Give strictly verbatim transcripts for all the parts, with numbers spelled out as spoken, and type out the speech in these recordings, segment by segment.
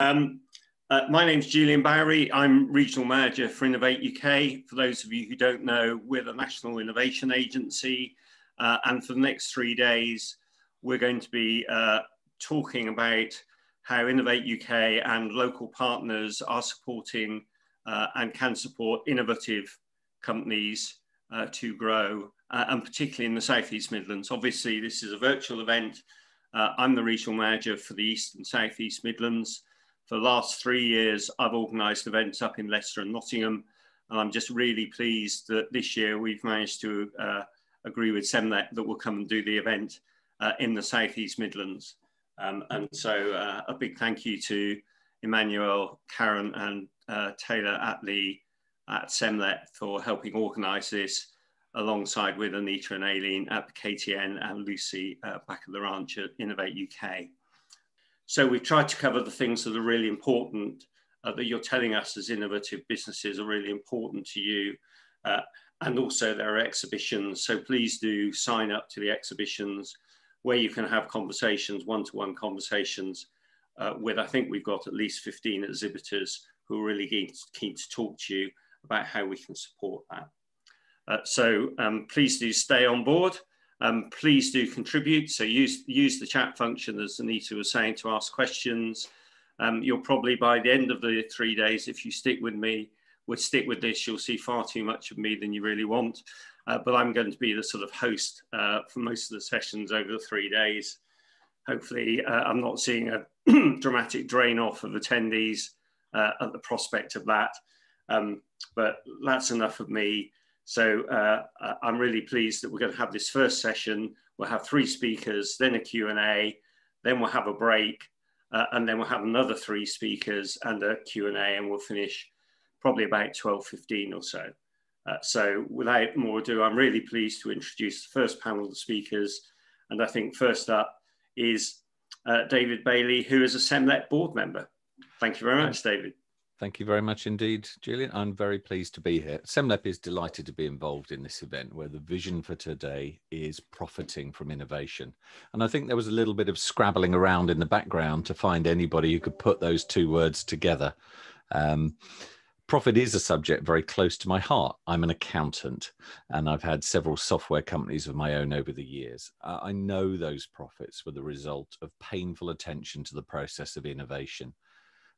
Um, uh, my name's Julian Bowery. I'm Regional Manager for Innovate U K. For those of you who don't know, we're the National Innovation Agency, uh, and for the next three days, we're going to be uh, talking about how Innovate U K and local partners are supporting uh, and can support innovative companies uh, to grow, uh, and particularly in the South East Midlands. Obviously, this is a virtual event. Uh, I'm the Regional Manager for the East and South East Midlands. For the last three years, I've organised events up in Leicester and Nottingham, and I'm just really pleased that this year we've managed to uh, agree with SEMLEP that we'll come and do the event uh, in the South East Midlands. Um, and so uh, a big thank you to Emmanuel, Karen and uh, Taylor at, the, at SEMLEP for helping organise this, alongside with Anita and Aileen at the K T N and Lucy uh, back at the ranch at Innovate U K. So we've tried to cover the things that are really important, uh, that you're telling us as innovative businesses are really important to you. Uh, and also there are exhibitions, so please do sign up to the exhibitions where you can have conversations, one-to-one conversations uh, with, I think we've got at least fifteen exhibitors who are really keen to talk to you about how we can support that. Uh, so um, please do stay on board. Um, please do contribute. So use, use the chat function, as Anita was saying, to ask questions. Um, you'll probably, by the end of the three days, if you stick with me, would stick with this, you'll see far too much of me than you really want. Uh, but I'm going to be the sort of host uh, for most of the sessions over the three days. Hopefully, uh, I'm not seeing a dramatic drain off of attendees uh, at the prospect of that. Um, but that's enough of me. So uh, I'm really pleased that we're going to have this first session. We'll have three speakers, then a Q and A, then we'll have a break, uh, and then we'll have another three speakers and a Q and A, and we'll finish probably about twelve fifteen or so. Uh, so without more ado, I'm really pleased to introduce the first panel of speakers. And I think first up is uh, David Bailey, who is a SEMLEP board member. Thank you very much, David. Thank you very much indeed, Julian. I'm very pleased to be here. SEMLEP is delighted to be involved in this event where the vision for today is profiting from innovation. And I think there was a little bit of scrabbling around in the background to find anybody who could put those two words together. Um, profit is a subject very close to my heart. I'm an accountant and I've had several software companies of my own over the years. Uh, I know those profits were the result of painful attention to the process of innovation.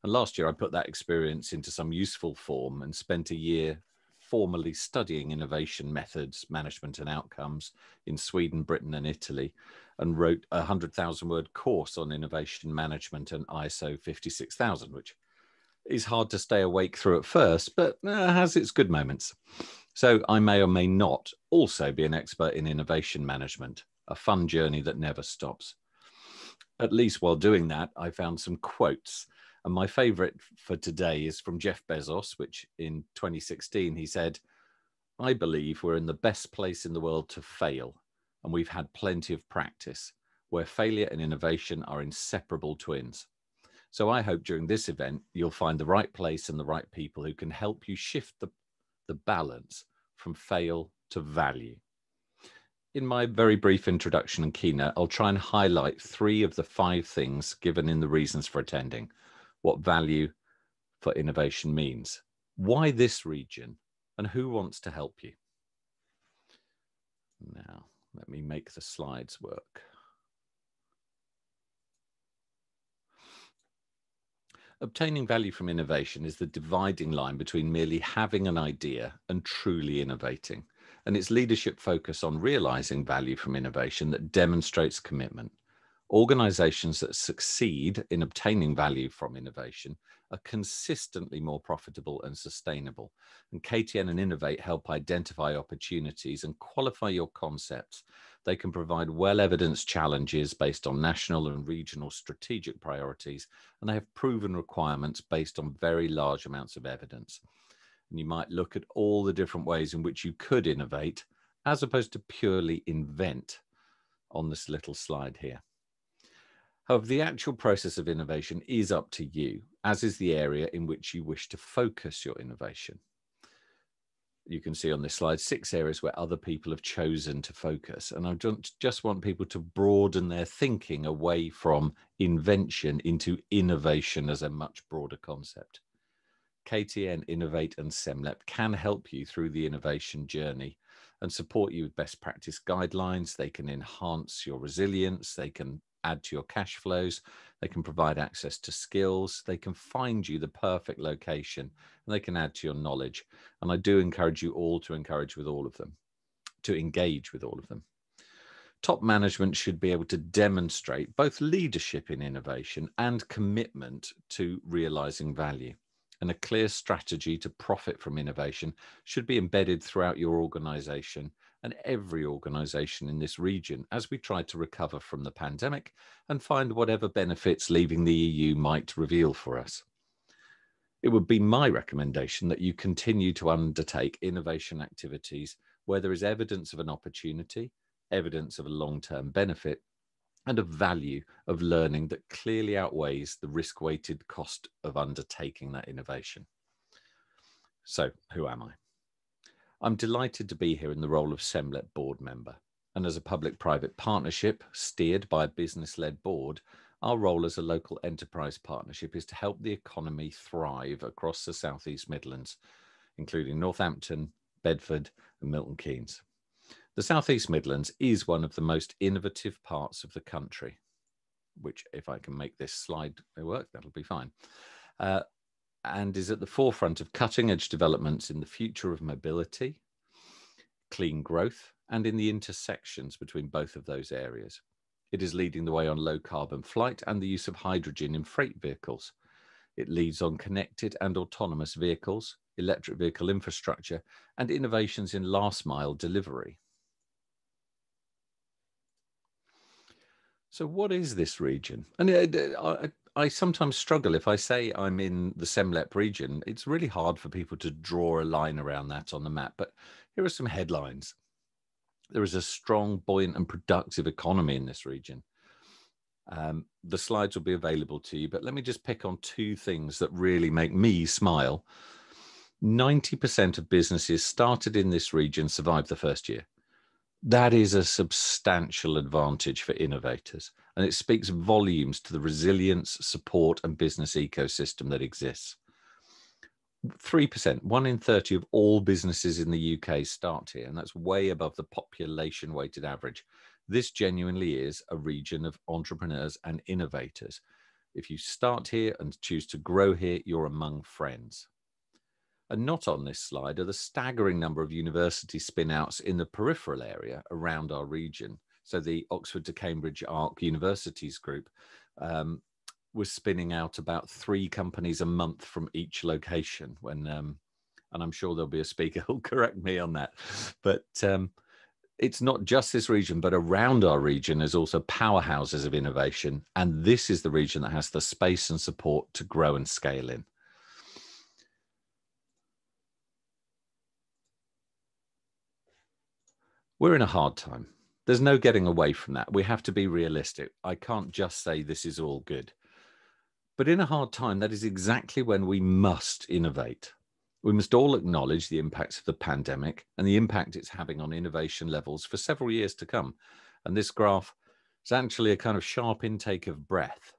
And last year, I put that experience into some useful form and spent a year formally studying innovation methods, management and outcomes in Sweden, Britain and Italy, and wrote a one hundred thousand word course on innovation management and I S O fifty-six thousand, which is hard to stay awake through at first, but uh, has its good moments. So I may or may not also be an expert in innovation management, a fun journey that never stops. At least while doing that, I found some quotes. And my favorite for today is from Jeff Bezos, which in twenty sixteen, he said, "I believe we're in the best place in the world to fail. And we've had plenty of practice where failure and innovation are inseparable twins." So I hope during this event, you'll find the right place and the right people who can help you shift the, the balance from fail to value. In my very brief introduction and keynote, I'll try and highlight three of the five things given in the reasons for attending. What value for innovation means, why this region, and who wants to help you. Now, let me make the slides work. Obtaining value from innovation is the dividing line between merely having an idea and truly innovating, and its leadership focus on realizing value from innovation that demonstrates commitment. Organizations that succeed in obtaining value from innovation are consistently more profitable and sustainable. And K T N and Innovate help identify opportunities and qualify your concepts. They can provide well-evidenced challenges based on national and regional strategic priorities, and they have proven requirements based on very large amounts of evidence. And you might look at all the different ways in which you could innovate, as opposed to purely invent, on this little slide here. However, the actual process of innovation is up to you, as is the area in which you wish to focus your innovation. you can see on this slide, six areas where other people have chosen to focus. And I don't just want people to broaden their thinking away from invention into innovation as a much broader concept. K T N, Innovate and SEMLEP can help you through the innovation journey and support you with best practice guidelines. They can enhance your resilience. They can add to your cash flows. They can provide access to skills. They can find you the perfect location, and they can add to your knowledge. And I do encourage you all to encourage with all of them, to engage with all of them. Top management should be able to demonstrate both leadership in innovation and commitment to realizing value. And a clear strategy to profit from innovation should be embedded throughout your organisation and every organisation in this region as we try to recover from the pandemic and find whatever benefits leaving the E U might reveal for us. It would be my recommendation that you continue to undertake innovation activities where there is evidence of an opportunity, evidence of a long-term benefit, and a value of learning that clearly outweighs the risk-weighted cost of undertaking that innovation. So, who am I? I'm delighted to be here in the role of SEMLEP board member, and as a public-private partnership steered by a business-led board, our role as a local enterprise partnership is to help the economy thrive across the South East Midlands, including Northampton, Bedford and Milton Keynes. The South East Midlands is one of the most innovative parts of the country, which, if I can make this slide work, that'll be fine, uh, and is at the forefront of cutting-edge developments in the future of mobility, clean growth, and in the intersections between both of those areas. It is leading the way on low-carbon flight and the use of hydrogen in freight vehicles. It leads on connected and autonomous vehicles, electric vehicle infrastructure, and innovations in last-mile delivery. So what is this region? And I, I sometimes struggle if I say I'm in the SEMLEP region. It's really hard for people to draw a line around that on the map. But here are some headlines. There is a strong, buoyant and productive economy in this region. Um, the slides will be available to you, but let me just pick on two things that really make me smile. ninety percent of businesses started in this region survived the first year. That is a substantial advantage for innovators, and it speaks volumes to the resilience, support and business ecosystem that exists. three percent, one in thirty of all businesses in the U K start here, and that's way above the population weighted average. This genuinely is a region of entrepreneurs and innovators. If you start here and choose to grow here, you're among friends. And not on this slide are the staggering number of university spin-outs in the peripheral area around our region. So the Oxford-to-Cambridge Arc Universities group um, was spinning out about three companies a month from each location. When, um, and I'm sure there'll be a speaker who'll correct me on that. But um, it's not just this region, but around our region is also powerhouses of innovation. And this is the region that has the space and support to grow and scale in. We're in a hard time. There's no getting away from that. We have to be realistic. I can't just say this is all good. But in a hard time, that is exactly when we must innovate. We must all acknowledge the impacts of the pandemic and the impact it's having on innovation levels for several years to come. And this graph is actually a kind of sharp intake of breath,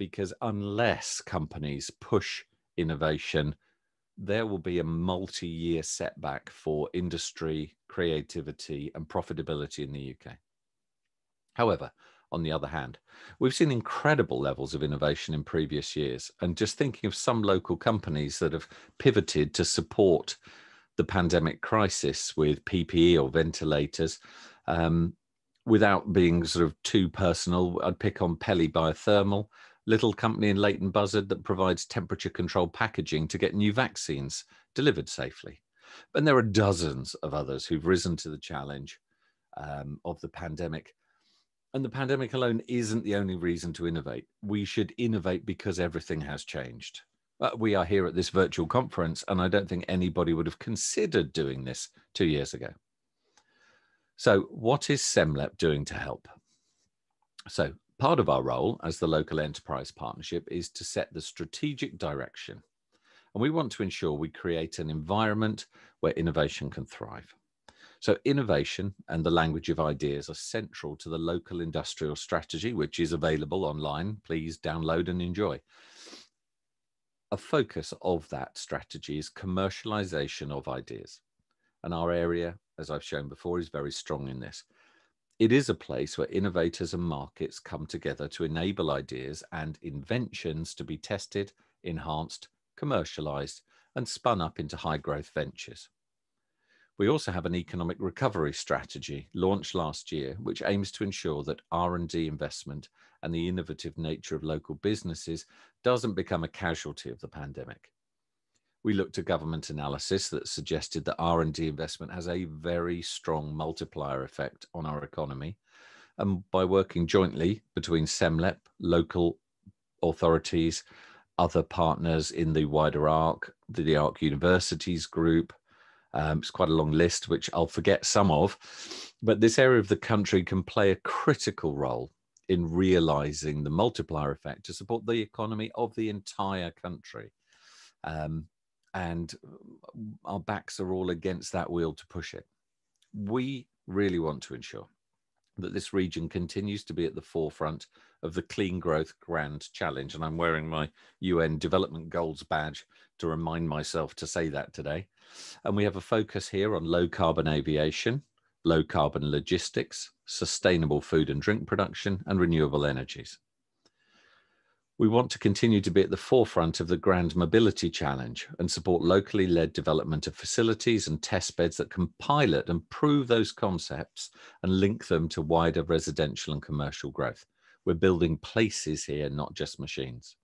because unless companies push innovation, there will be a multi-year setback for industry, creativity and profitability in the U K. However, on the other hand, we've seen incredible levels of innovation in previous years. And just thinking of some local companies that have pivoted to support the pandemic crisis with P P E or ventilators, um, without being sort of too personal, I'd pick on Pelly Biothermal, little company in Leighton Buzzard that provides temperature controlled packaging to get new vaccines delivered safely. And there are dozens of others who've risen to the challenge um, of the pandemic. And the pandemic alone isn't the only reason to innovate. We should innovate because everything has changed. Uh, we are here at this virtual conference, and I don't think anybody would have considered doing this two years ago. So what is SEMLEP doing to help? So, part of our role as the local enterprise partnership is to set the strategic direction. and we want to ensure we create an environment where innovation can thrive. So innovation and the language of ideas are central to the local industrial strategy, which is available online. Please download and enjoy. A focus of that strategy is commercialization of ideas. And our area, as I've shown before, is very strong in this. It is a place where innovators and markets come together to enable ideas and inventions to be tested, enhanced, commercialized, and spun up into high growth ventures. We also have an economic recovery strategy launched last year, which aims to ensure that R and D investment and the innovative nature of local businesses doesn't become a casualty of the pandemic. We looked at government analysis that suggested that R and D investment has a very strong multiplier effect on our economy. And by working jointly between SEMLEP, local authorities, other partners in the wider ARC, the ARC Universities Group, Um, it's quite a long list, which I'll forget some of, but this area of the country can play a critical role in realising the multiplier effect to support the economy of the entire country. Um, and our backs are all against that wheel to push it. We really want to ensure that this region continues to be at the forefront of the Clean Growth Grand Challenge. And I'm wearing my U N Development Goals badge to remind myself to say that today. And we have a focus here on low carbon aviation, low carbon logistics, sustainable food and drink production, and renewable energies. We want to continue to be at the forefront of the Grand Mobility Challenge and support locally led development of facilities and test beds that can pilot and prove those concepts and link them to wider residential and commercial growth. We're building places here, not just machines.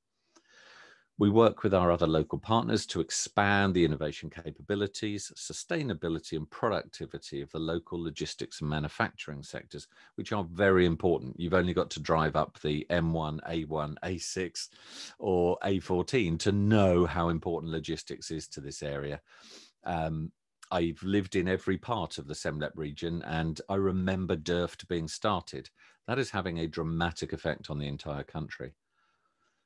We work with our other local partners to expand the innovation capabilities, sustainability and productivity of the local logistics and manufacturing sectors, which are very important. You've only got to drive up the M one, A one, A six or A fourteen to know how important logistics is to this area. Um, I've lived in every part of the SEMLEP region and I remember D I R F T being started. That is having a dramatic effect on the entire country.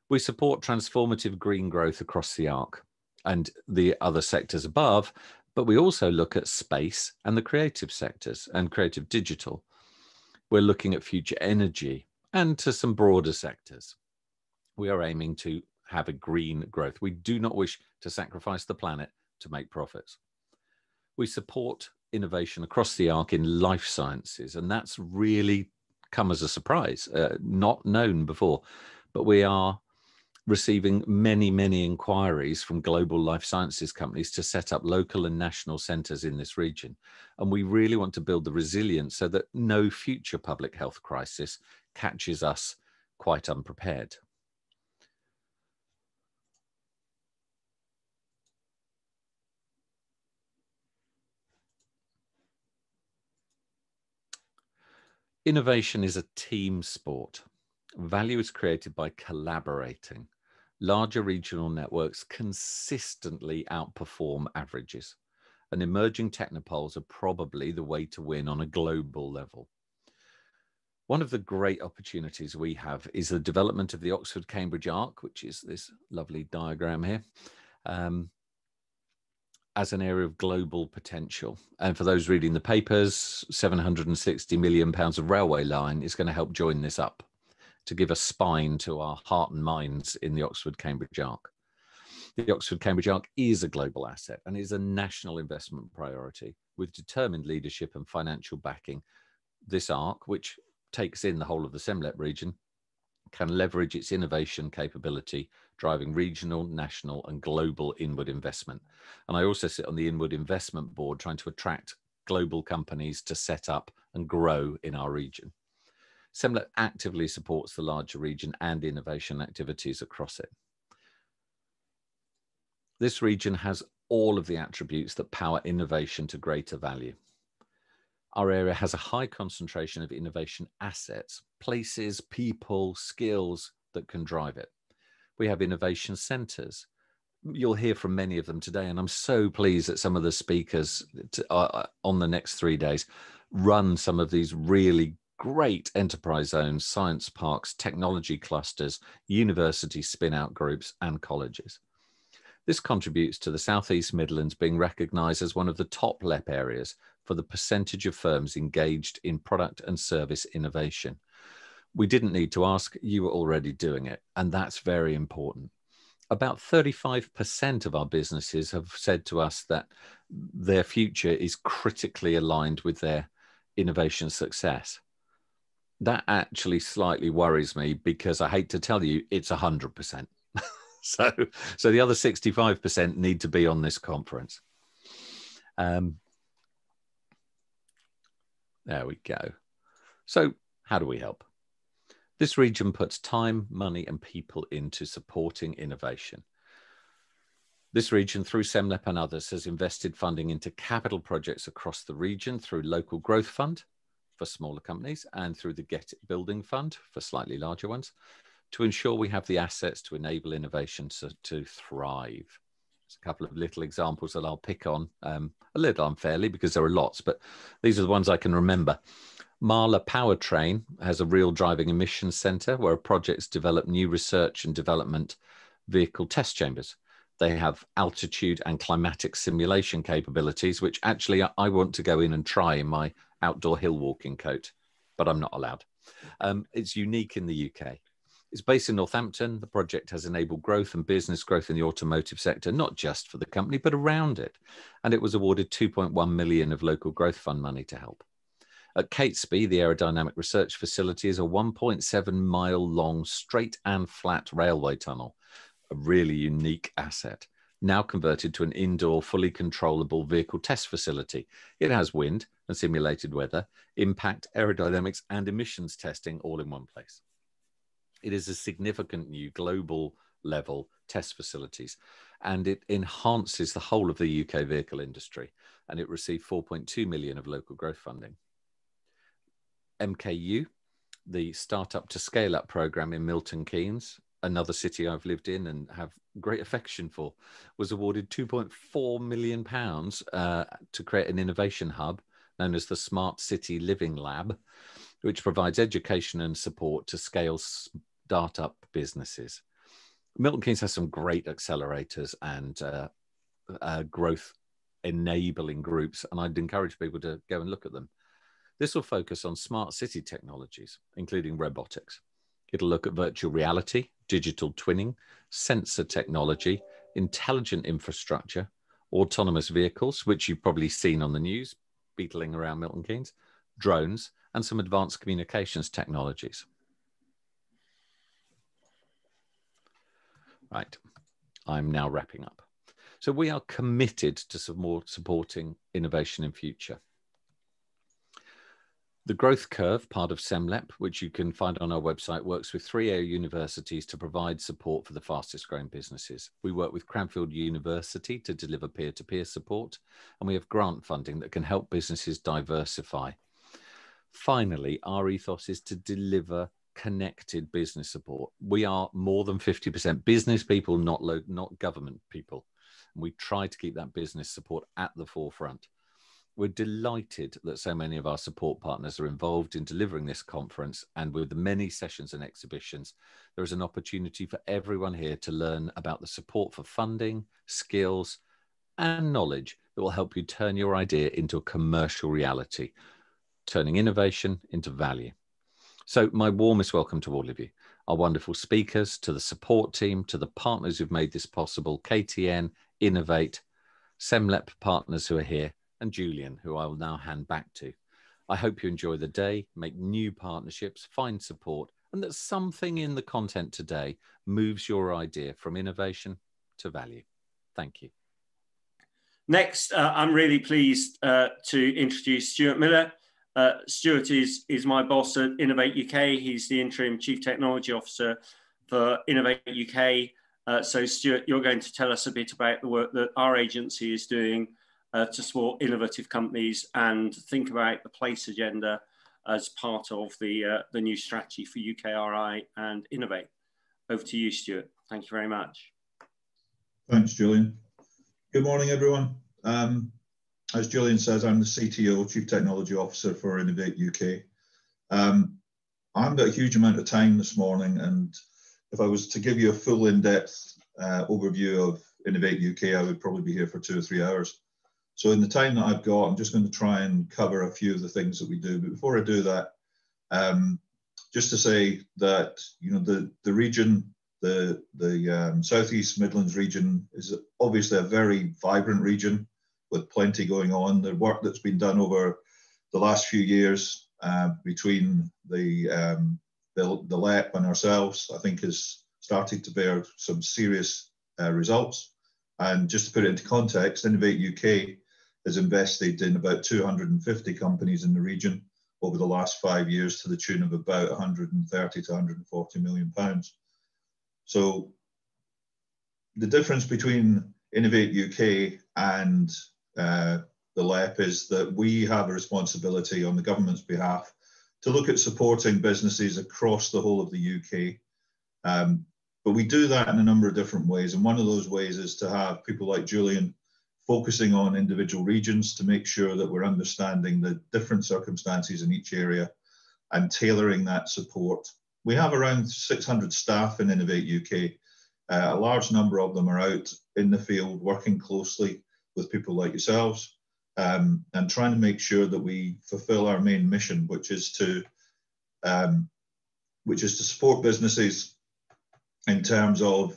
We support transformative green growth across the ARC and the other sectors above, but we also look at space and the creative sectors and creative digital. We're looking at future energy and to some broader sectors. We are aiming to have a green growth. We do not wish to sacrifice the planet to make profits. We support innovation across the ARC in life sciences, and that's really come as a surprise, uh, not known before, but we are receiving many, many inquiries from global life sciences companies to set up local and national centres in this region. And we really want to build the resilience so that no future public health crisis catches us quite unprepared. Innovation is a team sport. Value is created by collaborating. Larger regional networks consistently outperform averages, and emerging technopoles are probably the way to win on a global level. One of the great opportunities we have is the development of the Oxford-Cambridge Arc, which is this lovely diagram here, um, as an area of global potential. And for those reading the papers, seven hundred and sixty million pounds of railway line is going to help join this up, to give a spine to our heart and minds in the Oxford-Cambridge Arc. The Oxford-Cambridge Arc is a global asset and is a national investment priority with determined leadership and financial backing. This arc, which takes in the whole of the SEMLEP region, can leverage its innovation capability, driving regional, national and global inward investment. And I also sit on the Inward Investment Board, trying to attract global companies to set up and grow in our region. SEMLEP actively supports the larger region and innovation activities across it. This region has all of the attributes that power innovation to greater value. Our area has a high concentration of innovation assets, places, people, skills that can drive it. We have innovation centres. You'll hear from many of them today, and I'm so pleased that some of the speakers to, uh, on the next three days run some of these really great enterprise zones, science parks, technology clusters, university spin-out groups and colleges. This contributes to the Southeast Midlands being recognised as one of the top LEP areas for the percentage of firms engaged in product and service innovation. We didn't need to ask, you were already doing it, and that's very important. About thirty-five percent of our businesses have said to us that their future is critically aligned with their innovation success. That actually slightly worries me because I hate to tell you, it's one hundred percent. so, so the other sixty-five percent need to be on this conference. Um, there we go. So how do we help? This region puts time, money and people into supporting innovation. This region, through SEMLEP and others, has invested funding into capital projects across the region through Local Growth Fund for smaller companies and through the Get It Building Fund for slightly larger ones, to ensure we have the assets to enable innovation to, to thrive. There's a couple of little examples that I'll pick on, um, a little unfairly because there are lots, but these are the ones I can remember. Marla Powertrain has a real driving emissions centre where projects develop new research and development vehicle test chambers. They have altitude and climatic simulation capabilities, which actually I want to go in and try in my outdoor hill walking coat, but I'm not allowed. Um, it's unique in the U K. It's based in Northampton. The project has enabled growth and business growth in the automotive sector, not just for the company, but around it. And it was awarded two point one million of Local Growth Fund money to help. At Catesby, the Aerodynamic Research Facility is a one point seven mile long straight and flat railway tunnel, a really unique asset, now converted to an indoor, fully controllable vehicle test facility. It has wind and simulated weather, impact, aerodynamics and emissions testing all in one place. It is a significant new global level test facilities, and it enhances the whole of the U K vehicle industry, and it received four point two million of local growth funding. M K U, the Startup to Scale Up programme in Milton Keynes, another city I've lived in and have great affection for, was awarded two point four million pounds uh, to create an innovation hub known as the Smart City Living Lab, which provides education and support to scale startup businesses. Milton Keynes has some great accelerators and uh, uh, growth enabling groups, and I'd encourage people to go and look at them. This will focus on smart city technologies, including robotics. It'll look at virtual reality, digital twinning, sensor technology, intelligent infrastructure, autonomous vehicles, which you've probably seen on the news, beetling around Milton Keynes, drones, and some advanced communications technologies. Right, I'm now wrapping up. So we are committed to supporting innovation in future. The growth curve, part of SEMLEP, which you can find on our website, works with three A universities to provide support for the fastest growing businesses. We work with Cranfield University to deliver peer-to-peer support, and we have grant funding that can help businesses diversify. Finally, our ethos is to deliver connected business support. We are more than fifty percent business people, not, low, not government people. And we try to keep that business support at the forefront. We're delighted that so many of our support partners are involved in delivering this conference, and with the many sessions and exhibitions, there is an opportunity for everyone here to learn about the support for funding, skills, and knowledge that will help you turn your idea into a commercial reality, turning innovation into value. So my warmest welcome to all of you, our wonderful speakers, to the support team, to the partners who've made this possible, K T N, Innovate, SEMLEP partners who are here, and Julian, who I will now hand back to. I hope you enjoy the day, make new partnerships, find support, and that something in the content today moves your idea from innovation to value. Thank you. Next, uh, I'm really pleased uh, to introduce Stuart Miller. Uh, Stuart is, is my boss at Innovate U K. He's the Interim Chief Technology Officer for Innovate U K. Uh, so Stuart, you're going to tell us a bit about the work that our agency is doing Uh, to support innovative companies and think about the place agenda as part of the, uh, the new strategy for U K R I and Innovate. Over to you, Stuart. Thank you very much. Thanks, Julian. Good morning, everyone. Um, as Julian says, I'm the C T O, Chief Technology Officer for Innovate U K. Um, I haven't got a huge amount of time this morning, and if I was to give you a full in-depth uh, overview of Innovate U K, I would probably be here for two or three hours. So in the time that I've got, I'm just going to try and cover a few of the things that we do. But before I do that, um, just to say that, you know, the, the region, the, the um, Southeast Midlands region is obviously a very vibrant region with plenty going on. The work that's been done over the last few years uh, between the, um, the, the LEP and ourselves, I think has started to bear some serious uh, results. And just to put it into context, Innovate U K has invested in about two hundred and fifty companies in the region over the last five years to the tune of about one hundred and thirty to one hundred and forty million pounds. So the difference between Innovate U K and uh, the LEP is that we have a responsibility on the government's behalf to look at supporting businesses across the whole of the U K. Um, but we do that in a number of different ways. And one of those ways is to have people like Julian focusing on individual regions to make sure that we're understanding the different circumstances in each area and tailoring that support. We have around six hundred staff in Innovate U K. Uh, a large number of them are out in the field working closely with people like yourselves um, and trying to make sure that we fulfill our main mission, which is to, um, which is to support businesses in terms of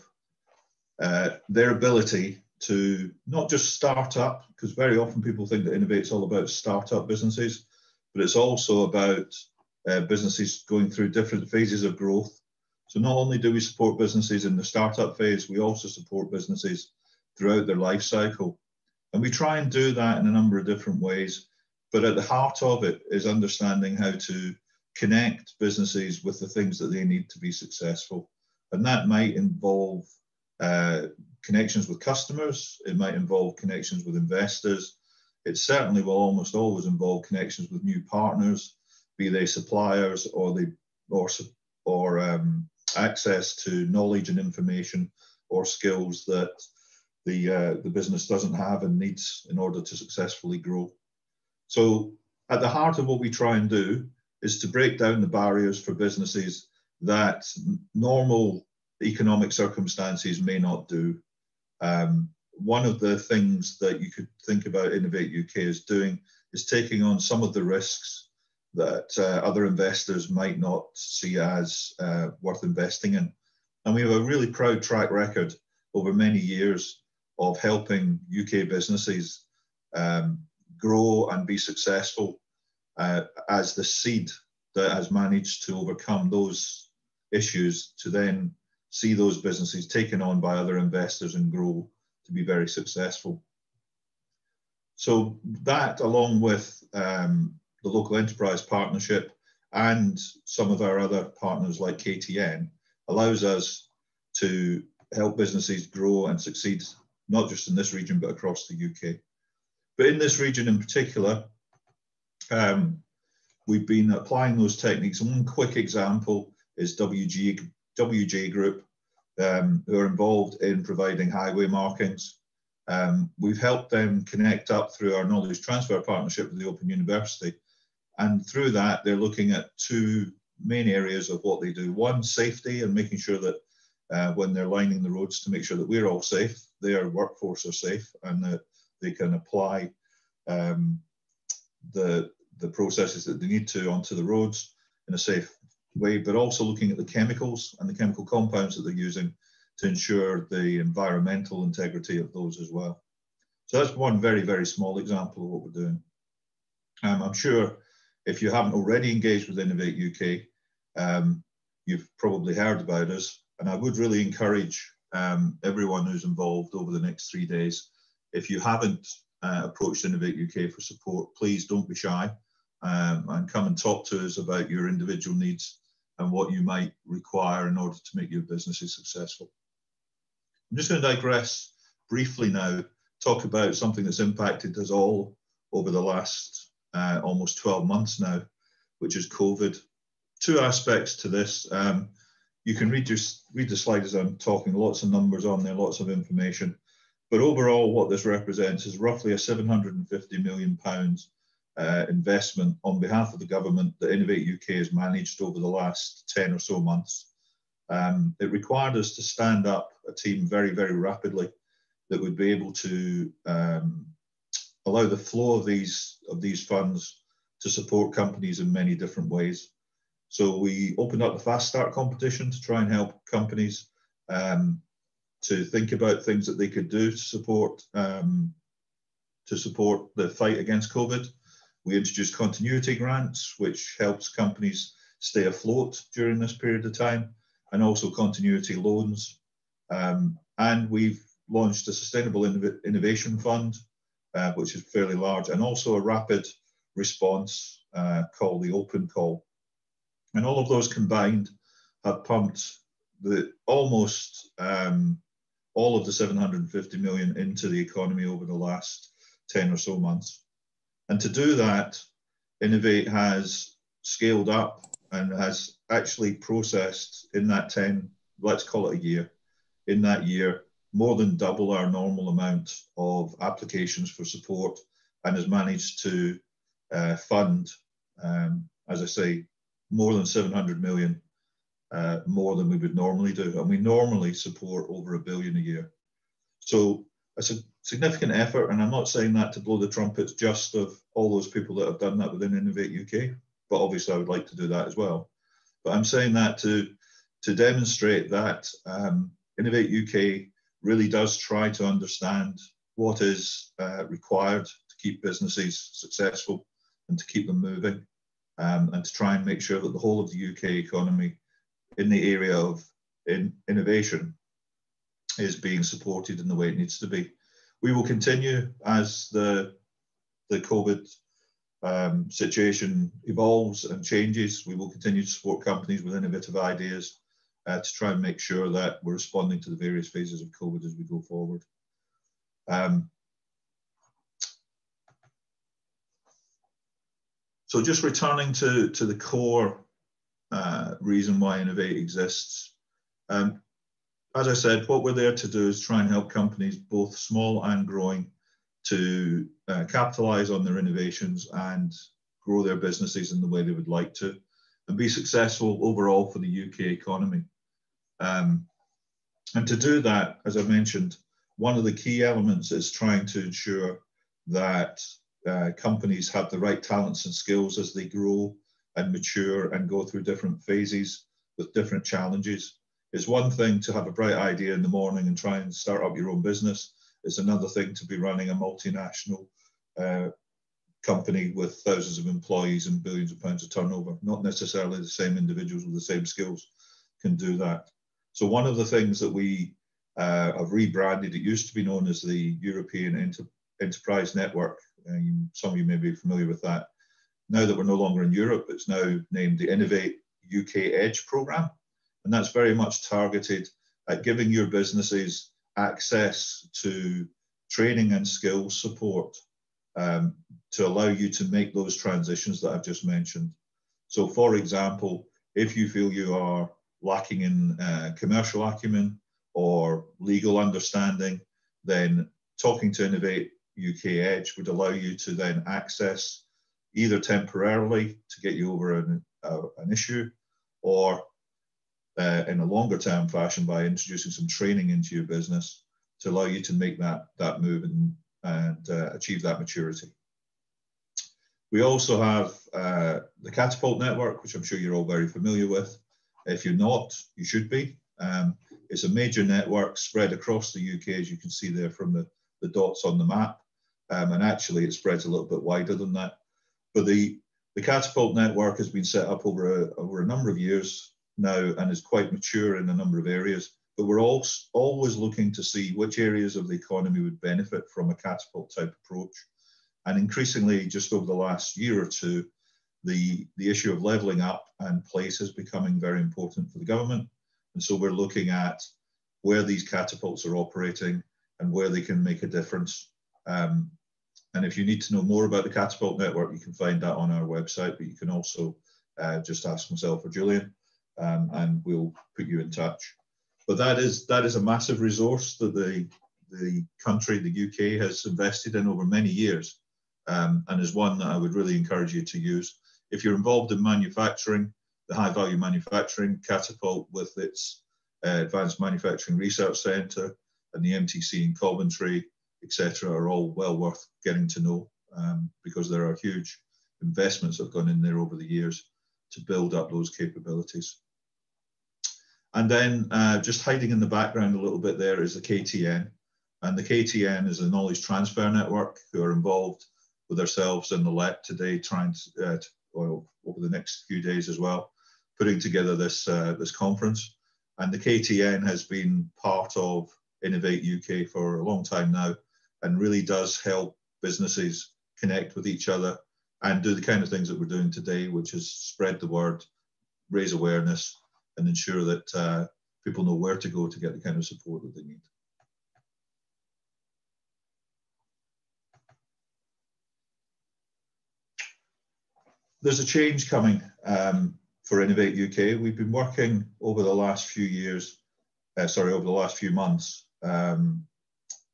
uh, their ability to not just start up, because very often people think that Innovate's all about start-up businesses, but it's also about uh, businesses going through different phases of growth. So not only do we support businesses in the startup phase, we also support businesses throughout their life cycle. And we try and do that in a number of different ways, but at the heart of it is understanding how to connect businesses with the things that they need to be successful. And that might involve uh, connections with customers, it might involve connections with investors, it certainly will almost always involve connections with new partners, be they suppliers or the or, or um, access to knowledge and information or skills that the uh, the business doesn't have and needs in order to successfully grow. So at the heart of what we try and do is to break down the barriers for businesses that normal economic circumstances may not do. Um, one of the things that you could think about Innovate U K is doing is taking on some of the risks that uh, other investors might not see as uh, worth investing in. And we have a really proud track record over many years of helping U K businesses um, grow and be successful uh, as the seed that has managed to overcome those issues to then see those businesses taken on by other investors and grow to be very successful. So that, along with um, the local enterprise partnership and some of our other partners like K T N, allows us to help businesses grow and succeed, not just in this region, but across the U K. But in this region in particular, um, we've been applying those techniques. And one quick example is W G, W J Group, um, who are involved in providing highway markings. Um, we've helped them connect up through our knowledge transfer partnership with the Open University. And through that, they're looking at two main areas of what they do. One, safety and making sure that uh, when they're lining the roads to make sure that we're all safe, their workforce are safe, and that they can apply um, the, the processes that they need to onto the roads in a safe way, but also looking at the chemicals and the chemical compounds that they're using to ensure the environmental integrity of those as well. So that's one very, very small example of what we're doing. Um, I'm sure if you haven't already engaged with Innovate U K, um, you've probably heard about us. And I would really encourage um, everyone who's involved over the next three days, if you haven't uh, approached Innovate U K for support, please don't be shy um, and come and talk to us about your individual needs and what you might require in order to make your businesses successful. I'm just going to digress briefly now, talk about something that's impacted us all over the last uh, almost twelve months now, which is COVID. Two aspects to this. Um, you can read, your, read the slide as I'm talking, lots of numbers on there, lots of information. But overall, what this represents is roughly a seven hundred and fifty million pounds uh, investment on behalf of the government that Innovate U K has managed over the last ten or so months. Um, it required us to stand up a team very, very rapidly. that would be able to um, allow the flow of these of these funds to support companies in many different ways. So we opened up the Fast Start competition to try and help companies um, to think about things that they could do to support um, to support the fight against COVID. We introduced continuity grants, which helps companies stay afloat during this period of time, and also continuity loans. Um, and we've launched a sustainable Inno- innovation fund, uh, which is fairly large, and also a rapid response uh, called the Open Call. And all of those combined have pumped the almost um, all of the seven hundred and fifty million into the economy over the last ten or so months. And to do that, Innovate has scaled up and has actually processed in that ten, let's call it a year, in that year, more than double our normal amount of applications for support, and has managed to uh, fund, um, as I say, more than seven hundred million, uh, more than we would normally do. And we normally support over a billion a year. So a su significant effort, and I'm not saying that to blow the trumpets just of all those people that have done that within Innovate U K, but obviously I would like to do that as well. But I'm saying that to, to demonstrate that um, Innovate U K really does try to understand what is uh, required to keep businesses successful and to keep them moving, um, and to try and make sure that the whole of the U K economy in the area of in innovation is being supported in the way it needs to be. We will continue as the, the COVID um, situation evolves and changes. We will continue to support companies with innovative ideas Uh, to try and make sure that we're responding to the various phases of COVID as we go forward. Um, so just returning to, to the core uh, reason why Innovate exists. Um, as I said, what we're there to do is try and help companies, both small and growing, to uh, capitalize on their innovations and grow their businesses in the way they would like to, and be successful overall for the U K economy. Um, and to do that, as I mentioned, one of the key elements is trying to ensure that uh, companies have the right talents and skills as they grow and mature and go through different phases with different challenges. It's one thing to have a bright idea in the morning and try and start up your own business. It's another thing to be running a multinational uh, company with thousands of employees and billions of pounds of turnover. Not necessarily the same individuals with the same skills can do that. So one of the things that we uh, have rebranded, it used to be known as the European Inter Enterprise Network. Um, some of you may be familiar with that. Now that we're no longer in Europe, it's now named the Innovate U K Edge Programme. And that's very much targeted at giving your businesses access to training and skills support Um, to allow you to make those transitions that I've just mentioned. So for example, if you feel you are lacking in uh, commercial acumen or legal understanding, then talking to Innovate U K Edge would allow you to then access, either temporarily to get you over an, uh, an issue, or uh, in a longer term fashion by introducing some training into your business to allow you to make that, that move and and uh, achieve that maturity. We also have uh, the Catapult Network, which I'm sure you're all very familiar with. If you're not, you should be. Um, it's a major network spread across the U K, as you can see there from the, the dots on the map. Um, and actually it spreads a little bit wider than that. But the, the Catapult Network has been set up over a, over a number of years now and is quite mature in a number of areas. But we're all, always looking to see which areas of the economy would benefit from a catapult type approach. And increasingly, just over the last year or two, the, the issue of levelling up and place is becoming very important for the government. And so we're looking at where these catapults are operating and where they can make a difference. Um, and if you need to know more about the Catapult Network, you can find that on our website, but you can also uh, just ask myself or Julian, um, and we'll put you in touch. But that is, that is a massive resource that the, the country, the U K, has invested in over many years, um, and is one that I would really encourage you to use. If you're involved in manufacturing, the high-value manufacturing, Catapult with its uh, Advanced Manufacturing Research Centre and the M T C in Coventry, et cetera, are all well worth getting to know, um, because there are huge investments that have gone in there over the years to build up those capabilities. And then uh, just hiding in the background a little bit there is the K T N. And the K T N is a knowledge transfer network who are involved with ourselves in the lab today, trying to, uh, to well, over the next few days as well, putting together this, uh, this conference. And the K T N has been part of Innovate U K for a long time now, and really does help businesses connect with each other and do the kind of things that we're doing today, which is spread the word, raise awareness, and ensure that uh, people know where to go to get the kind of support that they need. There's a change coming um, for Innovate U K. We've been working over the last few years, uh, sorry, over the last few months um,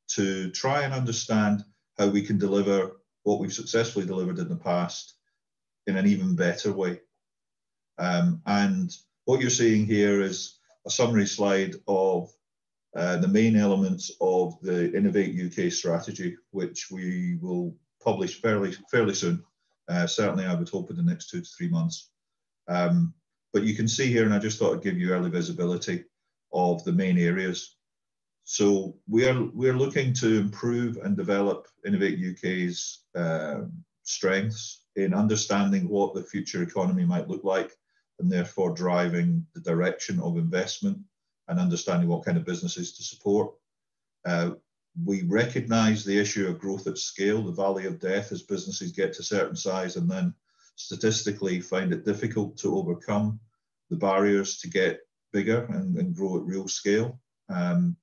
to try and understand how we can deliver what we've successfully delivered in the past in an even better way. Um, and what you're seeing here is a summary slide of uh, the main elements of the Innovate U K strategy, which we will publish fairly, fairly soon. Uh, certainly, I would hope in the next two to three months. Um, but you can see here, and I just thought I'd give you early visibility of the main areas. So we are we're looking to improve and develop Innovate U K's uh, strengths in understanding what the future economy might look like, and therefore driving the direction of investment and understanding what kind of businesses to support. Uh, We recognise the issue of growth at scale, the valley of death, as businesses get to a certain size and then statistically find it difficult to overcome the barriers to get bigger and, and grow at real scale. Um,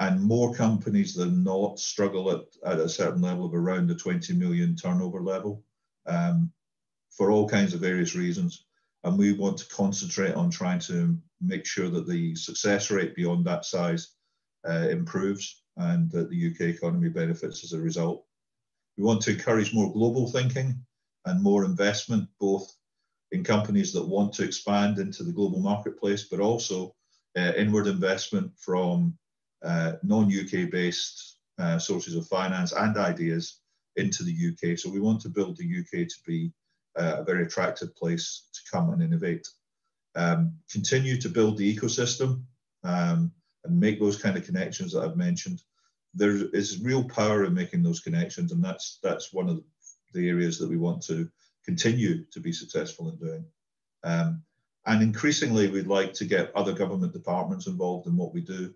and more companies than not struggle at, at a certain level of around the twenty million turnover level um, for all kinds of various reasons. And we want to concentrate on trying to make sure that the success rate beyond that size uh, improves, and that the U K economy benefits as a result. We want to encourage more global thinking and more investment, both in companies that want to expand into the global marketplace, but also uh, inward investment from uh, non-U K-based uh, sources of finance and ideas into the U K. So we want to build the U K to be uh, a very attractive place to come and innovate. Um, continue to build the ecosystem, um, and make those kind of connections that I've mentioned. There is real power in making those connections, and that's that's one of the areas that we want to continue to be successful in doing. Um, and increasingly, we'd like to get other government departments involved in what we do,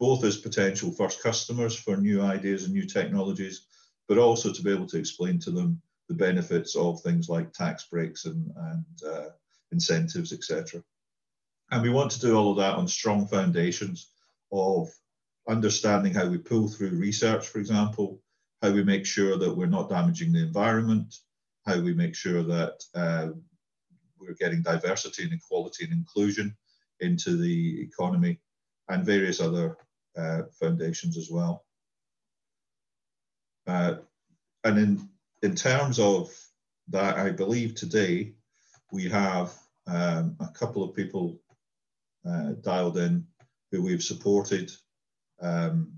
both as potential first customers for new ideas and new technologies, but also to be able to explain to them the benefits of things like tax breaks and, and uh, incentives, et cetera. And we want to do all of that on strong foundations of understanding how we pull through research, for example, how we make sure that we're not damaging the environment, how we make sure that uh, we're getting diversity and equality and inclusion into the economy, and various other uh, foundations as well. Uh, and in, in terms of that, I believe today we have um, a couple of people uh, dialed in who we've supported um,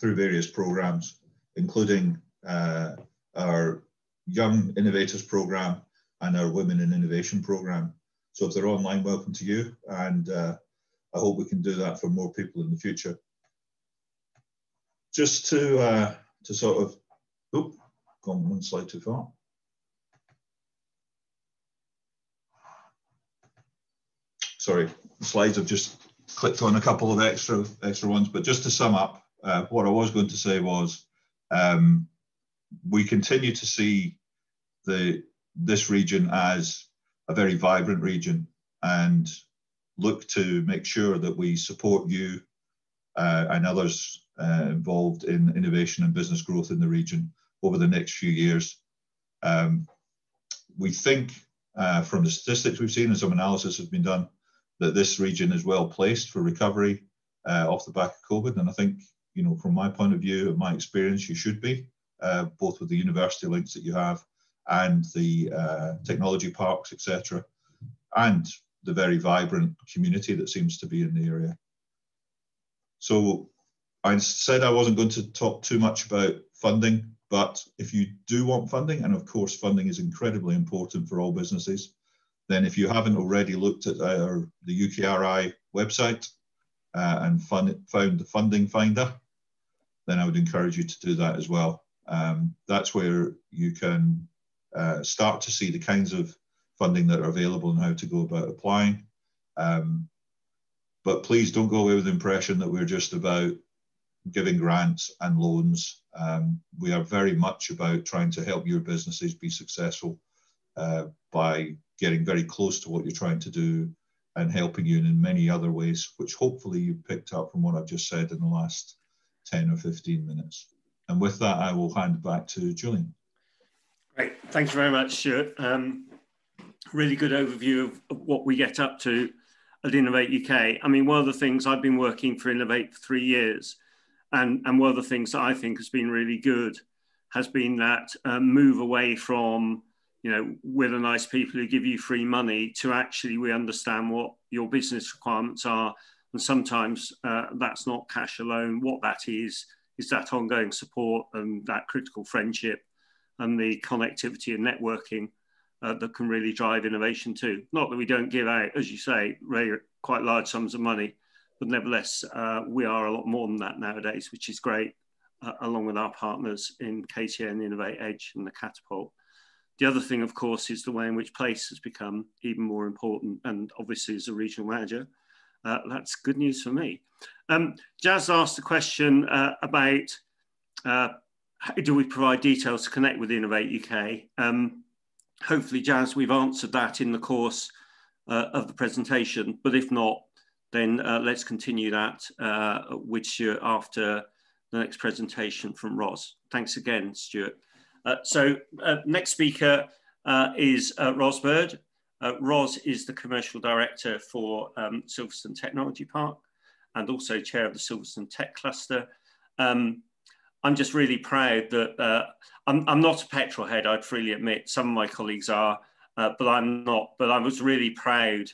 through various programs, including uh, our Young Innovators Programme and our Women in Innovation Programme. So if they're online, welcome to you. And uh, I hope we can do that for more people in the future. Just to, uh, to sort of, oop, gone one slide too far. Sorry, the slides have just clicked on a couple of extra extra ones, but just to sum up, uh, what I was going to say was um, we continue to see the this region as a very vibrant region, and look to make sure that we support you uh, and others uh, involved in innovation and business growth in the region over the next few years. Um, we think uh, from the statistics we've seen and some analysis has been done, that this region is well placed for recovery uh, off the back of COVID. And I think, you know, from my point of view and my experience, you should be, uh, both with the university links that you have and the uh, technology parks, et cetera, and the very vibrant community that seems to be in the area. So I said I wasn't going to talk too much about funding, but if you do want funding, and of course funding is incredibly important for all businesses, then if you haven't already looked at our, the U K R I website uh, and fund, found the funding finder, then I would encourage you to do that as well. Um, that's where you can uh, start to see the kinds of funding that are available and how to go about applying. Um, but please don't go away with the impression that we're just about giving grants and loans. Um, we are very much about trying to help your businesses be successful uh, by getting very close to what you're trying to do and helping you in many other ways, which hopefully you picked up from what I've just said in the last ten or fifteen minutes. And with that, I will hand back to Julian. Great, thanks very much, Stuart. Um, really good overview of, of what we get up to at Innovate U K. I mean, one of the things, I've been working for Innovate for three years, and, and one of the things that I think has been really good has been that uh, move away from, you know, we're the nice people who give you free money, to actually we understand what your business requirements are. And sometimes uh, that's not cash alone. What that is, is that ongoing support and that critical friendship and the connectivity and networking uh, that can really drive innovation too. Not that we don't give out, as you say, really quite large sums of money, but nevertheless, uh, we are a lot more than that nowadays, which is great, uh, along with our partners in K T N, Innovate Edge and the Catapult. The other thing, of course, is the way in which place has become even more important. And obviously, as a regional manager, Uh, that's good news for me. Um, Jazz asked a question uh, about uh, how do we provide details to connect with Innovate U K? Um, hopefully, Jazz, we've answered that in the course uh, of the presentation, but if not, then uh, let's continue that uh, with Stuart after the next presentation from Ros. Thanks again, Stuart. Uh, so uh, next speaker uh, is uh, Ros Bird. Uh, Ros is the Commercial Director for um, Silverstone Technology Park and also Chair of the Silverstone Tech Cluster. Um, I'm just really proud that uh, I'm, I'm not a petrol head, I'd freely admit, some of my colleagues are, uh, but I'm not. But I was really proud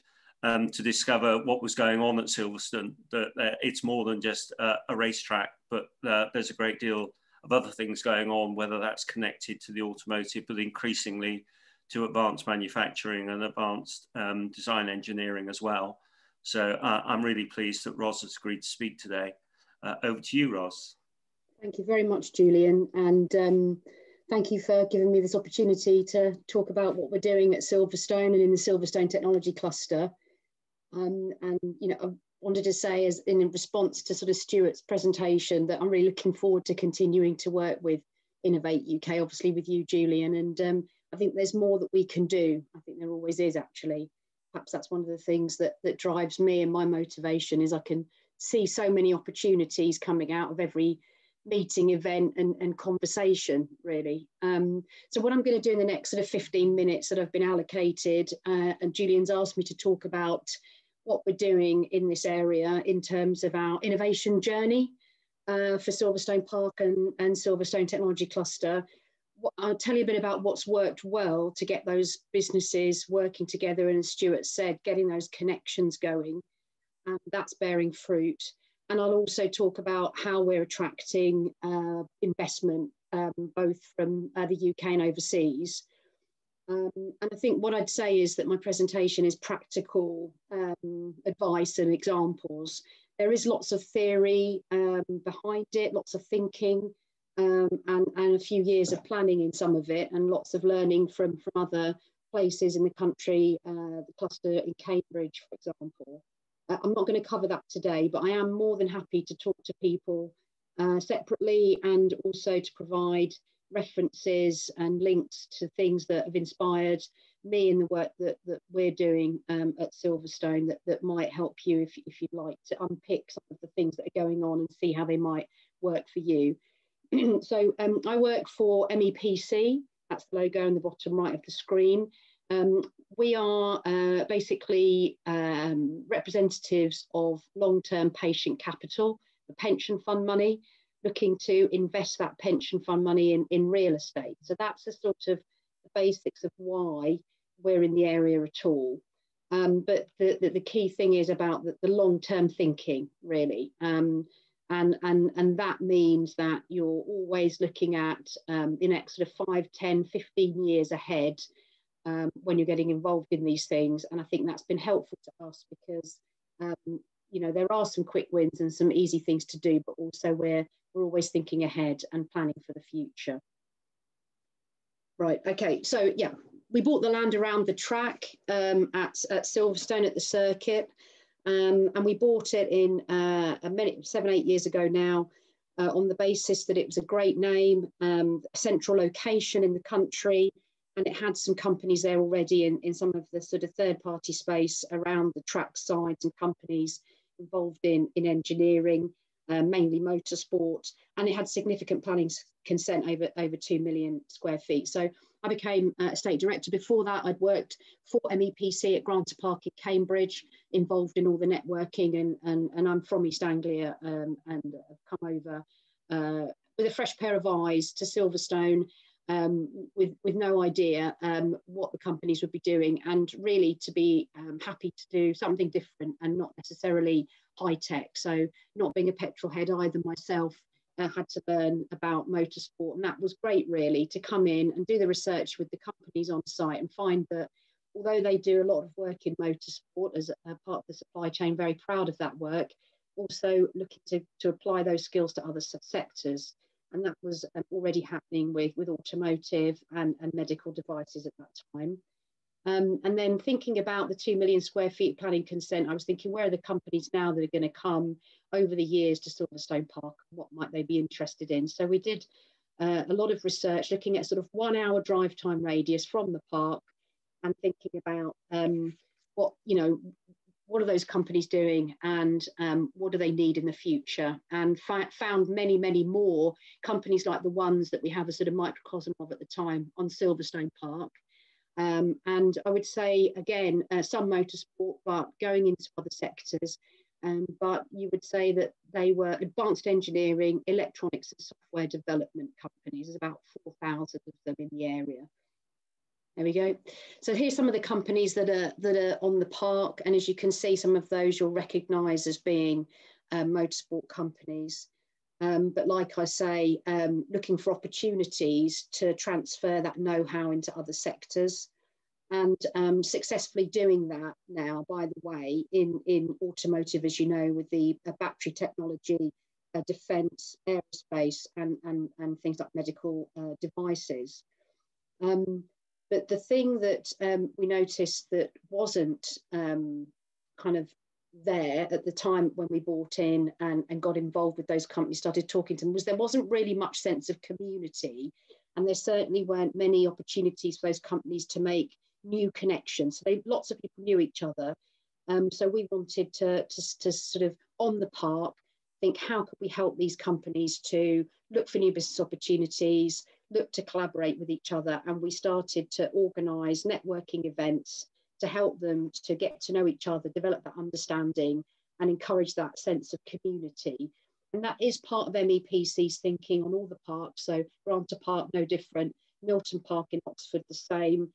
um, to discover what was going on at Silverstone, that uh, it's more than just uh, a racetrack, but uh, there's a great deal of other things going on, whether that's connected to the automotive, but increasingly to advanced manufacturing and advanced um, design engineering as well. So uh, I'm really pleased that Ros has agreed to speak today. Uh, over to you, Ros. Thank you very much, Julian. And um, thank you for giving me this opportunity to talk about what we're doing at Silverstone and in the Silverstone Technology Cluster. Um, and, you know, I wanted to say, as in response to sort of Stuart's presentation, that I'm really looking forward to continuing to work with Innovate U K, obviously with you, Julian, and um, I think there's more that we can do. I think there always is, actually. Perhaps that's one of the things that, that drives me and my motivation is I can see so many opportunities coming out of every meeting, event and, and conversation, really. Um, so what I'm going to do in the next sort of fifteen minutes that I've been allocated, uh, and Julian's asked me to talk about what we're doing in this area in terms of our innovation journey uh, for Silverstone Park and, and Silverstone Technology Cluster. I'll tell you a bit about what's worked well to get those businesses working together, and as Stuart said, getting those connections going, and that's bearing fruit. And I'll also talk about how we're attracting uh, investment, um, both from uh, the U K and overseas. Um, and I think what I'd say is that my presentation is practical um, advice and examples. There is lots of theory um, behind it, lots of thinking. Um, and, and a few years of planning in some of it, and lots of learning from, from other places in the country, uh, the cluster in Cambridge, for example. Uh, I'm not going to cover that today, but I am more than happy to talk to people uh, separately, and also to provide references and links to things that have inspired me in the work that, that we're doing um, at Silverstone that, that might help you if, if you'd like to unpick some of the things that are going on and see how they might work for you. So um, I work for M E P C, that's the logo in the bottom right of the screen. Um, we are uh, basically um, representatives of long-term patient capital, the pension fund money, looking to invest that pension fund money in, in real estate. So that's the sort of the basics of why we're in the area at all. Um, but the, the, the key thing is about the, the long-term thinking, really. Um, and, and, and that means that you're always looking at um, the next sort of five, ten, fifteen years ahead um, when you're getting involved in these things. And I think that's been helpful to us because, um, you know, there are some quick wins and some easy things to do, but also we're, we're always thinking ahead and planning for the future. Right, okay, so yeah. We bought the land around the track um, at, at Silverstone at the circuit, um, and we bought it in uh, a minute, seven, eight years ago now uh, on the basis that it was a great name, um, a central location in the country, and it had some companies there already in, in some of the sort of third party space around the track sides and companies involved in, in engineering, uh, mainly motorsport, and it had significant planning consent over, over two million square feet. So I became uh, estate director. Before that, I'd worked for M E P C at Granta Park in Cambridge, involved in all the networking, and, and, and I'm from East Anglia um, and I've come over uh, with a fresh pair of eyes to Silverstone um, with, with no idea um, what the companies would be doing, and really to be um, happy to do something different and not necessarily high tech. So not being a petrol head either myself, Uh, had to learn about motorsport, and that was great really to come in and do the research with the companies on site and find that although they do a lot of work in motorsport as a part of the supply chain, very proud of that work, also looking to, to apply those skills to other sectors, and that was um, already happening with, with automotive and, and medical devices at that time. Um, and then thinking about the two million square feet planning consent, I was thinking, where are the companies now that are going to come over the years to Silverstone Park? What might they be interested in? So we did uh, a lot of research looking at sort of one hour drive time radius from the park and thinking about um, what, you know, what are those companies doing and um, what do they need in the future? And found many, many more companies like the ones that we have a sort of microcosm of at the time on Silverstone Park. Um, and I would say, again, uh, some motorsport, but going into other sectors. Um, but you would say that they were advanced engineering, electronics and software development companies. There's about four thousand of them in the area. There we go. So here's some of the companies that are, that are on the park. And as you can see, some of those you'll recognise as being uh, motorsport companies. Um, but like I say, um, looking for opportunities to transfer that know-how into other sectors, and um, successfully doing that now, by the way, in, in automotive, as you know, with the uh, battery technology, uh, defence, aerospace and, and, and things like medical uh, devices. Um, but the thing that um, we noticed that wasn't um, kind of there at the time when we bought in and, and got involved with those companies, started talking to them, was there wasn't really much sense of community, and there certainly weren't many opportunities for those companies to make new connections. So they, lots of people knew each other, um, so we wanted to, to, to sort of on the park think, how could we help these companies to look for new business opportunities, look to collaborate with each other, and we started to organise networking events to help them to get to know each other, develop that understanding and encourage that sense of community. And that is part of M E P C's thinking on all the parks. So Granta Park, no different, Milton Park in Oxford, the same.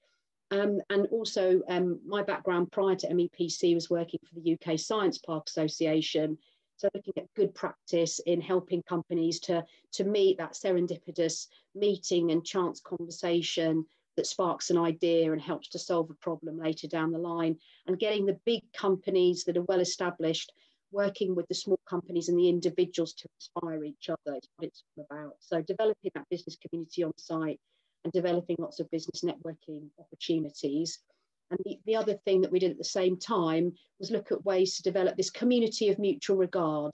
Um, and also um, my background prior to M E P C was working for the U K Science Park Association. So looking at good practice in helping companies to, to meet that serendipitous meeting and chance conversation that sparks an idea and helps to solve a problem later down the line, and getting the big companies that are well established working with the small companies and the individuals to inspire each other is what it's all about. So developing that business community on site and developing lots of business networking opportunities. And the, the other thing that we did at the same time was look at ways to develop this community of mutual regard.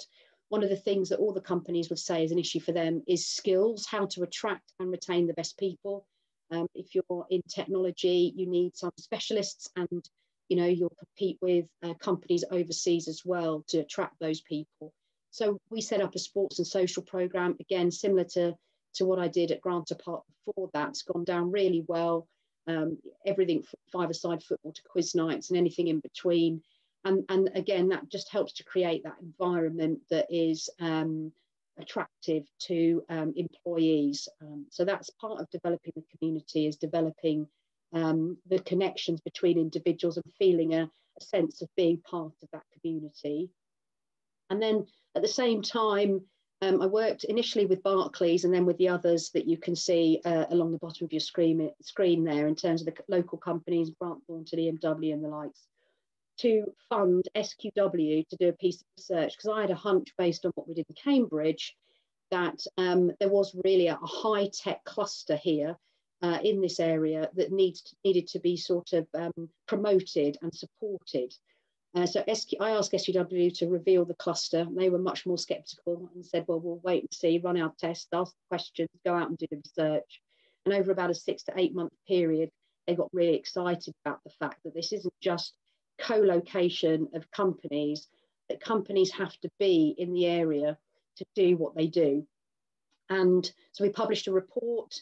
One of the things that all the companies would say is an issue for them is skills, how to attract and retain the best people. Um, if you're in technology, you need some specialists, and you know you'll compete with uh, companies overseas as well to attract those people. So we set up a sports and social program, again similar to to what I did at Granta Park before. That's gone down really well. Um, everything from five-a-side football to quiz nights and anything in between, and and again that just helps to create that environment that is Um, attractive to um, employees. Um, so that's part of developing the community, is developing um, the connections between individuals and feeling a, a sense of being part of that community. And then at the same time, um, I worked initially with Barclays and then with the others that you can see uh, along the bottom of your screen, screen there, in terms of the local companies, Grant Thornton, E M W and the likes, to fund S Q W to do a piece of research, because I had a hunch based on what we did in Cambridge that um, there was really a, a high-tech cluster here uh, in this area that needs to, needed to be sort of um, promoted and supported. Uh, so I asked S Q W to reveal the cluster. They were much more sceptical and said, well, we'll wait and see, run our tests, ask the questions, go out and do the research. And over about a six to eight month period, they got really excited about the fact that this isn't just co-location of companies, that companies have to be in the area to do what they do. And so we published a report,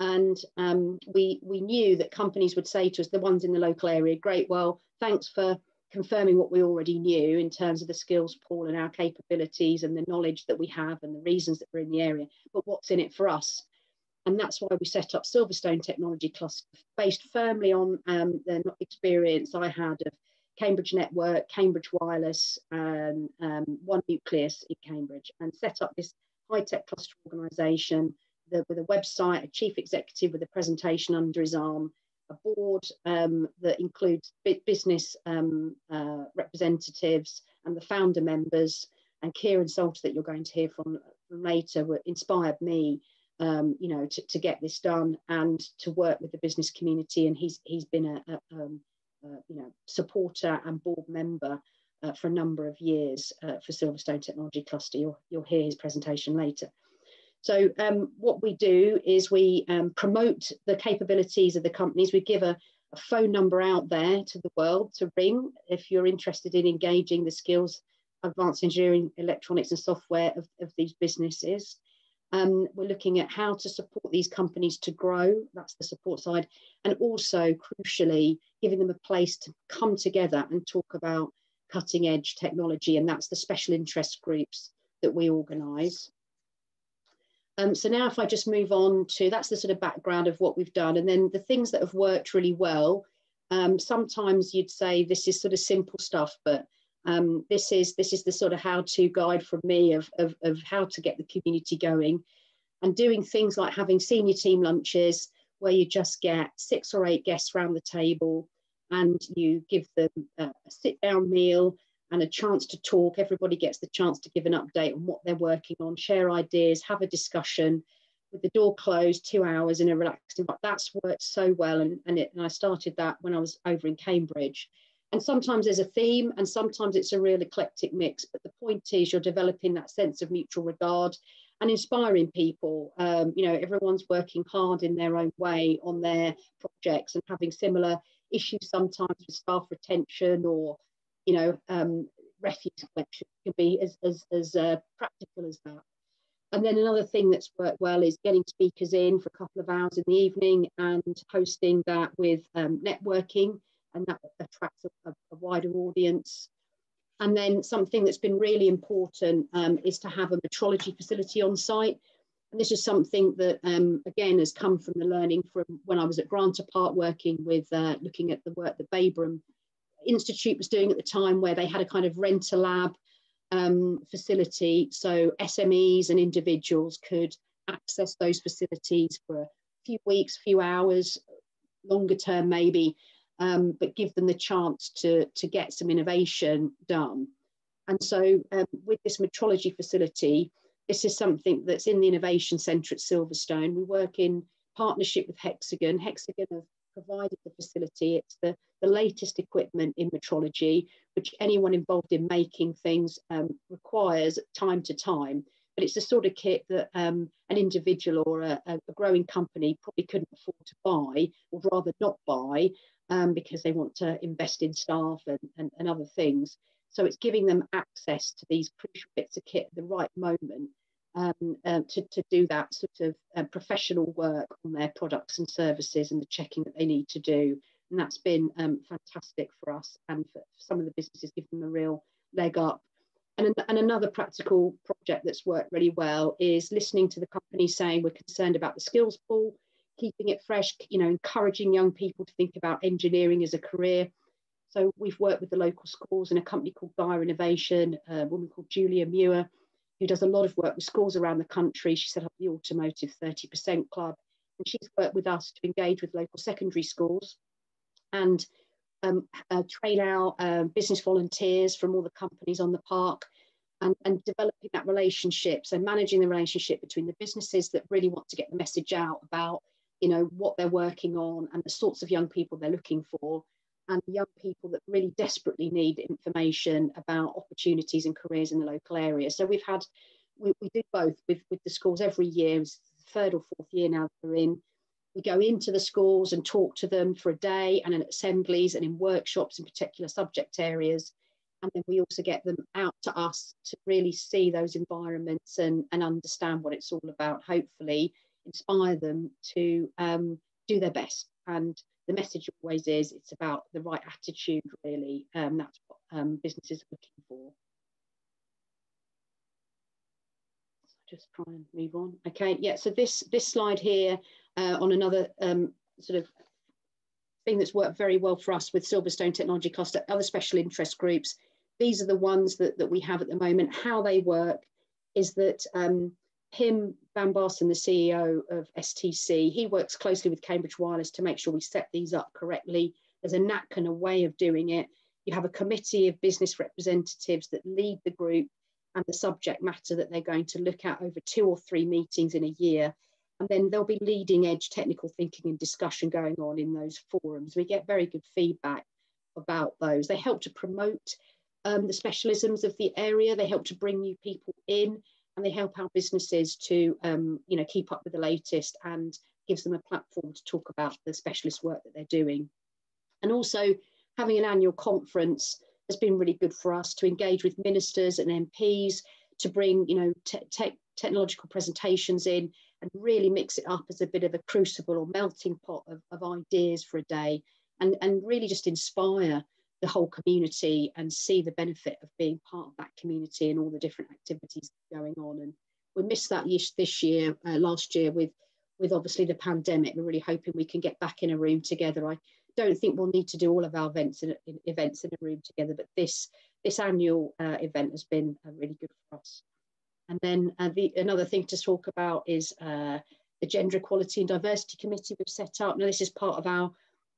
and um, we, we knew that companies would say to us, the ones in the local area, great, well, thanks for confirming what we already knew in terms of the skills pool and our capabilities and the knowledge that we have and the reasons that we're in the area, but what's in it for us? And that's why we set up Silverstone Technology Cluster, based firmly on um, the experience I had of Cambridge Network, Cambridge Wireless, um, um, One Nucleus in Cambridge, and set up this high-tech cluster organisation with a website, a chief executive with a presentation under his arm, a board um, that includes business um, uh, representatives and the founder members, and Kieran Salter that you're going to hear from later inspired me um, you know, to, to get this done and to work with the business community, and he's, he's been a, a, um, a you know, supporter and board member uh, for a number of years uh, for Silverstone Technology Cluster. You'll, you'll hear his presentation later. So um, what we do is we um, promote the capabilities of the companies. We give a, a phone number out there to the world to ring if you're interested in engaging the skills, advanced engineering, electronics and software of, of these businesses. Um, we're looking at how to support these companies to grow. That's the support side. And also, crucially, giving them a place to come together and talk about cutting edge technology. And that's the special interest groups that we organise. Um, so now if I just move on to, that's the sort of background of what we've done. And then the things that have worked really well, um, sometimes you'd say this is sort of simple stuff, but um, this is this is the sort of how-to guide from me of, of, of how to get the community going, and doing things like having senior team lunches where you just get six or eight guests around the table and you give them a sit-down meal and a chance to talk. Everybody gets the chance to give an update on what they're working on, share ideas, have a discussion with the door closed, two hours in a relaxed environment. That's worked so well, and, and, it, and I started that when I was over in Cambridge. And sometimes there's a theme and sometimes it's a real eclectic mix, but the point is you're developing that sense of mutual regard and inspiring people. Um, you know, everyone's working hard in their own way on their projects and having similar issues sometimes with staff retention or you know, um, refuse collection can be as, as, as uh, practical as that. And then another thing that's worked well is getting speakers in for a couple of hours in the evening and hosting that with um, networking, and that attracts a, a wider audience. And then something that's been really important um, is to have a metrology facility on site. And this is something that, um, again, has come from the learning from when I was at Granta Park working with, uh, looking at the work that Babram Institute was doing at the time, where they had a kind of rent a lab um, facility, so S M Es and individuals could access those facilities for a few weeks, few hours, longer term maybe, um, but give them the chance to, to get some innovation done. And so um, with this metrology facility, this is something that's in the Innovation Centre at Silverstone. We work in partnership with Hexagon. Hexagon have provided the facility. It's the, the latest equipment in metrology, which anyone involved in making things um, requires time to time. But it's the sort of kit that um, an individual or a, a growing company probably couldn't afford to buy, or rather not buy, um, because they want to invest in staff and, and, and other things. So it's giving them access to these crucial bits of kit at the right moment Um, uh, to, to do that sort of uh, professional work on their products and services and the checking that they need to do. And that's been um, fantastic for us, and for some of the businesses, give them a real leg up. And, and another practical project that's worked really well is listening to the company saying we're concerned about the skills pool, keeping it fresh, you know, encouraging young people to think about engineering as a career, So we've worked with the local schools and a company called Gaia Innovation, a woman called Julia Muir, who does a lot of work with schools around the country. She set up the Automotive thirty percent Club, and she's worked with us to engage with local secondary schools and um, uh, train our uh, business volunteers from all the companies on the park, and, and developing that relationship. So managing the relationship between the businesses that really want to get the message out about, you know, what they're working on and the sorts of young people they're looking for, and young people that really desperately need information about opportunities and careers in the local area. So we've had, we, we do both with, with the schools every year. It's the third or fourth year now that we're in. We go into the schools and talk to them for a day, and in assemblies and in workshops in particular subject areas. And then we also get them out to us to really see those environments and, and understand what it's all about, hopefully inspire them to um, do their best. And the message always is, it's about the right attitude, really. Um, that's what um, businesses are looking for. So just try and move on. Okay, yeah, so this, this slide here uh, on another um, sort of thing that's worked very well for us with Silverstone Technology Cluster, other special interest groups. These are the ones that, that we have at the moment. How they work is that um, Pim Van Barsten, the C E O of S T C, he works closely with Cambridge Wireless to make sure we set these up correctly. There's a knack and a way of doing it. You have a committee of business representatives that lead the group and the subject matter that they're going to look at over two or three meetings in a year. And then there'll be leading edge technical thinking and discussion going on in those forums. We get very good feedback about those. They help to promote um, the specialisms of the area. They help to bring new people in. And they help our businesses to, um, you know, keep up with the latest, and gives them a platform to talk about the specialist work that they're doing. And also having an annual conference has been really good for us to engage with ministers and M Ps, to bring, you know, te te technological presentations in and really mix it up as a bit of a crucible or melting pot of, of ideas for a day, and, and really just inspire the whole community and see the benefit of being part of that community and all the different activities going on. And we missed that this year, uh, last year with, with obviously the pandemic. We're really hoping we can get back in a room together. I don't think we'll need to do all of our events in, in, events in a room together, but this, this annual uh, event has been uh, really good for us. And then uh, the, another thing to talk about is uh, the Gender Equality and Diversity Committee we've set up. Now, this is part of our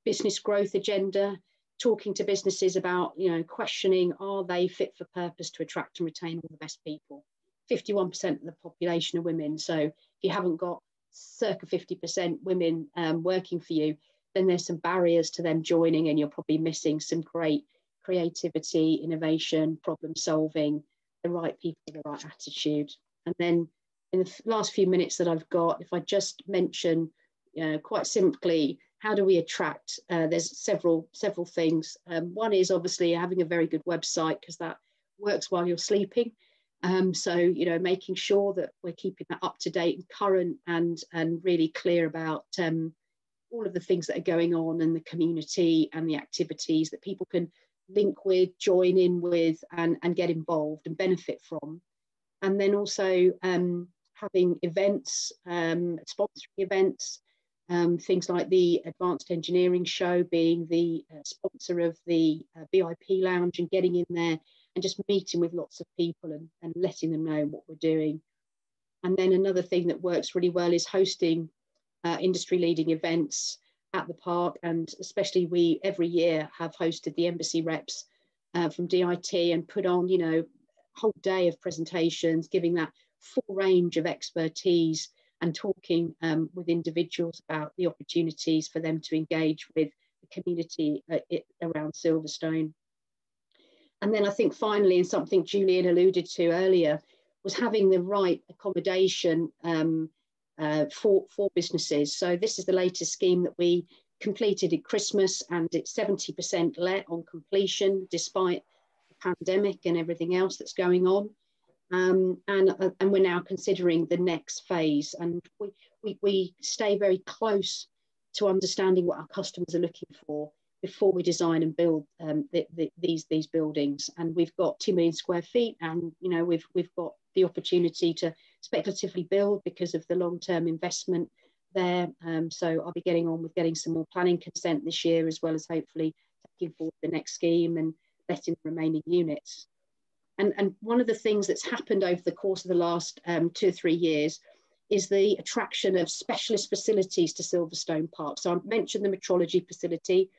business growth agenda, talking to businesses about, you know, questioning, are they fit for purpose to attract and retain all the best people? fifty-one percent of the population are women. So if you haven't got circa fifty percent women um, working for you, then there's some barriers to them joining, and you're probably missing some great creativity, innovation, problem solving, the right people, the right attitude. And then in the last few minutes that I've got, if I just mention, you know, quite simply, how do we attract? Uh, there's several several things. Um, one is obviously having a very good website, because that works while you're sleeping. Um, so, you know, making sure that we're keeping that up to date and current, and, and really clear about um, all of the things that are going on in the community and the activities that people can link with, join in with, and, and get involved and benefit from. And then also um, having events, um, sponsoring events, Um, things like the Advanced Engineering Show being the uh, sponsor of the uh, V I P lounge, and getting in there and just meeting with lots of people and, and letting them know what we're doing. And then another thing that works really well is hosting uh, industry leading events at the park. And especially we every year have hosted the embassy reps uh, from D I T and put on, you know, a whole day of presentations, giving that full range of expertise and talking um, with individuals about the opportunities for them to engage with the community uh, it, around Silverstone. And then I think finally, and something Julian alluded to earlier, was having the right accommodation um, uh, for, for businesses. So this is the latest scheme that we completed at Christmas, and it's seventy percent let on completion, despite the pandemic and everything else that's going on. Um, and, uh, and we're now considering the next phase, and we, we, we stay very close to understanding what our customers are looking for before we design and build um, the, the, these, these buildings. And we've got two million square feet, and, you know, we've, we've got the opportunity to speculatively build because of the long-term investment there. Um, so I'll be getting on with getting some more planning consent this year, as well as hopefully taking forward the next scheme and letting the remaining units. And, and one of the things that's happened over the course of the last um, two or three years is the attraction of specialist facilities to Silverstone Park. So I mentioned the metrology facility.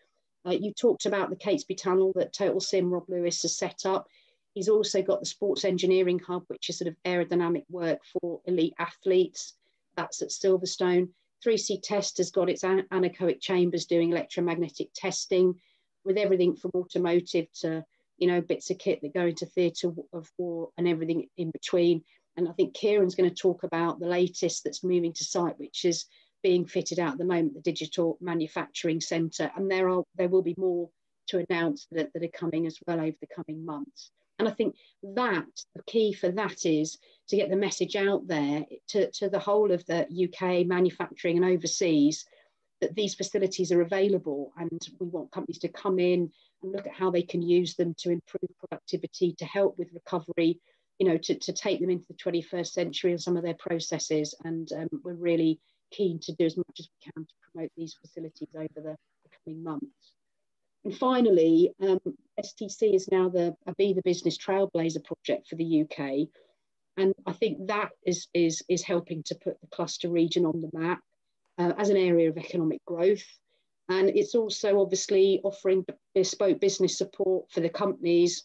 Uh, you talked about the Catesby Tunnel that Total Sim Rob Lewis has set up. He's also got the Sports Engineering Hub, which is sort of aerodynamic work for elite athletes. That's at Silverstone. three C Test has got its an anechoic chambers doing electromagnetic testing with everything from automotive to, you know, bits of kit that go into theatre of war and everything in between. And I think Kieran's going to talk about the latest that's moving to site, which is being fitted out at the moment, the Digital Manufacturing Centre. And there are there will be more to announce that, that are coming as well over the coming months. And I think that the key for that is to get the message out there to, to the whole of the U K, manufacturing and overseas, that these facilities are available and we want companies to come in and look at how they can use them to improve productivity, to help with recovery, you know, to, to take them into the twenty-first century and some of their processes. And um, we're really keen to do as much as we can to promote these facilities over the, the coming months. And finally, um, S T C is now the a Be the Business Trailblazer project for the U K. And I think that is, is, is helping to put the cluster region on the map uh, as an area of economic growth. And it's also obviously offering bespoke business support for the companies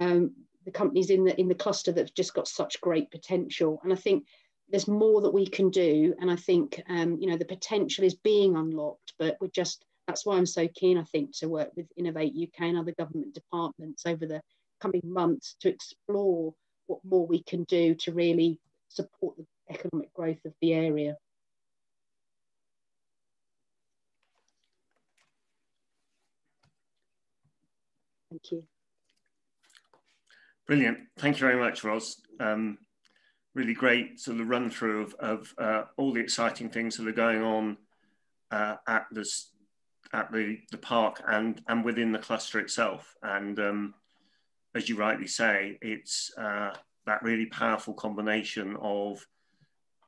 um, the companies in the in the cluster that have just got such great potential. And I think there's more that we can do. And I think um, you know, the potential is being unlocked, but we're just that's why I'm so keen, I think, to work with Innovate U K and other government departments over the coming months to explore what more we can do to really support the economic growth of the area. Thank you. Brilliant. Thank you very much, Ros. Um, really great sort of run through of, of uh, all the exciting things that are going on uh, at this, at the, the park and, and within the cluster itself. And um, as you rightly say, it's uh, that really powerful combination of,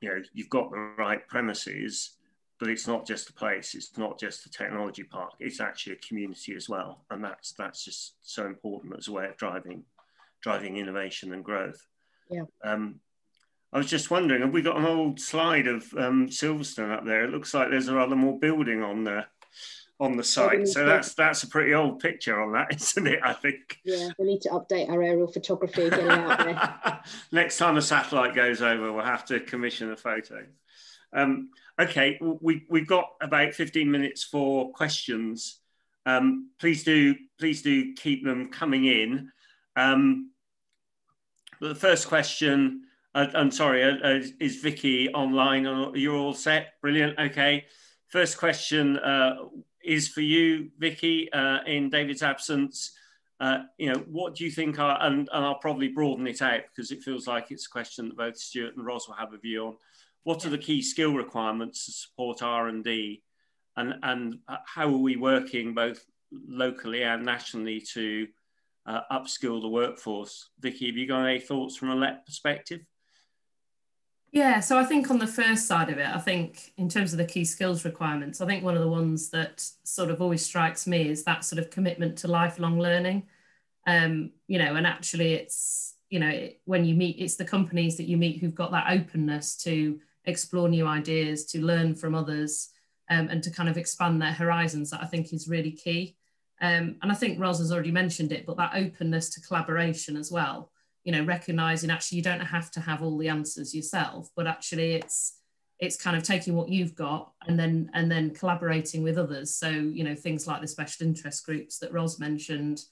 you know, you've got the right premises, but it's not just a place, it's not just a technology park, it's actually a community as well. And that's, that's just so important as a way of driving driving innovation and growth. Yeah. Um, I was just wondering, have we got an old slide of um, Silverstone up there? It looks like there's a rather more building on the on the site. So that's that's a pretty old picture on that, isn't it? I think. Yeah, we need to update our aerial photography. Get it out there. Next time a satellite goes over, we'll have to commission a photo. Um, okay, we we've got about fifteen minutes for questions. Um, please do please do keep them coming in. Um, the first question, uh, I'm sorry, uh, uh, is Vicky online? Or you're all set? Brilliant. Okay. First question uh, is for you, Vicky. Uh, in David's absence, uh, you know, what do you think are, and, and I'll probably broaden it out because it feels like it's a question that both Stuart and Ros will have a view on. What are the key skill requirements to support R and D, and, and how are we working both locally and nationally to Uh, upskill the workforce? Vicky, have you got any thoughts from a L E P perspective? Yeah, so I think on the first side of it, I think in terms of the key skills requirements, I think one of the ones that sort of always strikes me is that sort of commitment to lifelong learning. Um, you know, and actually it's, you know, it, when you meet, it's the companies that you meet who've got that openness to explore new ideas, to learn from others, um, and to kind of expand their horizons that I think is really key. Um, and I think Ros has already mentioned it, but that openness to collaboration as well, you know, recognising actually you don't have to have all the answers yourself, but actually it's it's kind of taking what you've got and then and then collaborating with others. So, you know, things like the special interest groups that Ros mentioned,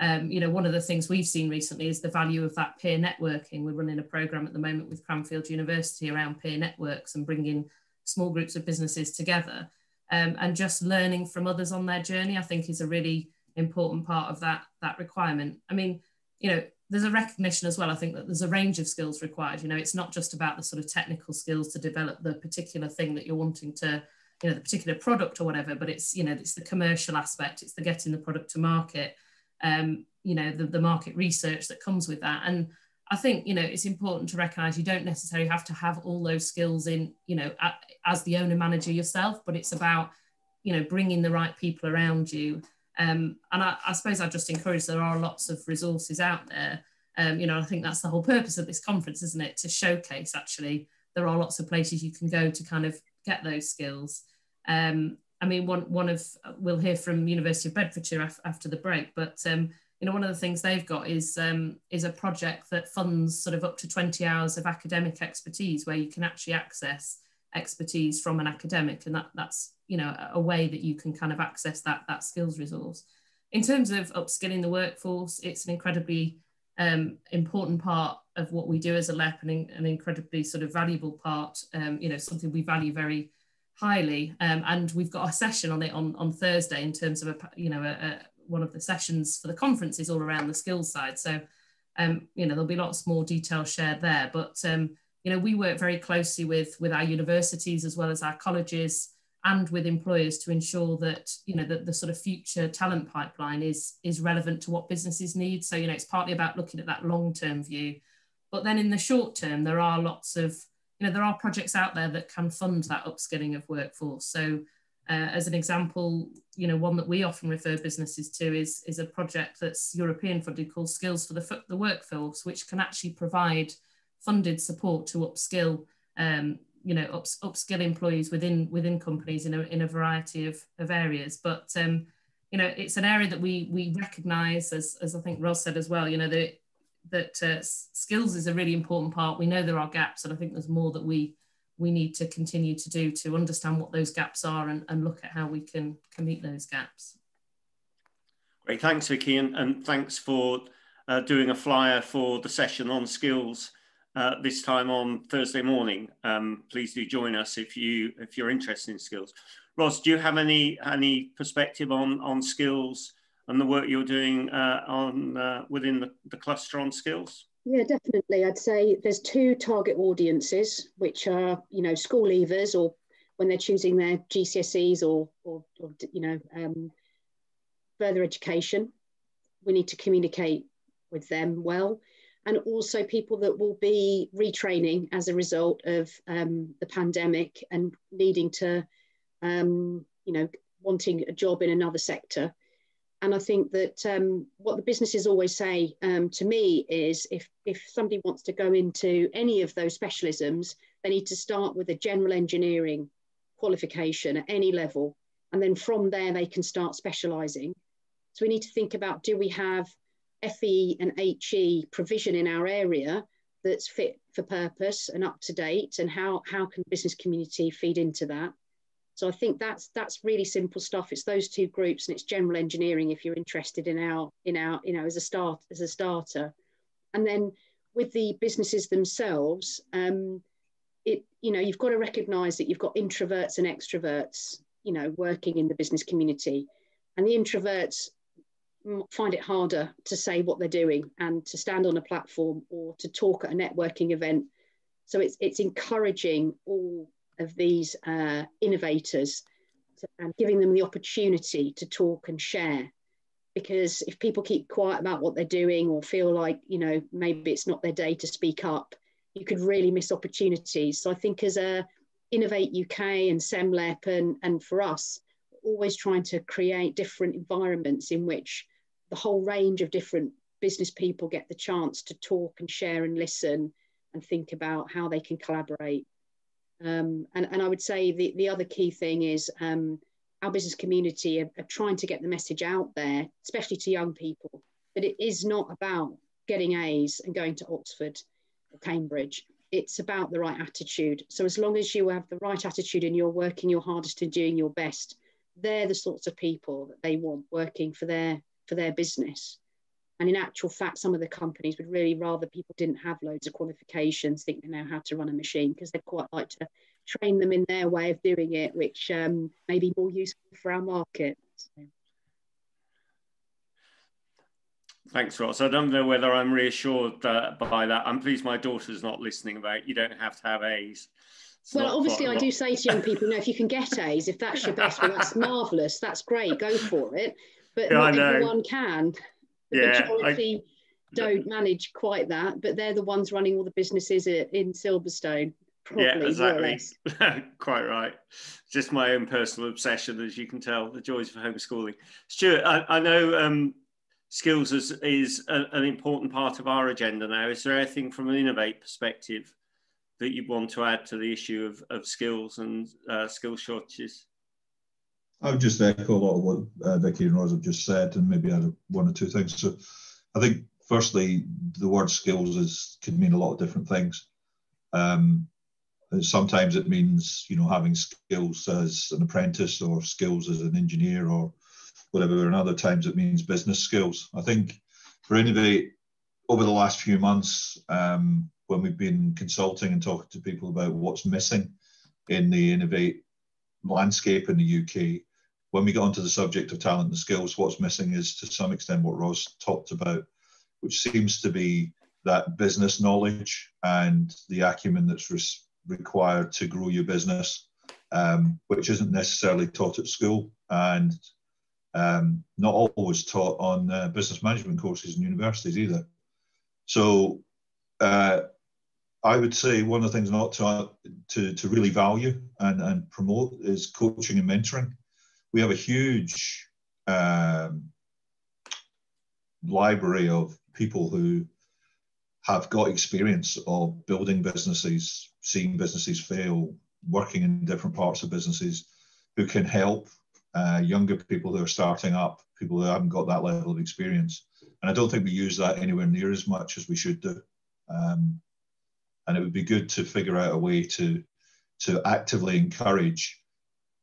um, you know, one of the things we've seen recently is the value of that peer networking. We're running a programme at the moment with Cranfield University around peer networks and bringing small groups of businesses together. Um, and just learning from others on their journey, I think, is a really important part of that, that requirement. I mean, you know, there's a recognition as well, I think, that there's a range of skills required. You know, it's not just about the sort of technical skills to develop the particular thing that you're wanting to, you know, the particular product or whatever, but it's, you know, it's the commercial aspect, it's the getting the product to market, um, you know, the, the market research that comes with that. And I think, you know, it's important to recognise you don't necessarily have to have all those skills in, you know, as the owner manager yourself, but it's about, you know, bringing the right people around you Um, and I, I suppose I just encourage, there are lots of resources out there. Um, you know, I think that's the whole purpose of this conference, isn't it? To showcase, actually, there are lots of places you can go to kind of get those skills. Um, I mean, one, one of, we'll hear from University of Bedfordshire af after the break, but, um, you know, one of the things they've got is, um, is a project that funds sort of up to twenty hours of academic expertise, where you can actually access expertise from an academic. And that, that's, you know, a way that you can kind of access that, that skills resource. In terms of upskilling the workforce, it's an incredibly um, important part of what we do as a LEP, and in, an incredibly sort of valuable part, um, you know, something we value very highly. Um, and we've got a session on it on, on Thursday in terms of, a, you know, a, a, one of the sessions for the conference is all around the skills side. So, um, you know, there'll be lots more detail shared there, but, um, you know, we work very closely with, with our universities as well as our colleges and with employers to ensure that, you know, that the sort of future talent pipeline is, is relevant to what businesses need. So, you know, it's partly about looking at that long-term view, but then in the short term, there are lots of, you know, there are projects out there that can fund that upskilling of workforce. So uh, as an example, you know, one that we often refer businesses to is, is a project that's European funded called Skills for the, the Workforce, which can actually provide funded support to upskill, um, you know, ups, upskill employees within within companies in a, in a variety of, of areas. But, um, you know, it's an area that we we recognise, as, as I think Ros said as well, you know, that, that uh, skills is a really important part. We know there are gaps, and I think there's more that we we need to continue to do to understand what those gaps are and, and look at how we can, can meet those gaps. Great, thanks Vicky, and, and thanks for uh, doing a flyer for the session on skills. Uh, this time on Thursday morning, um, please do join us if you if you're interested in skills. Ros, do you have any any perspective on on skills and the work you're doing uh, on uh, within the, the cluster on skills? Yeah, definitely. I'd say there's two target audiences, which are, you know, school leavers, or when they're choosing their G C S Es or or, or you know um, further education. We need to communicate with them well. And also people that will be retraining as a result of um, the pandemic and needing to, um, you know, wanting a job in another sector. And I think that um, what the businesses always say um, to me is if, if somebody wants to go into any of those specialisms, they need to start with a general engineering qualification at any level. And then from there, they can start specialising. So we need to think about, do we have F E and H E provision in our area that's fit for purpose and up to date, and how how can business community feed into that? So I think that's that's really simple stuff. It's those two groups, and it's general engineering if you're interested in our in our you know as a start as a starter. And then with the businesses themselves, um, it you know you've got to recognise that you've got introverts and extroverts you know working in the business community, and the introverts find it harder to say what they're doing and to stand on a platform or to talk at a networking event. So it's it's encouraging all of these uh, innovators to, and giving them the opportunity to talk and share. Because if people keep quiet about what they're doing or feel like, you know, maybe it's not their day to speak up, you could really miss opportunities. So I think as a Innovate U K and SEMLEP and, and for us, always trying to create different environments in which the whole range of different business people get the chance to talk and share and listen and think about how they can collaborate. Um, and, and I would say the, the other key thing is um, our business community are, are trying to get the message out there, especially to young people, that it is not about getting A's and going to Oxford or Cambridge. It's about the right attitude. So as long as you have the right attitude and you're working your hardest and doing your best, they're the sorts of people that they want working for their for their business. And in actual fact, some of the companies would really rather people didn't have loads of qualifications, think they know how to run a machine, because they'd quite like to train them in their way of doing it, which um, may be more useful for our market. So. Thanks, Ros. I don't know whether I'm reassured uh, by that. I'm pleased my daughter's not listening about you don't have to have A's. It's well, obviously, I do say to young people, you know, if you can get A's, if that's your best, well, that's marvellous. That's great. Go for it. But yeah, not everyone can. The yeah, majority I, don't manage quite that, but they're the ones running all the businesses in Silverstone. Probably, yeah, exactly. Quite right. Just my own personal obsession, as you can tell, the joys of homeschooling. Stuart, I, I know um, skills is, is a, an important part of our agenda now. Is there anything from an Innovate perspective that you want to add to the issue of, of skills and uh, skill shortages? I would just echo a lot of what uh, Vicky and Ros have just said, and maybe add one or two things. So I think, firstly, the word skills is, could mean a lot of different things. Um, sometimes it means, you know, having skills as an apprentice or skills as an engineer or whatever, and other times it means business skills. I think for Innovate, over the last few months, um, when we've been consulting and talking to people about what's missing in the Innovate landscape in the U K, when we got onto the subject of talent and skills, what's missing is to some extent what Ros talked about, which seems to be that business knowledge and the acumen that's re required to grow your business, um, which isn't necessarily taught at school and um, not always taught on uh, business management courses in universities either. So uh, I would say one of the things not to, to, to really value and, and promote is coaching and mentoring. We have a huge um, library of people who have got experience of building businesses, seeing businesses fail, working in different parts of businesses, who can help uh, younger people who are starting up, people who haven't got that level of experience. And I don't think we use that anywhere near as much as we should do. Um, and it would be good to figure out a way to, to actively encourage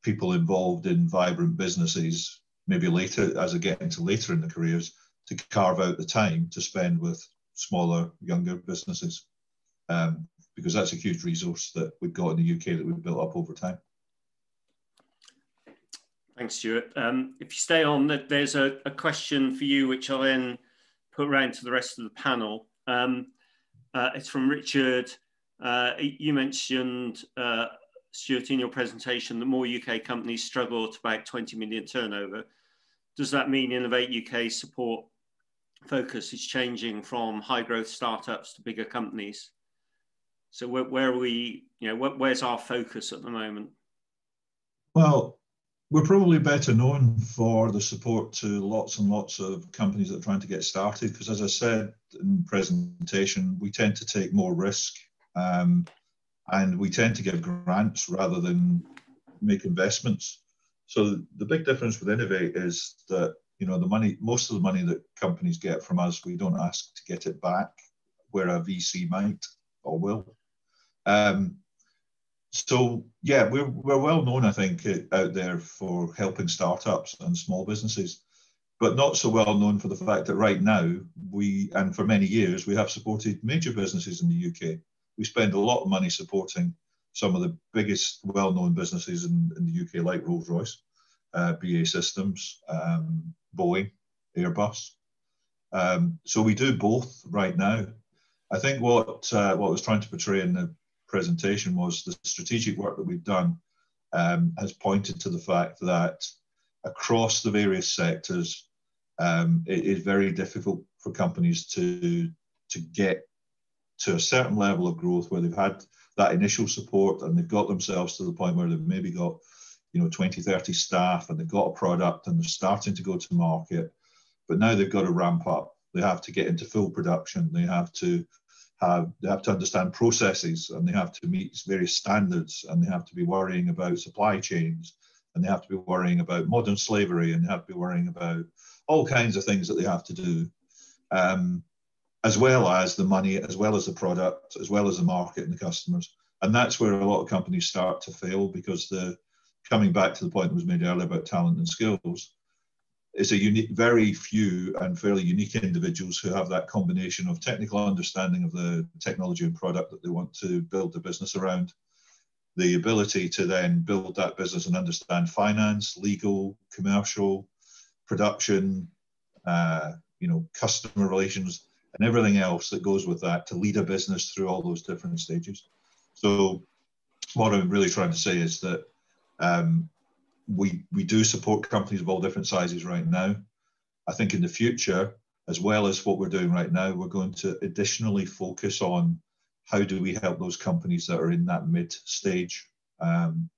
people involved in vibrant businesses, maybe later, as they get into later in their careers, to carve out the time to spend with smaller, younger businesses, um, because that's a huge resource that we've got in the U K that we've built up over time. Thanks, Stuart. Um, if you stay on, there's a, a question for you, which I'll then put round to the rest of the panel. Um, uh, it's from Richard. Uh, you mentioned, uh, Stuart, in your presentation that more U K companies struggle to about twenty million turnover. Does that mean Innovate U K support focus is changing from high growth startups to bigger companies? So where, where are we, you know, where, where's our focus at the moment? Well, we're probably better known for the support to lots and lots of companies that are trying to get started, because as I said in the presentation, we tend to take more risk um, and we tend to give grants rather than make investments. So the big difference with Innovate is that, you know, the money, most of the money that companies get from us, we don't ask to get it back, where a V C might or will. Um, so yeah, we're, we're well known, I think, out there for helping startups and small businesses, but not so well known for the fact that right now we, and for many years, we have supported major businesses in the U K. We spend a lot of money supporting some of the biggest well-known businesses in, in the U K, like Rolls-Royce, uh, B A Systems, um, Boeing, Airbus. Um, so we do both right now. I think what, uh, what I was trying to portray in the presentation was the strategic work that we've done um, has pointed to the fact that across the various sectors, um, it is very difficult for companies to, to get to a certain level of growth where they've had that initial support and they've got themselves to the point where they've maybe got, you know, twenty, thirty staff and they've got a product and they're starting to go to market, but now they've got to ramp up. They have to get into full production. They have to have, they have to understand processes and they have to meet various standards and they have to be worrying about supply chains and they have to be worrying about modern slavery and they have to be worrying about all kinds of things that they have to do. Um, as well as the money, as well as the product, as well as the market and the customers. And that's where a lot of companies start to fail, because the coming back to the point that was made earlier about talent and skills, it's a unique, very few and fairly unique individuals who have that combination of technical understanding of the technology and product that they want to build their business around, the ability to then build that business and understand finance, legal, commercial, production, uh, you know, customer relations, and everything else that goes with that to lead a business through all those different stages. So what I'm really trying to say is that um, we, we do support companies of all different sizes right now. I think in the future, as well as what we're doing right now, we're going to additionally focus on how do we help those companies that are in that mid stage, um,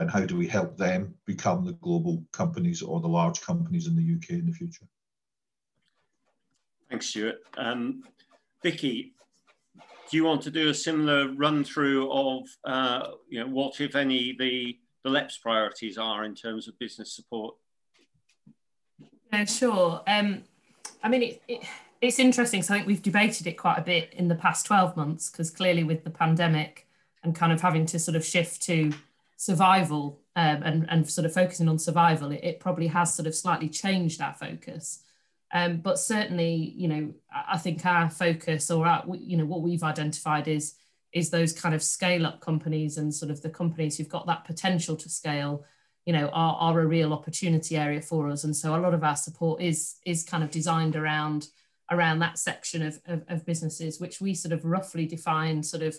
and how do we help them become the global companies or the large companies in the U K in the future? Thanks, Stuart. Um, Vicky, do you want to do a similar run through of uh, you know, what, if any, the, the LEP's priorities are in terms of business support? Yeah, sure. Um, I mean, it, it, it's interesting. So I think we've debated it quite a bit in the past twelve months, because clearly with the pandemic and kind of having to sort of shift to survival um, and, and sort of focusing on survival, it, it probably has sort of slightly changed our focus. Um, but certainly, you know, I think our focus, or our, you know, what we've identified is, is those kind of scale up companies, and sort of the companies who've got that potential to scale, you know, are, are a real opportunity area for us. And so a lot of our support is, is kind of designed around, around that section of, of, of businesses, which we sort of roughly define sort of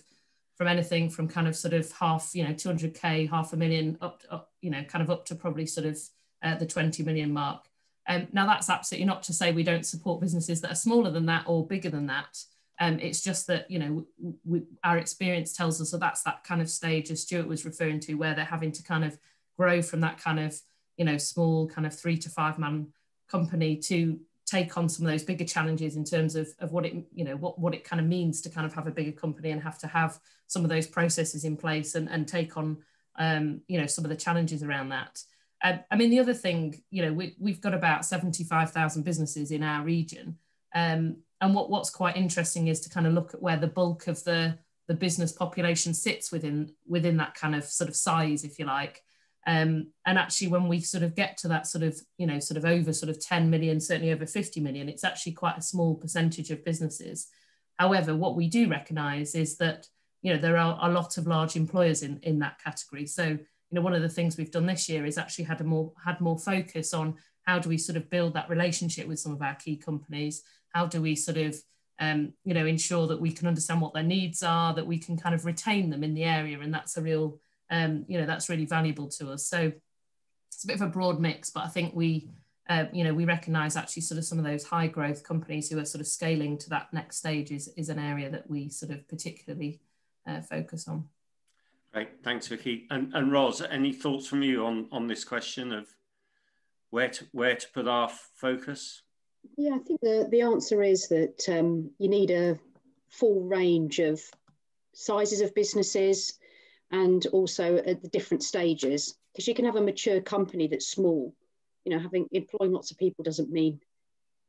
from anything from kind of sort of half, you know, two hundred K, half a million up, up you know, kind of up to probably sort of uh, the twenty million mark. Um, now, that's absolutely not to say we don't support businesses that are smaller than that or bigger than that. Um, it's just that, you know, we, our experience tells us that that's that kind of stage, as Stuart was referring to, where they're having to kind of grow from that kind of, you know, small kind of three to five man company to take on some of those bigger challenges in terms of, of what it, you know, what, what it kind of means to kind of have a bigger company and have to have some of those processes in place and, and take on, um, you know, some of the challenges around that. Um, I mean, the other thing, you know, we, we've got about seventy-five thousand businesses in our region. Um, and what, what's quite interesting is to kind of look at where the bulk of the, the business population sits within, within that kind of sort of size, if you like. Um, and actually, when we sort of get to that sort of, you know, sort of over sort of ten million, certainly over fifty million, it's actually quite a small percentage of businesses. However, what we do recognise is that, you know, there are a lot of large employers in, in that category. So, you know, one of the things we've done this year is actually had a more had more focus on how do we sort of build that relationship with some of our key companies? How do we sort of, um, you know, ensure that we can understand what their needs are, that we can kind of retain them in the area? And that's a real, um, you know, that's really valuable to us. So it's a bit of a broad mix, but I think we, uh, you know, we recognise actually sort of some of those high growth companies who are sort of scaling to that next stage is, is an area that we sort of particularly uh, focus on. Great, thanks, Vicky. And, and Ros, any thoughts from you on, on this question of where to, where to put our focus? Yeah, I think the, the answer is that um, you need a full range of sizes of businesses and also at the different stages, because you can have a mature company that's small. You know, having employing lots of people doesn't mean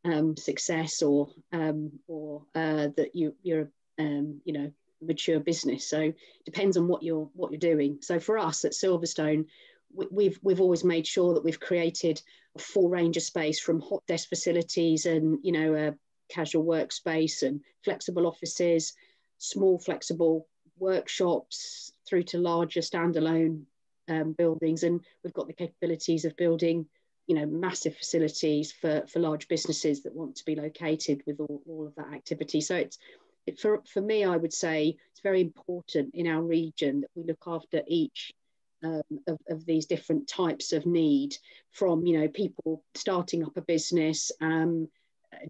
um, success or, um, or uh, that you, you're, um, you know, mature business. So it depends on what you're what you're doing. So for us at Silverstone, we, we've we've always made sure that we've created a full range of space, from hot desk facilities and you know a casual workspace and flexible offices, small flexible workshops, through to larger standalone um, buildings. And we've got the capabilities of building you know massive facilities for for large businesses that want to be located with all, all of that activity. So it's It, for, for me, I would say it's very important in our region that we look after each um, of, of these different types of need, from, you know, people starting up a business, um,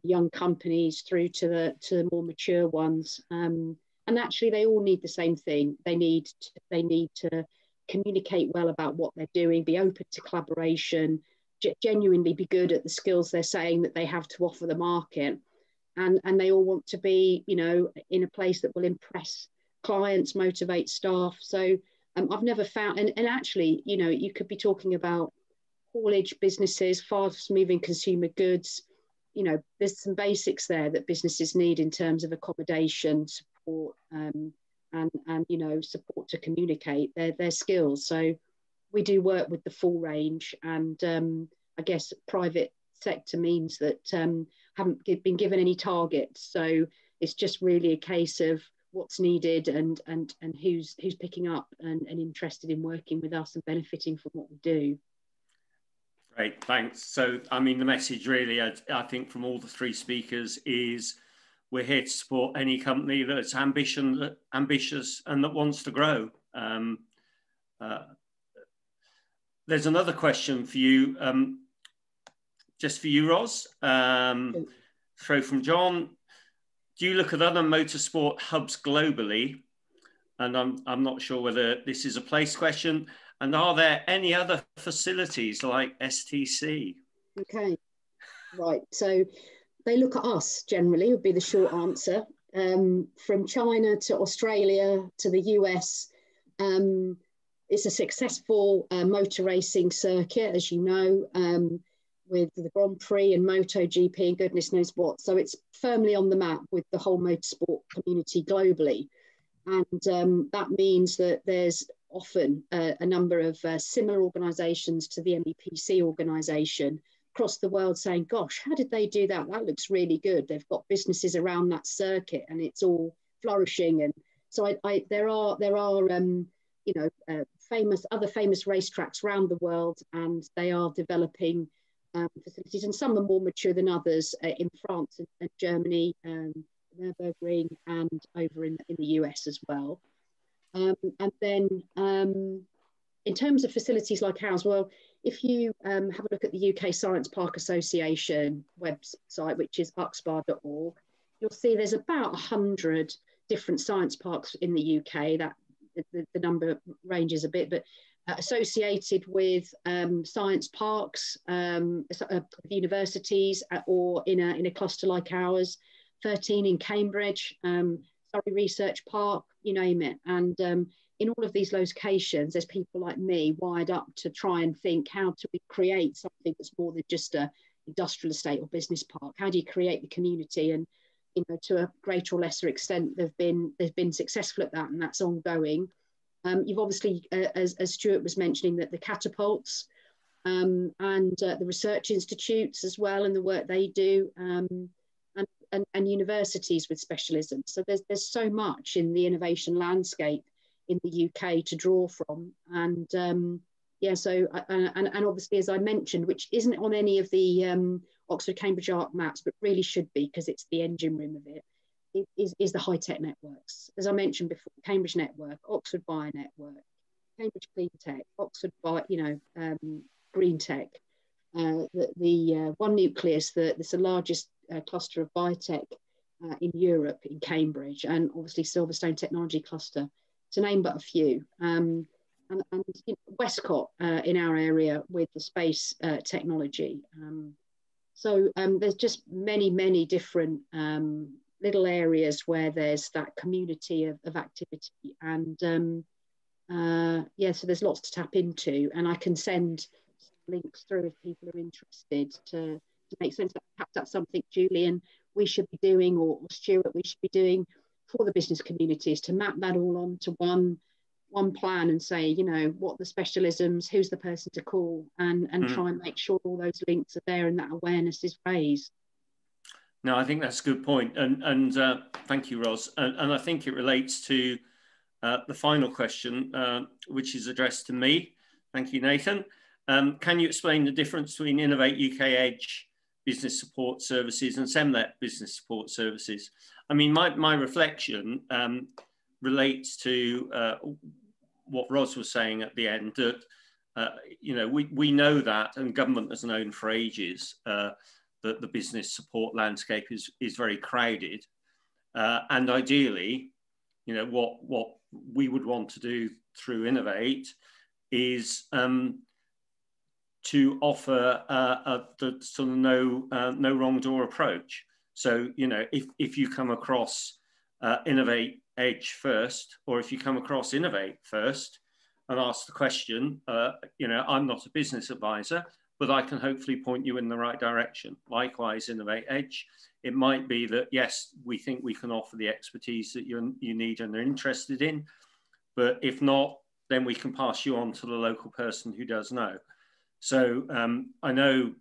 young companies through to the, to the more mature ones. Um, and actually, they all need the same thing. They need to, they need to communicate well about what they're doing, be open to collaboration, genuinely be good at the skills they're saying that they have to offer the market. And, and they all want to be, you know, in a place that will impress clients, motivate staff. So um, I've never found, and, and actually, you know, you could be talking about haulage businesses, fast moving consumer goods. You know, there's some basics there that businesses need in terms of accommodation, support, um, and, and, you know, support to communicate their, their skills. So we do work with the full range, and um, I guess private sector means that um, haven't been given any targets, so it's just really a case of what's needed and and and who's who's picking up and, and interested in working with us and benefiting from what we do. Great, thanks. So I mean, the message really I, I think from all the three speakers is we're here to support any company that's ambition ambitious and that wants to grow. Um, uh, there's another question for you. Um, Just for you, Ros. Um, throw from John. do you look at other motorsport hubs globally? And I'm, I'm not sure whether this is a place question. And are there any other facilities like S T C? Okay, right. So they look at us generally would be the short answer. Um, from China to Australia to the U S, um, it's a successful uh, motor racing circuit, as you know, um, with the Grand Prix and MotoGP and goodness knows what. So it's firmly on the map with the whole motorsport community globally. And um, that means that there's often uh, a number of uh, similar organisations to the M E P C organisation across the world saying, gosh, how did they do that? That looks really good. They've got businesses around that circuit and it's all flourishing. And so I, I, there are, there are um, you know, uh, famous other famous racetracks around the world, and they are developing um, facilities, and some are more mature than others uh, in France and, and Germany, um, Nürburgring, and over in, in the U S as well. Um, and then um, in terms of facilities like ours, well, if you um, have a look at the U K Science Park Association website, which is U X P A dot org, you'll see there's about one hundred different science parks in the U K. That the, the number ranges a bit, but uh, associated with um, science parks, um, uh, universities, uh, or in a, in a cluster like ours, thirteen in Cambridge, um, Surrey Research Park, you name it. And um, in all of these locations, there's people like me wired up to try and think, how do we create something that's more than just an industrial estate or business park? How do you create the community? And, you know, to a greater or lesser extent, they've been, they've been successful at that, and that's ongoing. Um, you've obviously, uh, as, as Stuart was mentioning, that the catapults um, and uh, the research institutes as well, and the work they do, um, and, and, and universities with specialism. So there's, there's so much in the innovation landscape in the U K to draw from. And um, yeah, so, and, and, and obviously, as I mentioned, which isn't on any of the um, Oxford-Cambridge Arc maps, but really should be, because it's the engine room of it, it is, is the high-tech networks. As I mentioned before, Cambridge Network, Oxford Bio Network, Cambridge Clean Tech, Oxford Bio, you know, um, Green Tech, uh, the, the uh, One Nucleus, the, that's the largest uh, cluster of biotech uh, in Europe, in Cambridge, and obviously Silverstone Technology Cluster, to name but a few, um, and, and you know, Westcott uh, in our area with the space uh, technology. Um, so um, there's just many, many different um, little areas where there's that community of, of activity. And um, uh, yeah, so there's lots to tap into, and I can send links through if people are interested to, to make sense. Perhaps that's something, Julian, we should be doing, or, or Stuart, we should be doing for the business communities, to map that all onto one one plan and say, you know, what the specialisms, who's the person to call, and and mm. try and make sure all those links are there and that awareness is raised. No, I think that's a good point, and and uh, thank you, Ros, and, and I think it relates to uh, the final question, uh, which is addressed to me. Thank you, Nathan. Um, can you explain the difference between Innovate U K Edge business support services and SEMLEP business support services? I mean, my, my reflection um, relates to uh, what Ros was saying at the end, that, uh, you know, we, we know that, and government has known for ages, uh, that the business support landscape is, is very crowded. Uh, and ideally, you know, what, what we would want to do through Innovate is um, to offer uh, a, the sort of no, uh, no wrong door approach. So, you know, if, if you come across uh, Innovate Edge first, or if you come across Innovate first and ask the question, uh, you know, I'm not a business advisor, but I can hopefully point you in the right direction. Likewise, Innovate Edge, it might be that, yes, we think we can offer the expertise that you're, you need and are interested in, but if not, then we can pass you on to the local person who does know. So um, I know...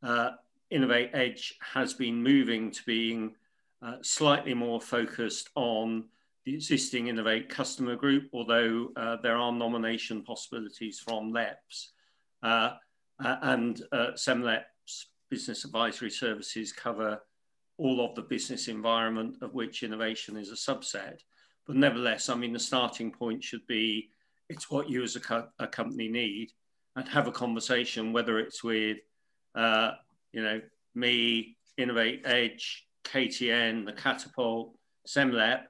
Uh, Innovate Edge has been moving to being uh, slightly more focused on the existing Innovate customer group, although uh, there are nomination possibilities from LEPs, uh, and uh, SEMLEP's business advisory services cover all of the business environment of which innovation is a subset. But nevertheless, I mean, the starting point should be, it's what you as a, co a company need, and have a conversation, whether it's with, uh, you know, me, Innovate Edge, K T N, the Catapult, SEMLEP,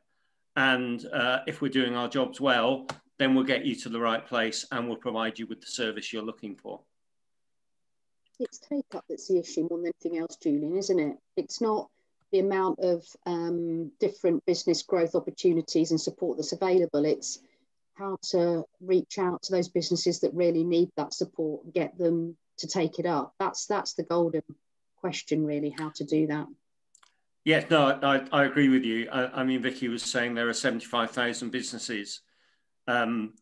and uh, if we're doing our jobs well, then we'll get you to the right place and we'll provide you with the service you're looking for. It's take-up that's the issue more than anything else, Julian, isn't it? It's not the amount of um, different business growth opportunities and support that's available. It's how to reach out to those businesses that really need that support and get them to take it up. That's, that's the golden question, really, how to do that. Yes, no, I, I agree with you. I, I mean, Vicky was saying there are seventy-five thousand businesses um,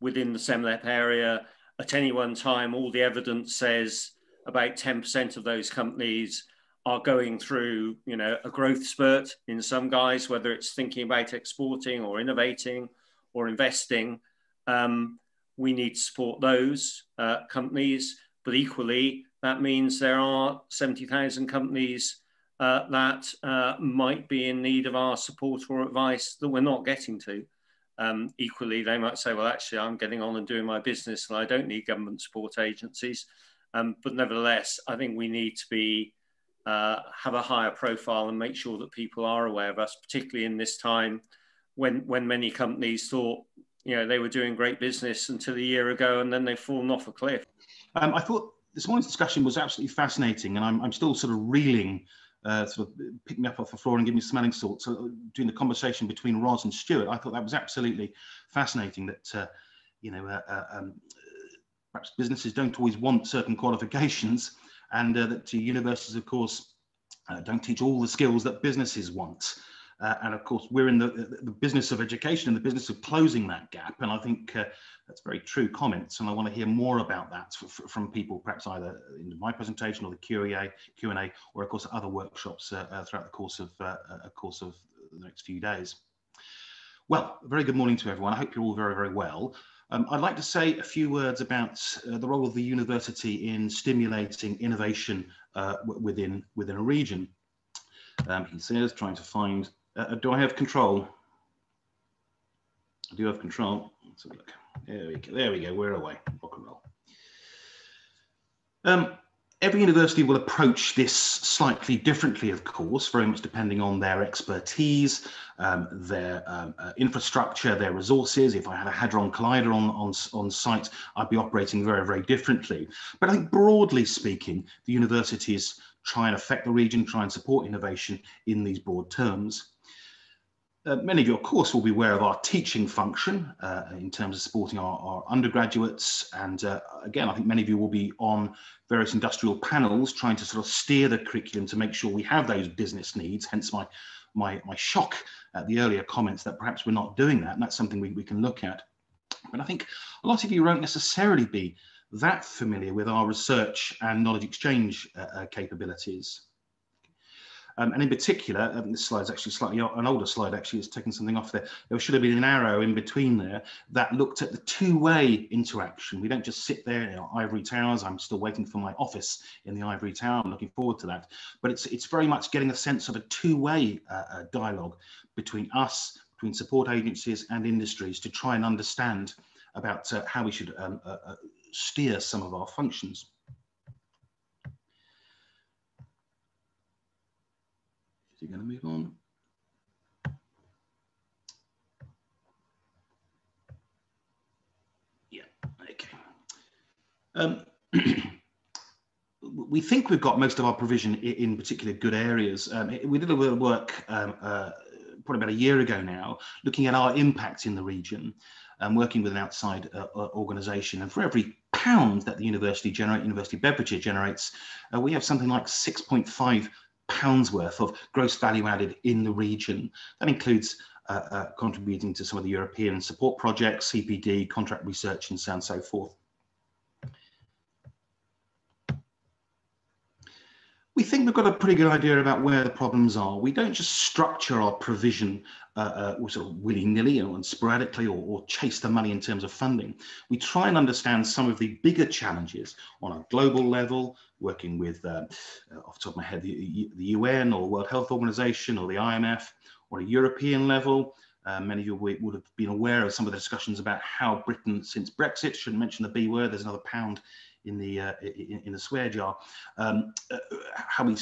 within the SEMLEP area. At any one time, all the evidence says about ten percent of those companies are going through, you know, a growth spurt in some guys, whether it's thinking about exporting or innovating or investing. Um, we need to support those uh, companies, but equally, that means there are seventy thousand companies uh, that uh, might be in need of our support or advice that we're not getting to. Um, equally, they might say, well, actually, I'm getting on and doing my business and I don't need government support agencies. Um, but nevertheless, I think we need to be uh, have a higher profile and make sure that people are aware of us, particularly in this time when, when many companies thought, you know, they were doing great business until a year ago and then they've fallen off a cliff. Um, I thought this morning's discussion was absolutely fascinating, and I'm, I'm still sort of reeling, uh, sort of picking me up off the floor and giving me smelling salts. So doing the conversation between Ros and Stuart, I thought that was absolutely fascinating that, uh, you know, uh, uh, um, perhaps businesses don't always want certain qualifications, and uh, that universities, of course, uh, don't teach all the skills that businesses want. Uh, and of course, we're in the, the business of education and the business of closing that gap. And I think uh, that's very true comments. And I want to hear more about that for, for, from people, perhaps either in my presentation or the Q and A, or of course, other workshops uh, uh, throughout the course of, uh, uh, course of the next few days. Well, a very good morning to everyone. I hope you're all very, very well. Um, I'd like to say a few words about uh, the role of the university in stimulating innovation uh, within, within a region. Um, he says, trying to find, uh, do I have control? I do have control. Let's have a look. There we go, there we go. We're away, rock and roll. Um, every university will approach this slightly differently, of course, very much depending on their expertise, um, their um, uh, infrastructure, their resources. If I had a Hadron Collider on, on, on site, I'd be operating very, very differently. But I think broadly speaking, the universities try and affect the region, try and support innovation in these broad terms. Uh, many of you, of course, will be aware of our teaching function uh, in terms of supporting our, our undergraduates. And uh, again, I think many of you will be on various industrial panels trying to sort of steer the curriculum to make sure we have those business needs, hence my, my, my shock at the earlier comments that perhaps we're not doing that. And that's something we, we can look at. But I think a lot of you won't necessarily be that familiar with our research and knowledge exchange uh, uh, capabilities. Um, and in particular, um, this slide is actually slightly an older slide, actually, it's taken something off there. There should have been an arrow in between there that looked at the two-way interaction. We don't just sit there in our ivory towers. I'm still waiting for my office in the ivory tower. I'm looking forward to that. But it's, it's very much getting a sense of a two-way uh, uh, dialogue between us, between support agencies and industries to try and understand about uh, how we should um, uh, uh, steer some of our functions. Is he going to move on? Yeah, okay. Um, we think we've got most of our provision in particular good areas. Um, we did a little work um, uh, probably about a year ago now, looking at our impact in the region. Um, working with an outside uh, organisation, and for every pound that the university generate, University of Bedfordshire generates, uh, we have something like six point five pounds worth of gross value added in the region. That includes uh, uh, contributing to some of the European support projects, C P D, contract research, and so on and so forth. We think we've got a pretty good idea about where the problems are. We don't just structure our provision uh, uh, sort of willy-nilly and sporadically or, or chase the money in terms of funding. We try and understand some of the bigger challenges on a global level, working with, uh, off the top of my head, the, the U N or World Health Organization or the I M F, or a European level, Uh, many of you would have been aware of some of the discussions about how Britain, since Brexit, shouldn't mention the B word, there's another pound in the, uh, in, in the swear jar, um, uh, how we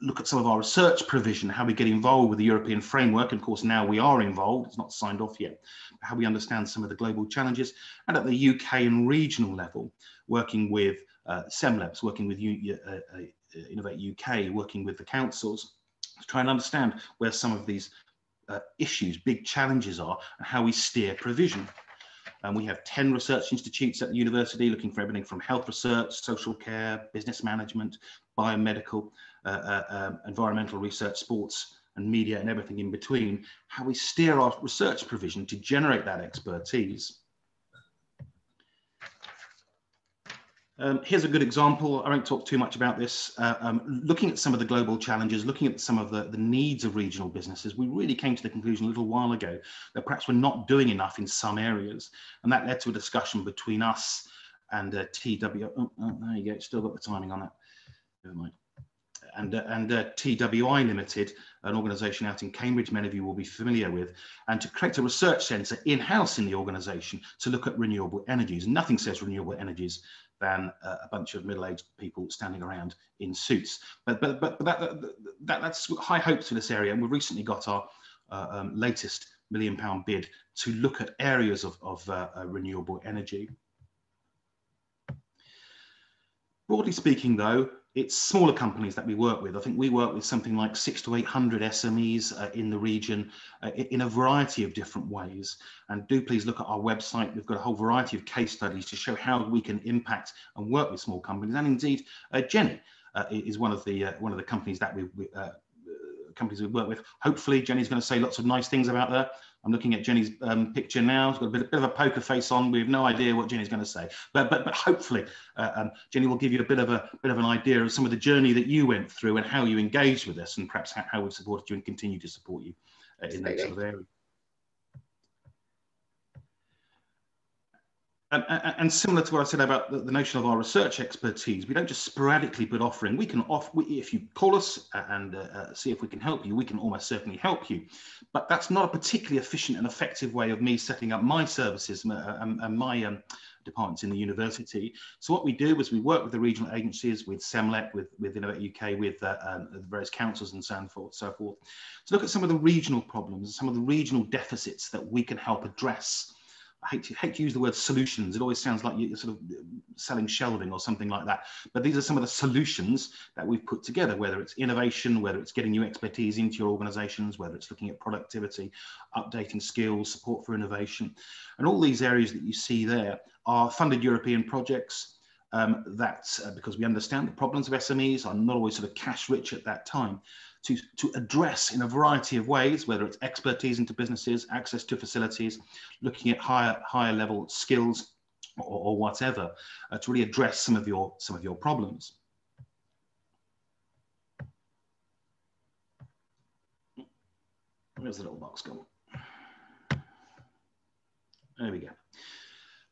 look at some of our research provision, how we get involved with the European framework, and of course now we are involved, it's not signed off yet, but how we understand some of the global challenges, and at the U K and regional level, working with uh, SEMLEPs, working with U uh, uh, Innovate U K, working with the councils, to try and understand where some of these Uh, issues, big challenges are, and how we steer provision. And we have ten research institutes at the university looking for everything from health research, social care, business management, biomedical, uh, uh, uh, environmental research, sports and media, and everything in between, how we steer our research provision to generate that expertise. Um, here's a good example. I won't talk too much about this. Uh, um, looking at some of the global challenges, looking at some of the, the needs of regional businesses, we really came to the conclusion a little while ago that perhaps we're not doing enough in some areas. And that led to a discussion between us and uh, T W. Oh, oh, there you go, still got the timing on that. Never mind. And, uh, and uh, T W I Limited, an organisation out in Cambridge many of you will be familiar with, and to create a research centre in-house in the organisation to look at renewable energies. And nothing says renewable energies than uh, a bunch of middle-aged people standing around in suits. But, but, but that, that, that, that's high hopes for this area, and we've recently got our uh, um, latest million pound bid to look at areas of, of uh, uh, renewable energy. Broadly speaking though, it's smaller companies that we work with. I think we work with something like six to eight hundred S M Es uh, in the region uh, in a variety of different ways. And do please look at our website. We've got a whole variety of case studies to show how we can impact and work with small companies. And indeed, uh, Jenny uh, is one of the uh, one of the companies that we, we uh, companies we work with. Hopefully, Jenny's going to say lots of nice things about her. I'm looking at Jenny's um, picture now. She's got a bit, bit of a poker face on. We have no idea what Jenny's going to say, but but but hopefully, uh, um, Jenny will give you a bit of a bit of an idea of some of the journey that you went through and how you engaged with us, and perhaps how, how we've supported you and continue to support you uh, in that sort of area. And, and similar to what I said about the, the notion of our research expertise, we don't just sporadically put offering. We can offer, if you call us and uh, see if we can help you, we can almost certainly help you. But that's not a particularly efficient and effective way of me setting up my services and, and, and my um, departments in the university. So what we do is we work with the regional agencies, with SEMLEP, with, with Innovate U K, with uh, um, the various councils and so forth, so forth, to look at some of the regional problems, some of the regional deficits that we can help address. I hate to, hate to use the word solutions. It always sounds like you're sort of selling shelving or something like that. But these are some of the solutions that we've put together, whether it's innovation, whether it's getting new expertise into your organizations, whether it's looking at productivity, updating skills, support for innovation. And all these areas that you see there are funded European projects um, that, uh, because we understand the problems of S M Es are not always sort of cash rich at that time. To, to address in a variety of ways, whether it's expertise into businesses, access to facilities, looking at higher higher level skills or, or whatever, uh, to really address some of your some of your problems. Where's the little box gone? There we go.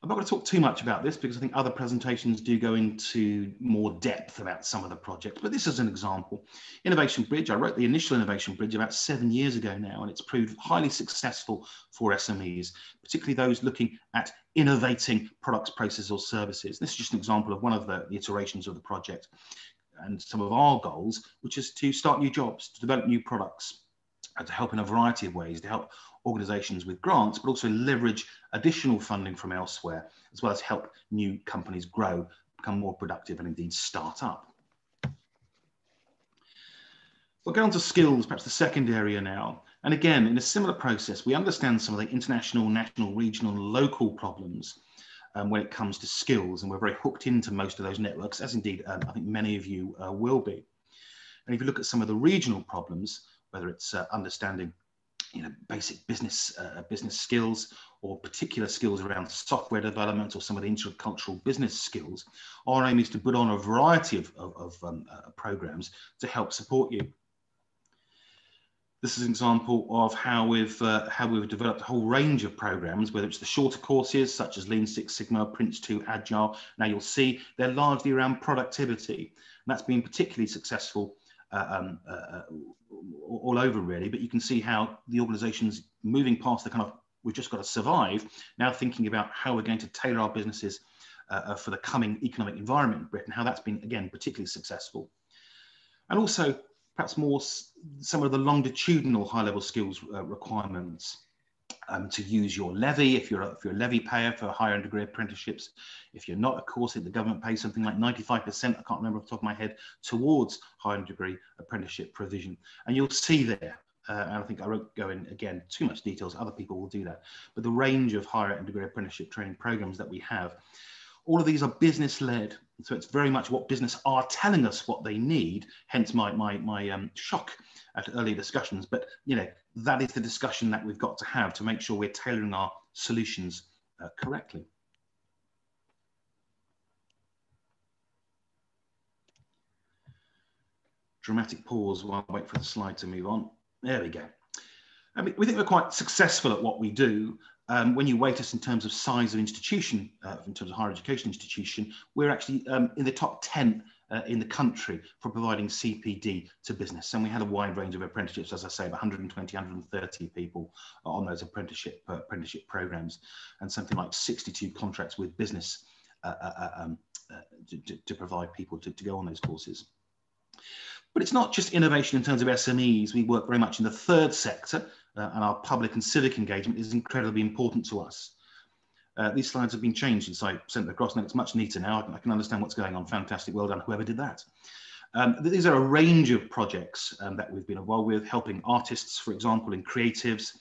I'm not going to talk too much about this because I think other presentations do go into more depth about some of the projects, but this is an example. Innovation Bridge, I wrote the initial Innovation Bridge about seven years ago now, and it's proved highly successful for S M Es, particularly those looking at innovating products, processes or services. This is just an example of one of the iterations of the project and some of our goals, which is to start new jobs, to develop new products, and to help in a variety of ways, to help organizations with grants, but also leverage additional funding from elsewhere, as well as help new companies grow, become more productive, and indeed start up. We'll go on to skills, perhaps the second area now. And again, in a similar process, we understand some of the international, national, regional, local problems um, when it comes to skills. And we're very hooked into most of those networks, as indeed um, I think many of you uh, will be. And if you look at some of the regional problems, whether it's uh, understanding you know, basic business uh, business skills, or particular skills around software development, or some of the intercultural business skills. Our aim is to put on a variety of, of, of um, uh, programs to help support you. This is an example of how we've uh, how we've developed a whole range of programs, whether it's the shorter courses such as Lean Six Sigma, Prince two, Agile. Now you'll see they're largely around productivity, and that's been particularly successful uh, um, uh, all over really, but you can see how the organisation's moving past the kind of, we've just got to survive, now thinking about how we're going to tailor our businesses uh, for the coming economic environment in Britain, how that's been, again, particularly successful. And also, perhaps more some of the longitudinal high-level skills uh, requirements um, to use your levy, if you're, if you're a levy payer for higher and degree apprenticeships. If you're not, of course, if the government pays something like ninety-five percent, I can't remember off the top of my head, towards higher and degree apprenticeship provision. And you'll see there, Uh, and I think I won't go in again too much details, other people will do that, but the range of higher and degree apprenticeship training programs that we have, all of these are business led, so it's very much what business are telling us what they need, hence my my, my um, shock at earlier discussions. But you know, that is the discussion that we've got to have to make sure we're tailoring our solutions uh, correctly. Dramatic pause while I wait for the slide to move on. There we go. I mean, we think we're quite successful at what we do. Um, when you weight us in terms of size of institution, uh, in terms of higher education institution, we're actually um, in the top ten uh, in the country for providing C P D to business. And we had a wide range of apprenticeships, as I say, of one hundred twenty, one hundred thirty people on those apprenticeship uh, apprenticeship programs, and something like sixty-two contracts with business uh, uh, um, uh, to, to provide people to, to go on those courses. But it's not just innovation in terms of S M Es. We work very much in the third sector, uh, and our public and civic engagement is incredibly important to us. Uh, these slides have been changed since I sent them across, and it's much neater now. I can, I can understand what's going on. Fantastic, well done, whoever did that. Um, these are a range of projects um, that we've been involved with, helping artists, for example, in creatives,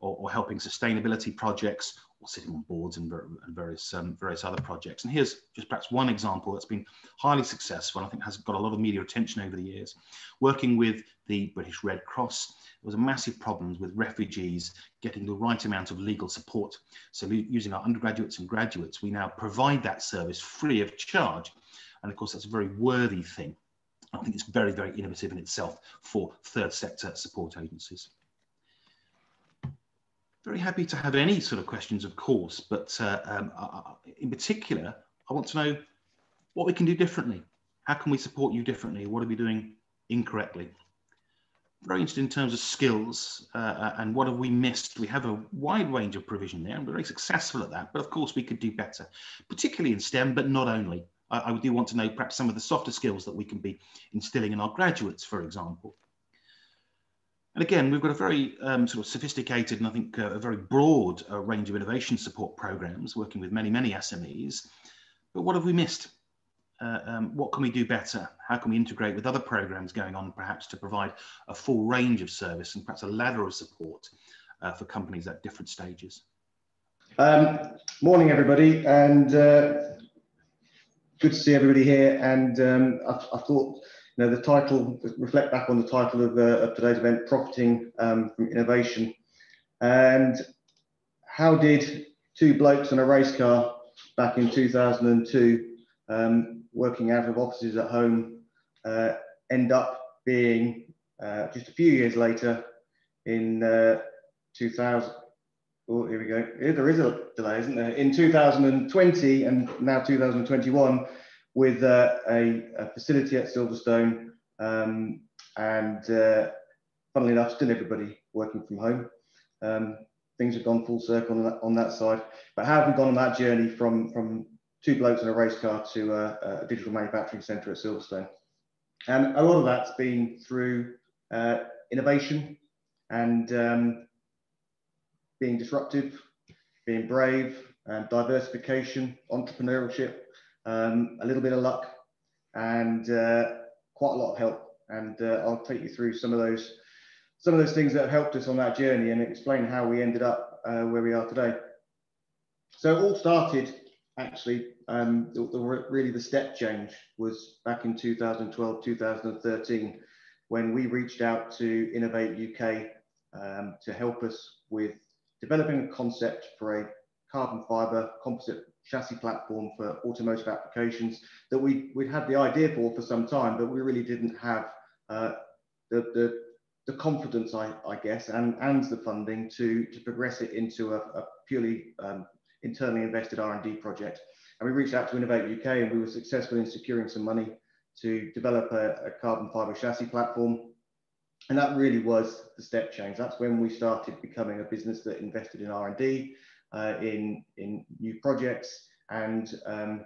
or, or helping sustainability projects, or sitting on boards and, and various, um, various other projects. And here's just perhaps one example that's been highly successful and I think has got a lot of media attention over the years. Working with the British Red Cross, there was a massive problem with refugees getting the right amount of legal support. So using our undergraduates and graduates, we now provide that service free of charge. And of course, that's a very worthy thing. I think it's very, very innovative in itself for third sector support agencies. Very happy to have any sort of questions, of course, but uh, um, uh, in particular, I want to know what we can do differently. How can we support you differently? What are we doing incorrectly? Very interested in terms of skills uh, and what have we missed? We have a wide range of provision there and we're very successful at that, but of course we could do better, particularly in STEM, but not only. I, I do want to know perhaps some of the softer skills that we can be instilling in our graduates, for example. And again, we've got a very um, sort of sophisticated and I think uh, a very broad uh, range of innovation support programs working with many, many S M Es. But what have we missed? Uh, um, what can we do better? How can we integrate with other programs going on perhaps to provide a full range of service and perhaps a ladder of support uh, for companies at different stages? Um, morning, everybody. And uh, good to see everybody here. And um, I, I thought... Now, the title, reflect back on the title of, uh, of today's event, Profiting um, from Innovation. And how did two blokes on a race car back in two thousand and two, um, working out of offices at home, uh, end up being uh, just a few years later in uh, two thousand? Oh, here we go. There is a delay, isn't there? In two thousand and twenty and now two thousand and twenty-one. With uh, a, a facility at Silverstone, um, and uh, funnily enough, still everybody working from home. Um, things have gone full circle on that, on that side. But how have we gone on that journey from, from two blokes in a race car to uh, a digital manufacturing centre at Silverstone? And a lot of that's been through uh, innovation and um, being disruptive, being brave, and diversification, entrepreneurship. Um, a little bit of luck and uh, quite a lot of help, and uh, I'll take you through some of those some of those things that have helped us on that journey and explain how we ended up uh, where we are today. So it all started actually, um, the, the, really the step change was back in two thousand and twelve, two thousand and thirteen, when we reached out to Innovate U K um, to help us with developing a concept for a carbon fibre composite chassis platform for automotive applications that we, we'd had the idea for for some time, but we really didn't have uh, the, the, the confidence, I, I guess, and, and the funding to, to progress it into a, a purely um, internally invested R and D project. And we reached out to Innovate U K and we were successful in securing some money to develop a, a carbon fibre chassis platform. And that really was the step change. That's when we started becoming a business that invested in R and D, uh, in, in new projects, and um,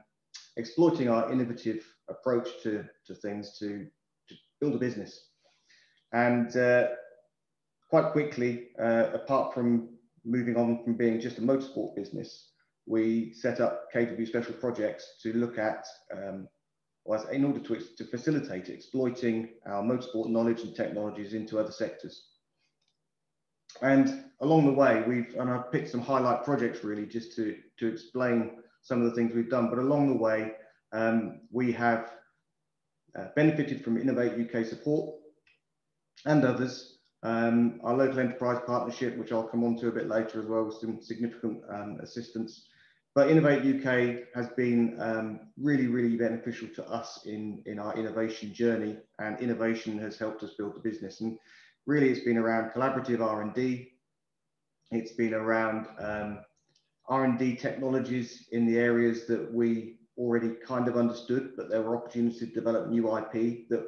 exploiting our innovative approach to, to things to, to build a business. And uh, quite quickly, uh, apart from moving on from being just a motorsport business, we set up K W Special Projects to look at um, was in order to, to facilitate exploiting our motorsport knowledge and technologies into other sectors. And along the way, we've, and I've picked some highlight projects really just to, to explain some of the things we've done, but along the way, um, we have uh, benefited from Innovate U K support and others. Um, our local enterprise partnership, which I'll come on to a bit later as well, with some significant um, assistance. But Innovate U K has been um, really, really beneficial to us in, in our innovation journey, and innovation has helped us build the business. And really, it's been around collaborative R and D. It's been around um, R and D technologies in the areas that we already kind of understood, but there were opportunities to develop new I P that,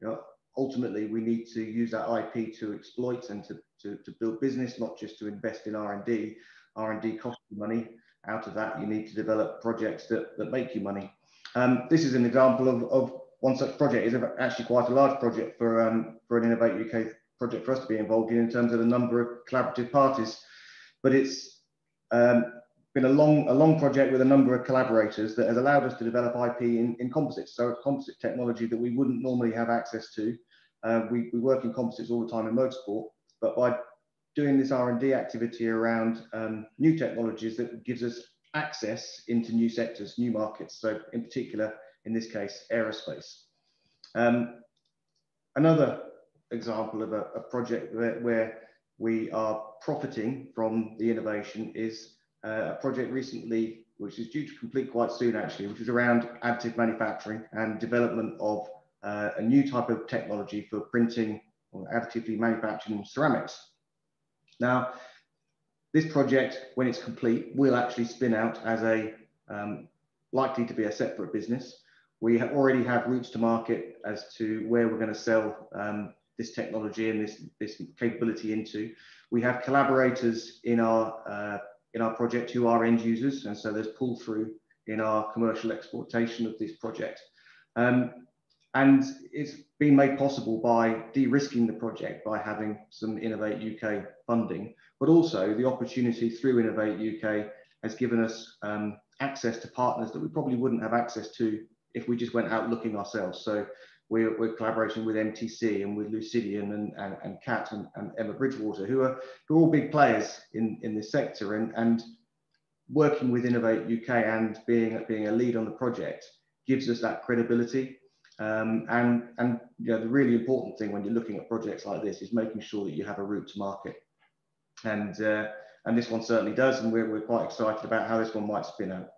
you know, ultimately we need to use that I P to exploit and to, to, to build business, not just to invest in R and D. R and D costs you money. Out of that, you need to develop projects that, that make you money. Um, this is an example of, of one such project. It's actually quite a large project for, um, for an Innovate U K project for us to be involved in, in terms of the number of collaborative parties. But it's um, been a long, a long project with a number of collaborators that has allowed us to develop I P in, in composites. So it's composite technology that we wouldn't normally have access to. Uh, we, we work in composites all the time in motorsport, but by doing this R and D activity around um, new technologies, that gives us access into new sectors, new markets. So in particular, in this case, aerospace. Um, another example of a, a project where, where we are profiting from the innovation is uh, a project recently, which is due to complete quite soon actually, which is around additive manufacturing and development of uh, a new type of technology for printing or additively manufacturing ceramics. Now, this project, when it's complete, will actually spin out as a, um, likely to be a separate business. We have already have routes to market as to where we're going to sell um, this technology and this, this capability into. We have collaborators in our, uh, in our project who are end users, and so there's pull through in our commercial exportation of this project. Um, and it's been made possible by de-risking the project by having some Innovate U K funding, but also the opportunity through Innovate U K has given us um, access to partners that we probably wouldn't have access to if we just went out looking ourselves. So we're, we're collaborating with M T C and with Lucidian and, and, and Kat and, and Emma Bridgewater, who are, who are all big players in, in this sector, and, and working with Innovate U K and being, being a lead on the project gives us that credibility. Um, and, and you know, the really important thing when you're looking at projects like this is making sure that you have a route to market. And, uh, and this one certainly does, and we're, we're quite excited about how this one might spin out.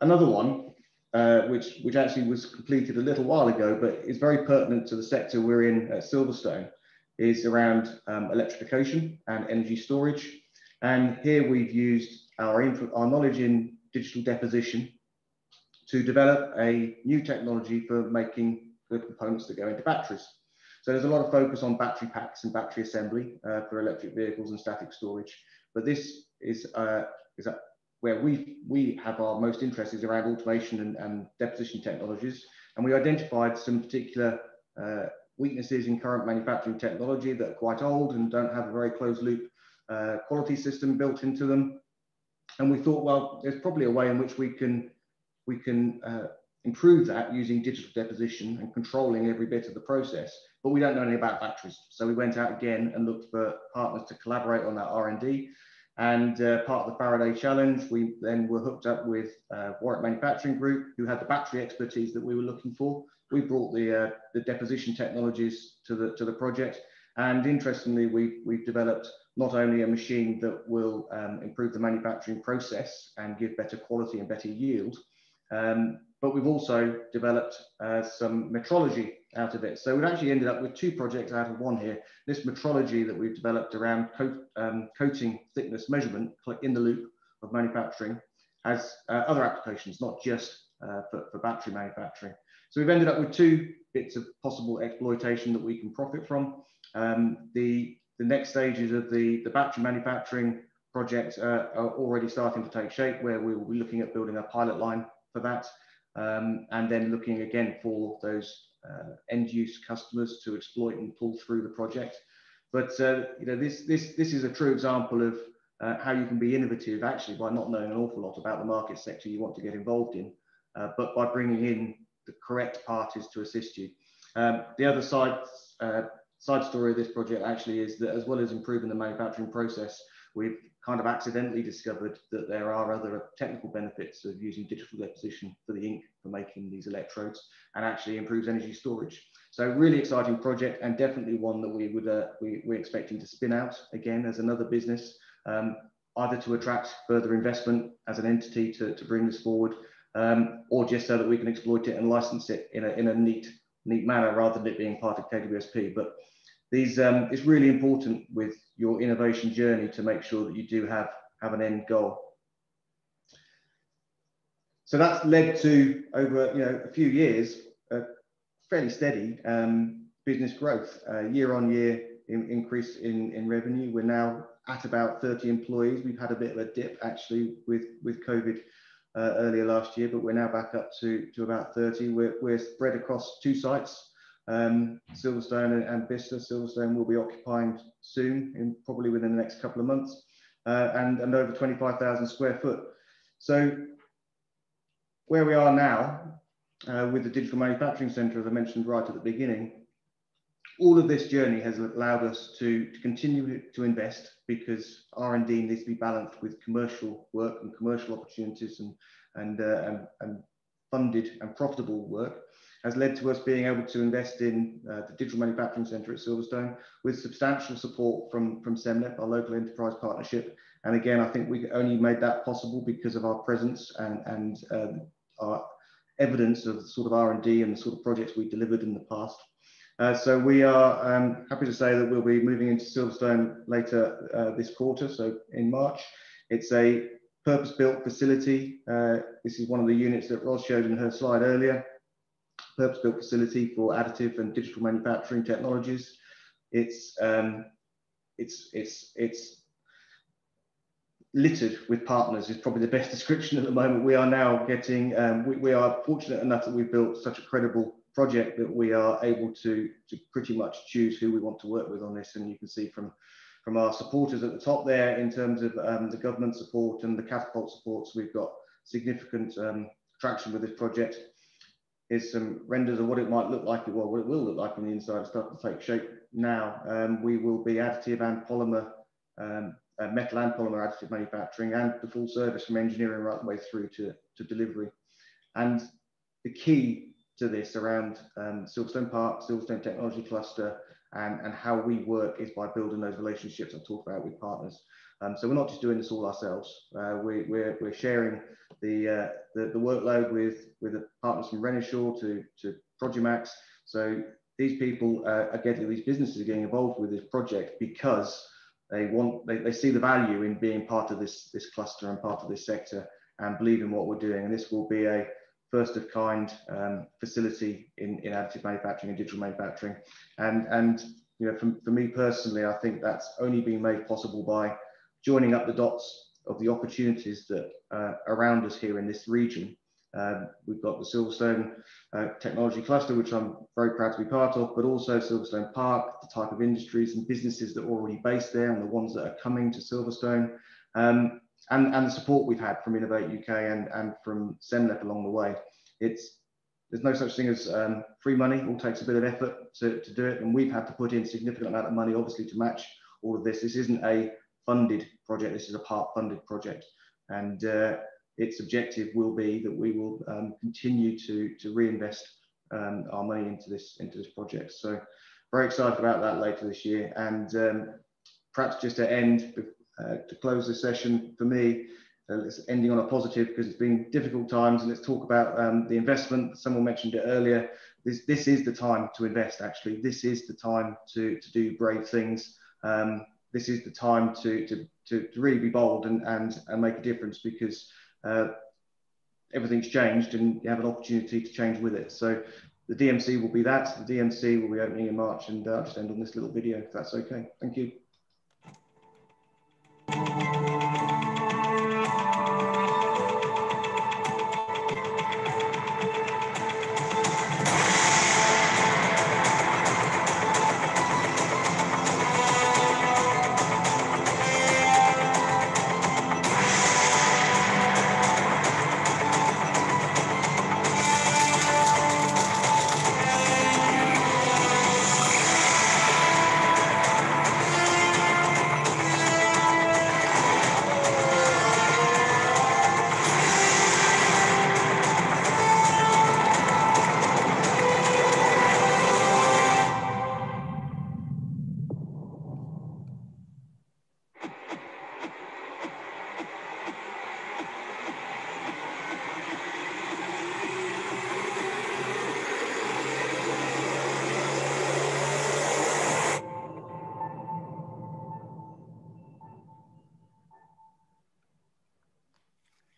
Another one, uh, which, which actually was completed a little while ago, but is very pertinent to the sector we're in at Silverstone, is around um, electrification and energy storage. And here we've used our, our knowledge in digital deposition to develop a new technology for making the components that go into batteries. So there's a lot of focus on battery packs and battery assembly uh, for electric vehicles and static storage. But this is, uh, is that where we, we have our most interest is around automation and, and deposition technologies. And we identified some particular uh, weaknesses in current manufacturing technology that are quite old and don't have a very closed loop uh, quality system built into them. And we thought, well, there's probably a way in which we can we can uh, improve that using digital deposition and controlling every bit of the process, but we don't know anything about batteries. So we went out again and looked for partners to collaborate on that R and D. And uh, part of the Faraday Challenge, we then were hooked up with uh, Warwick Manufacturing Group, who had the battery expertise that we were looking for. We brought the, uh, the deposition technologies to the, to the project. And interestingly, we, we've developed not only a machine that will um, improve the manufacturing process and give better quality and better yield, Um, but we've also developed uh, some metrology out of it. So we've actually ended up with two projects out of one here. This metrology that we've developed around coat, um, coating thickness measurement in the loop of manufacturing has uh, other applications, not just uh, for, for battery manufacturing. So we've ended up with two bits of possible exploitation that we can profit from. Um, the, the next stages of the, the battery manufacturing projects uh, are already starting to take shape, where we will be looking at building a pilot line for that, um, and then looking again for those uh, end-use customers to exploit and pull through the project. But uh, you know, this, this, this is a true example of uh, how you can be innovative actually by not knowing an awful lot about the market sector you want to get involved in, uh, but by bringing in the correct parties to assist you. Um, the other side, uh, side story of this project actually is that, as well as improving the manufacturing process, we've kind of accidentally discovered that there are other technical benefits of using digital deposition for the ink for making these electrodes, and actually improves energy storage. So really exciting project, and definitely one that we would uh, we, we're expecting to spin out again as another business, um, either to attract further investment as an entity to, to bring this forward, um, or just so that we can exploit it and license it in a, in a neat neat manner, rather than it being part of K W S P. But these, um, it's really important with your innovation journey to make sure that you do have, have an end goal. So that's led to, over you know, a few years, uh, fairly steady um, business growth, uh, year on year in, increase in, in revenue. We're now at about thirty employees. We've had a bit of a dip actually with, with COVID uh, earlier last year, but we're now back up to, to about thirty. We're, we're spread across two sites, Um, Silverstone and, and Bicester. Silverstone will be occupying soon, in, probably within the next couple of months, uh, and, and over twenty-five thousand square foot. So where we are now uh, with the Digital Manufacturing Centre, as I mentioned right at the beginning, all of this journey has allowed us to, to continue to invest, because R and D needs to be balanced with commercial work and commercial opportunities, and, and, uh, and, and funded and profitable work. Has led to us being able to invest in uh, the Digital Manufacturing Centre at Silverstone, with substantial support from, from SEMLEP, our local enterprise partnership. And again, I think we only made that possible because of our presence and, and um, our evidence of the sort of R and D and the sort of projects we delivered in the past. Uh, so we are um, happy to say that we'll be moving into Silverstone later uh, this quarter, so in March. It's a purpose-built facility. Uh, this is one of the units that Ros showed in her slide earlier. Purpose-built facility for additive and digital manufacturing technologies. It's um, it's it's it's littered with partners is probably the best description at the moment. We are now getting um, we, we are fortunate enough that we've built such a credible project that we are able to to pretty much choose who we want to work with on this. And you can see from from our supporters at the top there, in terms of um, the government support and the catapult supports, we've got significant um, traction with this project. Here's some renders of what it might look like, well, what it will look like on the inside. It's starting to take shape now. Um, we will be additive and polymer, um, uh, metal and polymer additive manufacturing, and the full service from engineering right the way through to, to delivery. And the key to this around um, Silverstone Park, Silverstone Technology Cluster, and, and how we work is by building those relationships I talked about with partners. Um, so we're not just doing this all ourselves. Uh, we, we're, we're sharing the, uh, the the workload with with the partners from Renishaw to to Progimax. So these people uh, are getting these businesses are getting involved with this project because they want they, they see the value in being part of this this cluster and part of this sector, and believe in what we're doing. And this will be a first of kind um, facility in, in additive manufacturing and digital manufacturing. And and you know, for, for me personally, I think that's only been made possible by joining up the dots of the opportunities that uh, around us here in this region. Um, we've got the Silverstone uh, Technology Cluster, which I'm very proud to be part of, but also Silverstone Park, the type of industries and businesses that are already based there and the ones that are coming to Silverstone, um, and, and the support we've had from Innovate U K and, and from SEMLEP along the way. It's, there's no such thing as um, free money. It all takes a bit of effort to, to do it, and we've had to put in a significant amount of money, obviously, to match all of this. This isn't a funded project. This is a part-funded project, and uh, its objective will be that we will um, continue to to reinvest um, our money into this into this project. So, very excited about that later this year. And um, perhaps just to end, uh, to close this session for me, uh, it's ending on a positive, because it's been difficult times. And let's talk about um, the investment. Someone mentioned it earlier. This this is the time to invest. Actually, this is the time to to do brave things. Um, This is the time to, to, to really be bold and, and, and make a difference, because uh, everything's changed and you have an opportunity to change with it. So the D M C will be that. The D M C will be opening in March, and uh, I'll just end on this little video if that's okay. Thank you.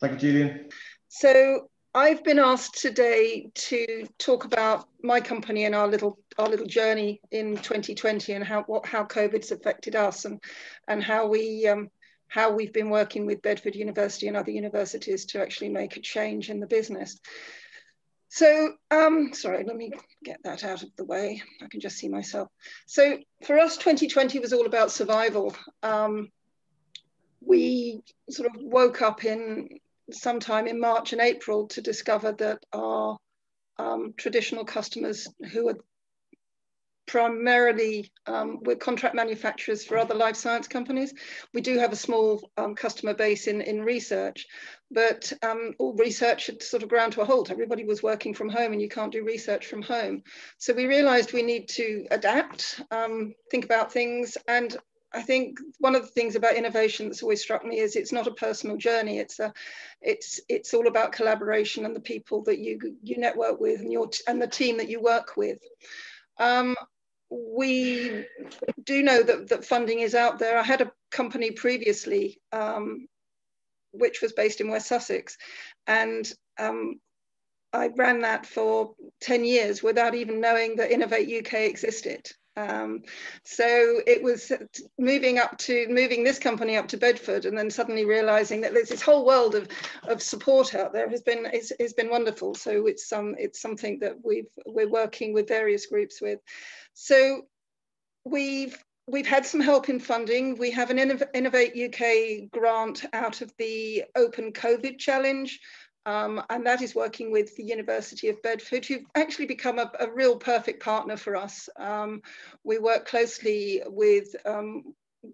Thank you, Julian. So I've been asked today to talk about my company and our little our little journey in twenty twenty and how what how COVID's affected us, and and how we um, how we've been working with Bedford University and other universities to actually make a change in the business. So um, sorry, let me get that out of the way. I can just see myself. So for us, twenty twenty was all about survival. Um, we sort of woke up in sometime in March and April to discover that our um, traditional customers, who are primarily, um, we're contract manufacturers for other life science companies. We do have a small um, customer base in, in research, but um, all research had sort of ground to a halt. Everybody was working from home and you can't do research from home. So we realized we need to adapt, um, think about things. And I think one of the things about innovation that's always struck me is it's not a personal journey. It's a, it's it's all about collaboration and the people that you you network with and your and the team that you work with. Um, we do know that that funding is out there. I had a company previously, um, which was based in West Sussex, and um, I ran that for ten years without even knowing that Innovate U K existed. Um, so it was moving up to moving this company up to Bedford and then suddenly realizing that there's this whole world of, of support out there has been is, has been wonderful. So it's um it's something that we've we're working with various groups with. So we've we've had some help in funding. We have an Innovate U K grant out of the Open COVID Challenge. Um, and that is working with the University of Bedford, who've actually become a, a real perfect partner for us. Um, we work closely with um,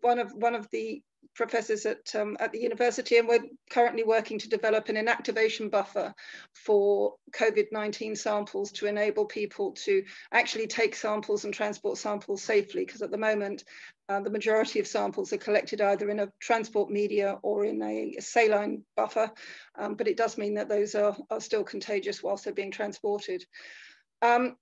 one of one of the professors at, um, at the university, and we're currently working to develop an inactivation buffer for COVID nineteen samples to enable people to actually take samples and transport samples safely, because at the moment, uh, the majority of samples are collected either in a transport media or in a saline buffer, um, but it does mean that those are, are still contagious whilst they're being transported. Um,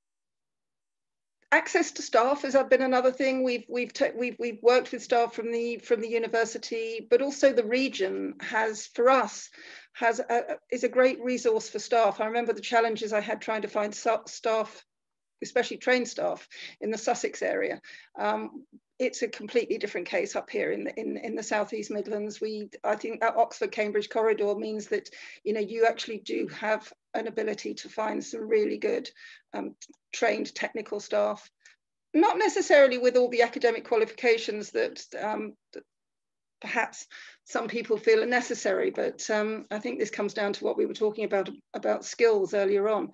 Access to staff has been another thing. We've we've we've we've worked with staff from the from the university, but also the region has for us has a, is a great resource for staff. I remember the challenges I had trying to find staff, especially trained staff, in the Sussex area. Um, it's a completely different case up here in the, in, in the South East Midlands. We, I think that Oxford-Cambridge corridor means that, you know, you actually do have an ability to find some really good um, trained technical staff, not necessarily with all the academic qualifications that, um, that perhaps some people feel are necessary, but um, I think this comes down to what we were talking about, about skills earlier on.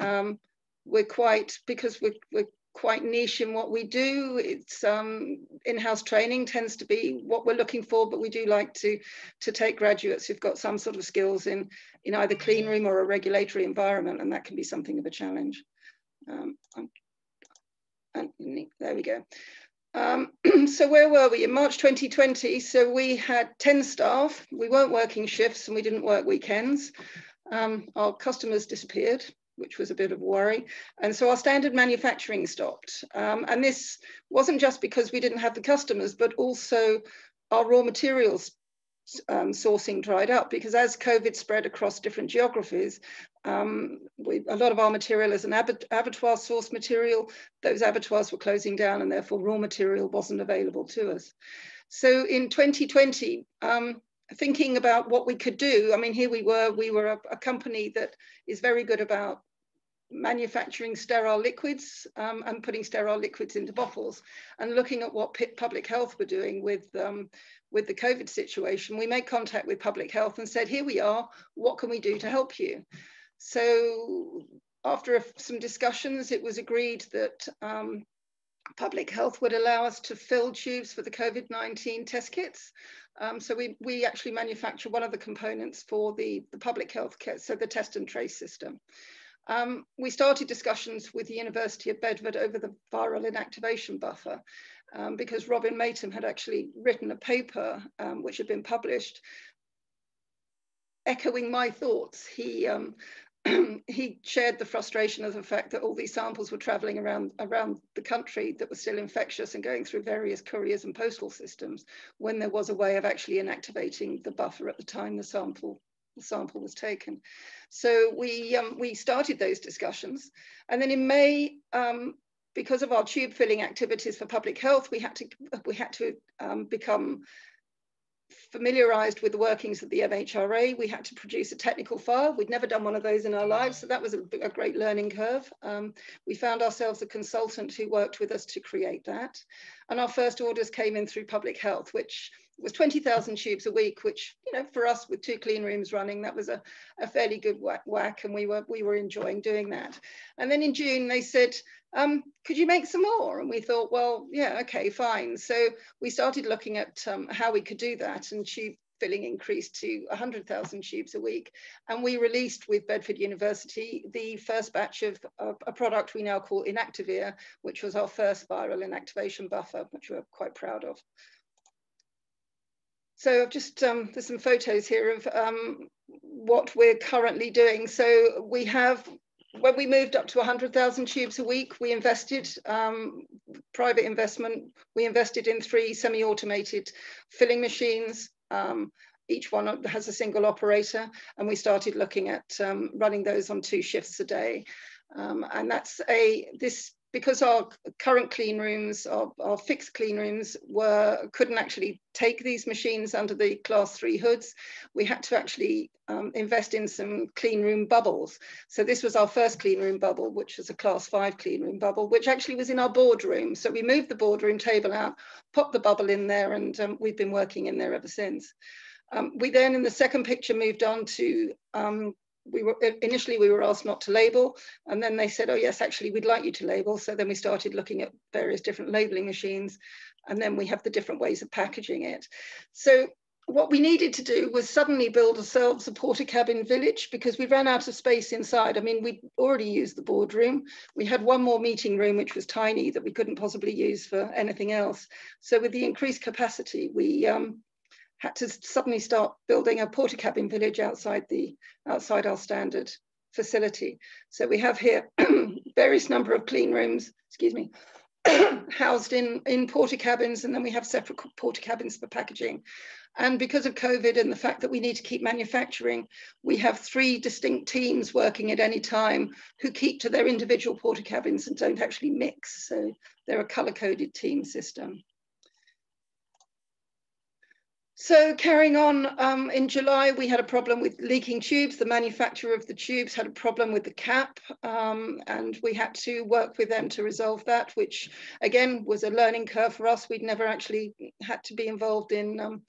Um, we're quite, because we're, we're quite niche in what we do. It's um, in-house training tends to be what we're looking for, but we do like to to take graduates who've got some sort of skills in in either clean room or a regulatory environment, and that can be something of a challenge. Um, and there we go. Um, so where were we in March twenty twenty? So we had ten staff. We weren't working shifts and we didn't work weekends. Um, our customers disappeared, which was a bit of worry. And so our standard manufacturing stopped. Um, and this wasn't just because we didn't have the customers, but also our raw materials um, sourcing dried up, because as COVID spread across different geographies, um, we, a lot of our material is an abattoir source material. Those abattoirs were closing down, and therefore raw material wasn't available to us. So in twenty twenty, um, thinking about what we could do, I mean, here we were, we were a, a company that is very good about manufacturing sterile liquids um, and putting sterile liquids into bottles, and looking at what public health were doing with, um, with the COVID situation. We made contact with public health and said, here we are, what can we do to help you? So after a, some discussions, it was agreed that um, public health would allow us to fill tubes for the COVID nineteen test kits. Um, so we, we actually manufacture one of the components for the, the public health kit, so the test and trace system. Um, we started discussions with the University of Bedford over the viral inactivation buffer, um, because Robin Matham had actually written a paper um, which had been published, echoing my thoughts. He, um, he shared the frustration of the fact that all these samples were traveling around, around the country that were still infectious and going through various couriers and postal systems, when there was a way of actually inactivating the buffer at the time the sample The sample was taken. So we, um, we started those discussions. And then in May, um, because of our tube filling activities for public health, we had to, we had to um, become familiarised with the workings of the M H R A. We had to produce a technical file. We'd never done one of those in our lives, so that was a, a great learning curve. Um, we found ourselves a consultant who worked with us to create that. And our first orders came in through public health, which was twenty thousand tubes a week, which, you know, for us with two clean rooms running, that was a, a fairly good whack, whack, and we were, we were enjoying doing that. And then in June, they said, um, could you make some more? And we thought, well, yeah, okay, fine. So we started looking at um, how we could do that, and tube filling increased to one hundred thousand tubes a week. And we released with Bedford University the first batch of, of a product we now call Inactivir, which was our first viral inactivation buffer, which we're quite proud of. So I've just, um, there's some photos here of um, what we're currently doing. So we have, when we moved up to one hundred thousand tubes a week, we invested, um, private investment, we invested in three semi-automated filling machines. Um, each one has a single operator, and we started looking at um, running those on two shifts a day. Um, and that's a, this, because our current clean rooms, our, our fixed clean rooms were, couldn't actually take these machines under the class three hoods. We had to actually um, invest in some clean room bubbles. So this was our first clean room bubble, which was a class five clean room bubble, which actually was in our boardroom. So we moved the boardroom table out, popped the bubble in there, and um, we've been working in there ever since. Um, we then, in the second picture, moved on to um, We were initially we were asked not to label, and then they said, oh yes, actually we'd like you to label. So then we started looking at various different labeling machines, and then we have the different ways of packaging it. So what we needed to do was suddenly build ourselves a porter cabin village, because we ran out of space inside. I mean, we already used the boardroom. We had one more meeting room, which was tiny, that we couldn't possibly use for anything else. So with the increased capacity, we um, had to suddenly start building a porter cabin village outside the outside our standard facility. So we have here various number of clean rooms, excuse me, housed in, in porter cabins, and then we have separate porter cabins for packaging. And because of COVID and the fact that we need to keep manufacturing, we have three distinct teams working at any time who keep to their individual porter cabins and don't actually mix. So they're a color-coded team system. So carrying on, um, in July, we had a problem with leaking tubes. The manufacturer of the tubes had a problem with the cap, um, and we had to work with them to resolve that, which again was a learning curve for us. We'd never actually had to be involved in, um,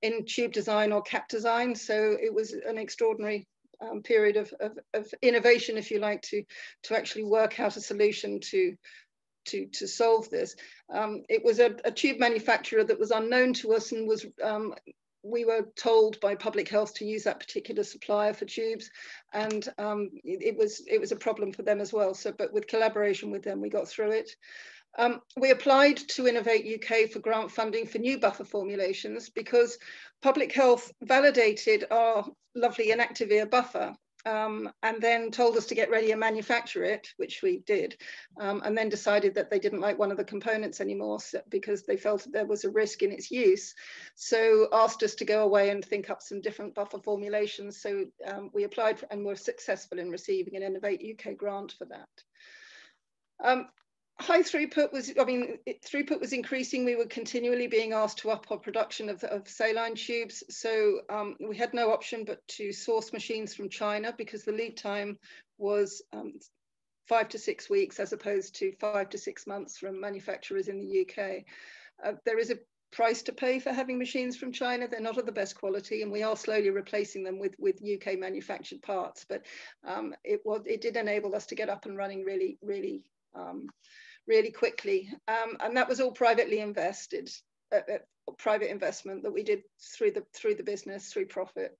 in tube design or cap design. So it was an extraordinary um, period of, of, of innovation, if you like, to, to actually work out a solution to To, to solve this. Um, it was a, a tube manufacturer that was unknown to us, and was um, we were told by public health to use that particular supplier for tubes, and um, it, it was it was a problem for them as well. So, but with collaboration with them, we got through it. Um, we applied to Innovate U K for grant funding for new buffer formulations, because public health validated our lovely Inactivir buffer um, and then told us to get ready and manufacture it, which we did, um, and then decided that they didn't like one of the components anymore because they felt there was a risk in its use. So asked us to go away and think up some different buffer formulations. So um, we applied for, and were successful in receiving an Innovate U K grant for that. Um, High throughput was, I mean, it, throughput was increasing. We were continually being asked to up our production of, of saline tubes. So um, we had no option but to source machines from China because the lead time was um, five to six weeks as opposed to five to six months from manufacturers in the U K. Uh, there is a price to pay for having machines from China. They're not of the best quality, and we are slowly replacing them with, with U K manufactured parts. But um, it, was, it did enable us to get up and running really, really um, really quickly, um, and that was all privately invested, uh, uh, private investment that we did through the through the business, through profit.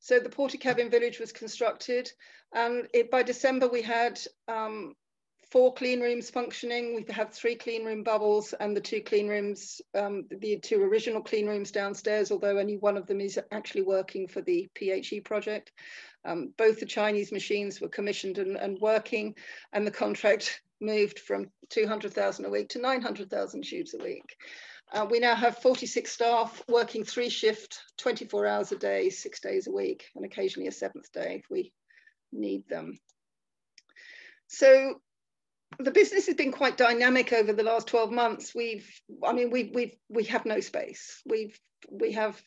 So the porter cabin village was constructed, and it, by December we had um, four clean rooms functioning. We have three clean room bubbles and the two clean rooms, um, the two original clean rooms downstairs, although only one of them is actually working for the P H E project. Um, both the Chinese machines were commissioned and, and working, and the contract moved from two hundred thousand a week to nine hundred thousand tubes a week. Uh, we now have forty-six staff working three shift, twenty-four hours a day, six days a week, and occasionally a seventh day if we need them. So the business has been quite dynamic over the last twelve months. We've, I mean, we we we have no space. We've we have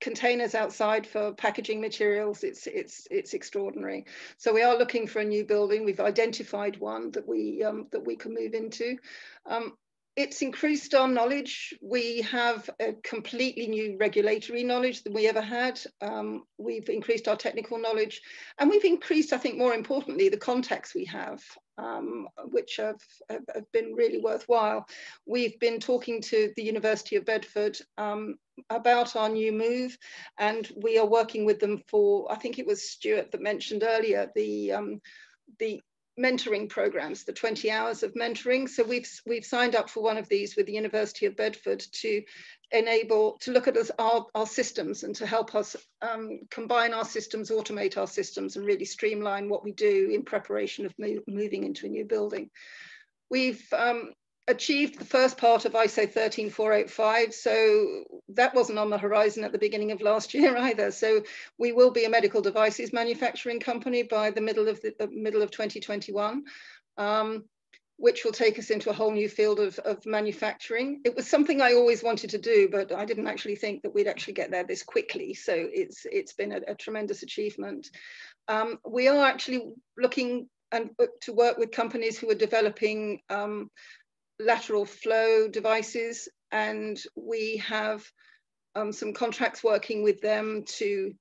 containers outside for packaging materials. It's it's it's extraordinary. So we are looking for a new building. We've identified one that we um, that we can move into. Um, it's increased our knowledge. We have a completely new regulatory knowledge than we ever had. Um, we've increased our technical knowledge, and we've increased, I think more importantly, the contacts we have, um, which have, have, have been really worthwhile. We've been talking to the University of Bedford um, about our new move, and we are working with them for, I think it was Stuart that mentioned earlier, the, um, the mentoring programs, the twenty hours of mentoring. So we've we've signed up for one of these with the University of Bedford to enable, to look at us, our, our systems, and to help us um, combine our systems, automate our systems, and really streamline what we do in preparation of move, moving into a new building. We've um, achieved the first part of I S O thirteen four eighty-five, so that wasn't on the horizon at the beginning of last year either. So we will be a medical devices manufacturing company by the middle of the, the middle of twenty twenty-one, um, which will take us into a whole new field of, of manufacturing. It was something I always wanted to do, but I didn't actually think that we'd actually get there this quickly. So it's it's been a, a tremendous achievement. Um, we are actually looking and to work with companies who are developing Um, lateral flow devices, and we have um, some contracts working with them to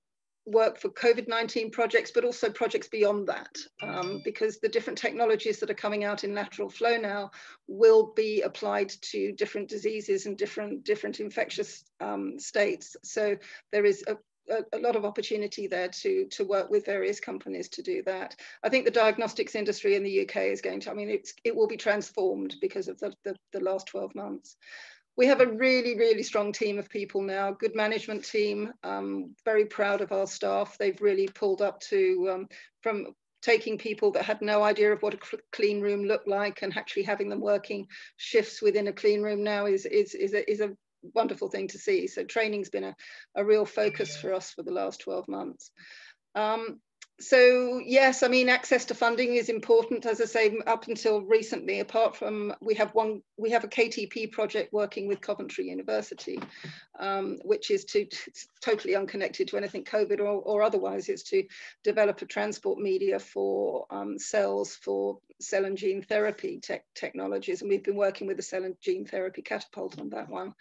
work for COVID nineteen projects, but also projects beyond that, um, because the different technologies that are coming out in lateral flow now will be applied to different diseases and different different infectious um, states. So there is a A, a lot of opportunity there to to work with various companies to do that. I think the diagnostics industry in the U K is going to, I mean, it's, it will be transformed because of the, the, the last twelve months. We have a really, really strong team of people now, good management team, um, very proud of our staff. They've really pulled up to, um, from taking people that had no idea of what a clean room looked like and actually having them working shifts within a clean room now is, is, is a, is a wonderful thing to see. So training's been a, a real focus for us for the last twelve months. Um, so yes, I mean, access to funding is important. As I say, up until recently, apart from, we have one, we have a K T P project working with Coventry University, um, which is to, it's totally unconnected to anything COVID or, or otherwise. It's to develop a transport media for um, cells for cell and gene therapy tech technologies, and we've been working with the cell and gene therapy catapult on that one.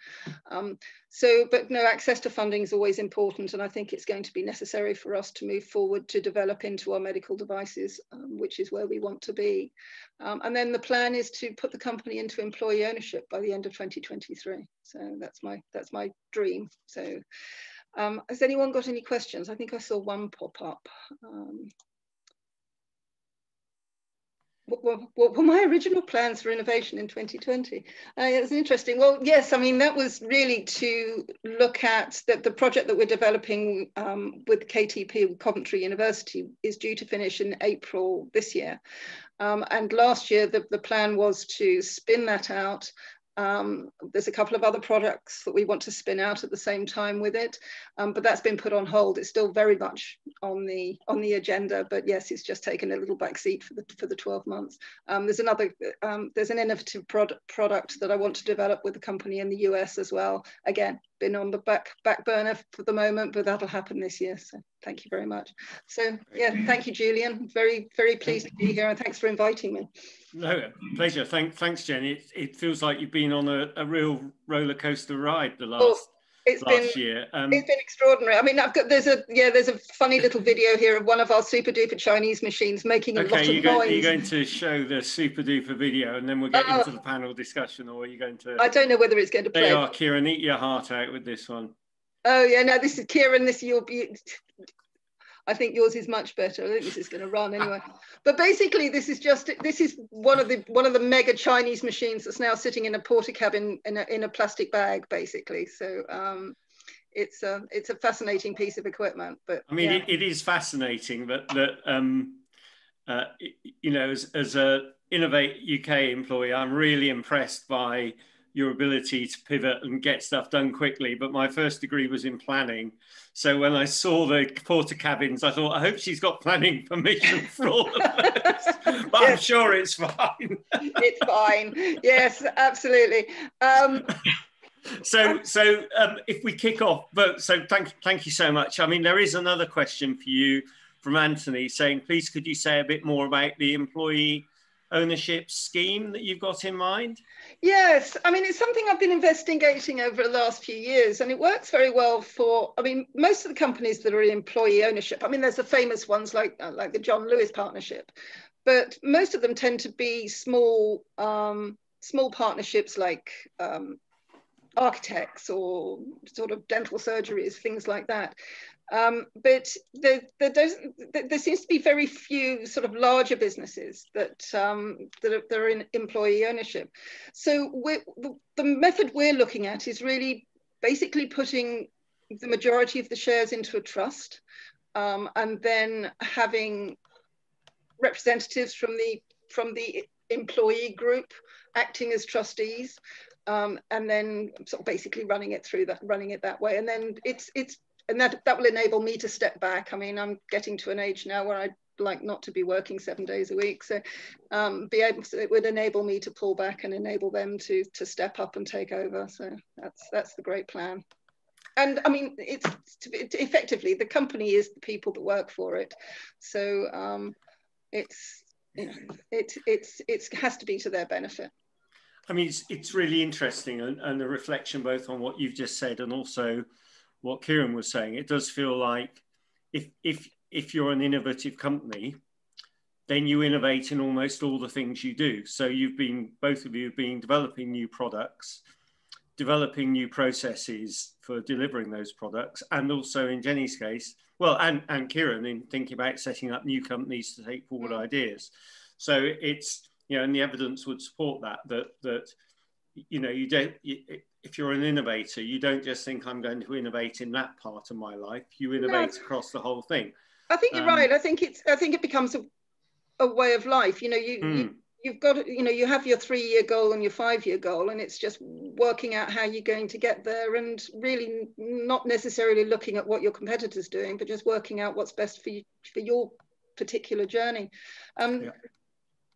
Um, so, but no, access to funding is always important, and I think it's going to be necessary for us to move forward to develop into our medical devices, um, which is where we want to be. Um, and then the plan is to put the company into employee ownership by the end of twenty twenty-three. So that's my that's my dream. So, um, has anyone got any questions? I think I saw one pop up. Um, What, what were my original plans for innovation in twenty twenty? Uh, it was interesting. Well, yes, I mean, that was really to look at that the project that we're developing um, with K T P, with Coventry University, is due to finish in April this year. Um, and last year, the, the plan was to spin that out. Um, there's a couple of other products that we want to spin out at the same time with it, um, but that's been put on hold. It's still very much on the on the agenda, but yes, it's just taken a little back seat for the for the twelve months. Um, there's another um, there's an innovative product product that I want to develop with a company in the U S as well. Again, been on the back back burner for the moment, but that'll happen this year. So thank you very much. So yeah, thank you, Julian. Very very pleased to be here, and thanks for inviting me. No, pleasure. Thank, thanks, Jenny. It, it feels like you've been on a, a real roller coaster ride the last, oh, it's last been, year. Um, it's been extraordinary. I mean, I've got there's a yeah, there's a funny little video here of one of our super duper Chinese machines making a okay, lot of you're noise. Going, you're going to show the super duper video, and then we'll get uh, into the panel discussion, or are you going to? I don't know whether it's going to play. There you are, Kieran. Eat your heart out with this one. Oh yeah, no, this is Kieran. This you'll be. I think yours is much better. I think this is going to run anyway. But basically, this is just this is one of the one of the mega Chinese machines that's now sitting in a porta cabin in a in a plastic bag, basically. So um, it's a it's a fascinating piece of equipment. But I mean, yeah. it, it is fascinating. But that um, uh, you know, as as a Innovate U K employee, I'm really impressed by your ability to pivot and get stuff done quickly. But my first degree was in planning. So when I saw the porta cabins, I thought, I hope she's got planning permission for all of us. But yes. I'm sure it's fine. It's fine. Yes, absolutely. Um, so so um, if we kick off, but, so thank, thank you so much. I mean, there is another question for you from Anthony saying, please, could you say a bit more about the employee ownership scheme that you've got in mind? Yes, I mean, it's something I've been investigating over the last few years, and it works very well for, I mean, most of the companies that are in employee ownership. I mean, there's the famous ones like, like the John Lewis Partnership, but most of them tend to be small, um, small partnerships like um, architects or sort of dental surgeries, things like that. Um, but there, there, doesn't, there seems to be very few sort of larger businesses that, um, that, are, that are in employee ownership. So we're, the, the method we're looking at is really basically putting the majority of the shares into a trust, um, and then having representatives from the, from the employee group acting as trustees, um, and then sort of basically running it through that, running it that way. And then it's, it's And that, that will enable me to step back. I mean, I'm getting to an age now where I'd like not to be working seven days a week. So um, be able to, it would enable me to pull back and enable them to, to step up and take over. So that's, that's the great plan. And I mean, it's, it's effectively, the company is the people that work for it. So um, it's, you know, it, it's, it's, it has to be to their benefit. I mean, it's, it's really interesting, and, and a reflection both on what you've just said and also what Kieran was saying. It does feel like if, if, if you're an innovative company, then you innovate in almost all the things you do. So you've been, both of you have been developing new products, developing new processes for delivering those products. And also in Jenny's case, well, and, and Kieran in thinking about setting up new companies to take forward ideas. So it's, you know, and the evidence would support that, that, that, you know, you don't, you, it, if you're an innovator, you don't just think I'm going to innovate in that part of my life. You innovate no. across the whole thing. I think you're um, right. I think it's. I think it becomes a, a way of life. You know, you, mm. you you've got. To, you know, you have your three-year goal and your five-year goal, and it's just working out how you're going to get there, and really not necessarily looking at what your competitor's doing, but just working out what's best for you for your particular journey. Um, yeah.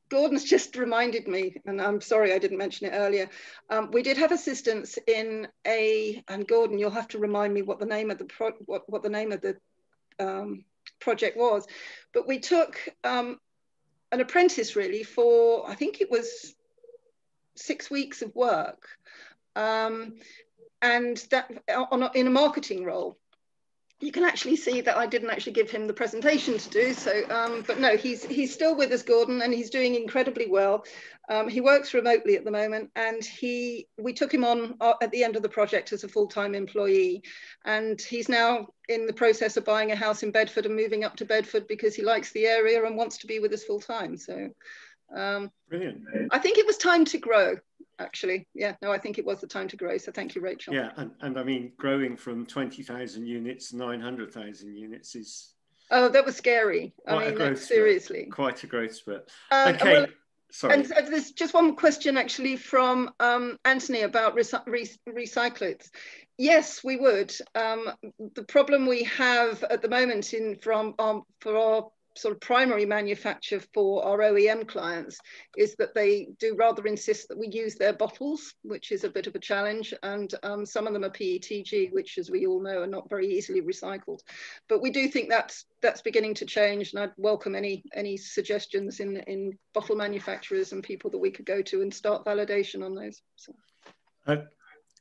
Gordon's just reminded me, and I'm sorry I didn't mention it earlier, um, we did have assistance in a, and Gordon, you'll have to remind me what the name of the, pro what, what the, name of the um, project was, but we took um, an apprentice really for, I think it was six weeks of work, um, and that on a, in a marketing role. You can actually see that I didn't actually give him the presentation to do so, um, but no, he's he's still with us, Gordon, and he's doing incredibly well. Um, he works remotely at the moment, and he we took him on at the end of the project as a full-time employee, and he's now in the process of buying a house in Bedford and moving up to Bedford because he likes the area and wants to be with us full-time. So Um, Brilliant. I think it was time to grow, actually. Yeah, no, I think it was the time to grow. So thank you, Rachel. Yeah, and, and I mean, growing from twenty thousand units to nine hundred thousand units is... Oh, that was scary. I mean, like, seriously. Quite a growth spurt. Um, okay. Well, sorry. And uh, there's just one question actually from um, Anthony about re re recyclates. Yes, we would. Um, the problem we have at the moment in from um, for our sort of primary manufacture for our O E M clients is that they do rather insist that we use their bottles, which is a bit of a challenge. And um, some of them are P E T G, which, as we all know, are not very easily recycled. But we do think that's that's beginning to change, and I'd welcome any any suggestions in in bottle manufacturers and people that we could go to and start validation on those. So. Uh,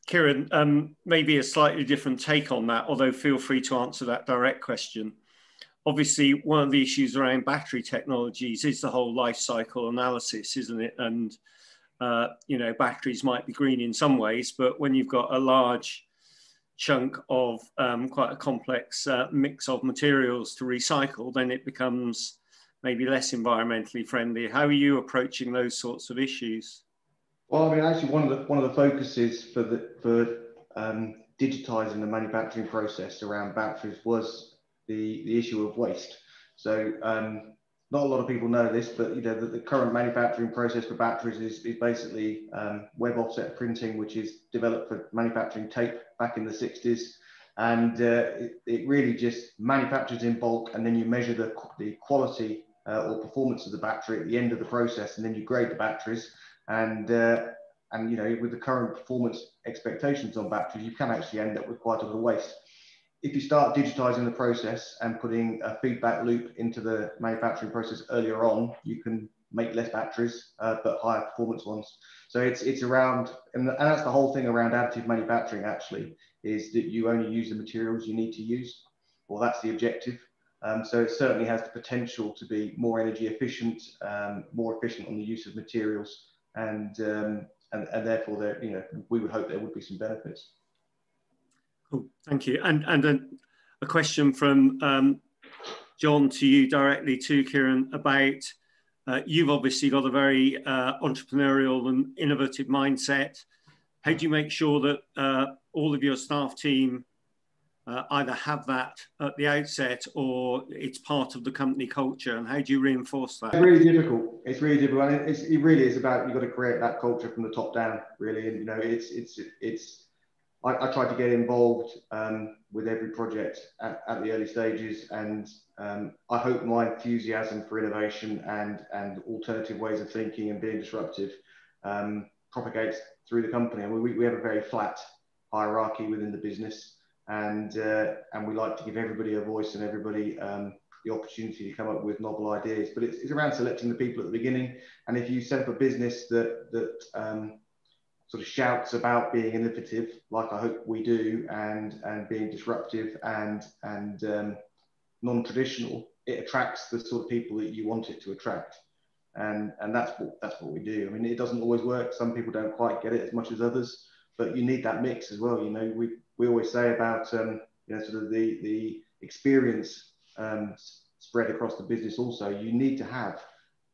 Kieran, um, maybe a slightly different take on that, although feel free to answer that direct question. Obviously, one of the issues around battery technologies is the whole life cycle analysis, isn't it? And, uh, you know, batteries might be green in some ways, but when you've got a large chunk of um, quite a complex uh, mix of materials to recycle, then it becomes maybe less environmentally friendly. How are you approaching those sorts of issues? Well, I mean, actually, one of the, one of the focuses for, the, for um, digitising the manufacturing process around batteries was The, the issue of waste. So um, not a lot of people know this, but you know the, the current manufacturing process for batteries is, is basically um, web offset printing, which is developed for manufacturing tape back in the sixties, and uh, it, it really just manufactures in bulk, and then you measure the, the quality uh, or performance of the battery at the end of the process, and then you grade the batteries. And uh, and you know, with the current performance expectations on batteries, you can actually end up with quite a lot of waste. If you start digitizing the process and putting a feedback loop into the manufacturing process earlier on, you can make less batteries, uh, but higher performance ones. So it's it's around, and, the, and that's the whole thing around additive manufacturing actually, is that you only use the materials you need to use. Well, that's the objective. Um, so it certainly has the potential to be more energy efficient, um, more efficient on the use of materials, and, um, and, and therefore there, you know, we would hope there would be some benefits. Cool. Thank you. And, and a, a question from um, John to you directly too, Kieran, about uh, you've obviously got a very uh, entrepreneurial and innovative mindset. How do you make sure that uh, all of your staff team uh, either have that at the outset or it's part of the company culture, and how do you reinforce that? It's really difficult. It's really difficult. And it's, it really is about, you've got to create that culture from the top down, really. And, you know, it's, it's, it's, I, I tried to get involved um, with every project at, at the early stages, and um, I hope my enthusiasm for innovation and, and alternative ways of thinking and being disruptive um, propagates through the company. I mean, we, we have a very flat hierarchy within the business, and, uh, and we like to give everybody a voice and everybody um, the opportunity to come up with novel ideas. But it's, it's around selecting the people at the beginning, and if you set up a business that, that um, sort of shouts about being innovative, like I hope we do, and and being disruptive and and um, non-traditional, it attracts the sort of people that you want it to attract, and and that's what that's what we do. I mean, it doesn't always work. Some people don't quite get it as much as others, but you need that mix as well. You know, we we always say about um, you know sort of the the experience um, spread across the business. Also, you need to have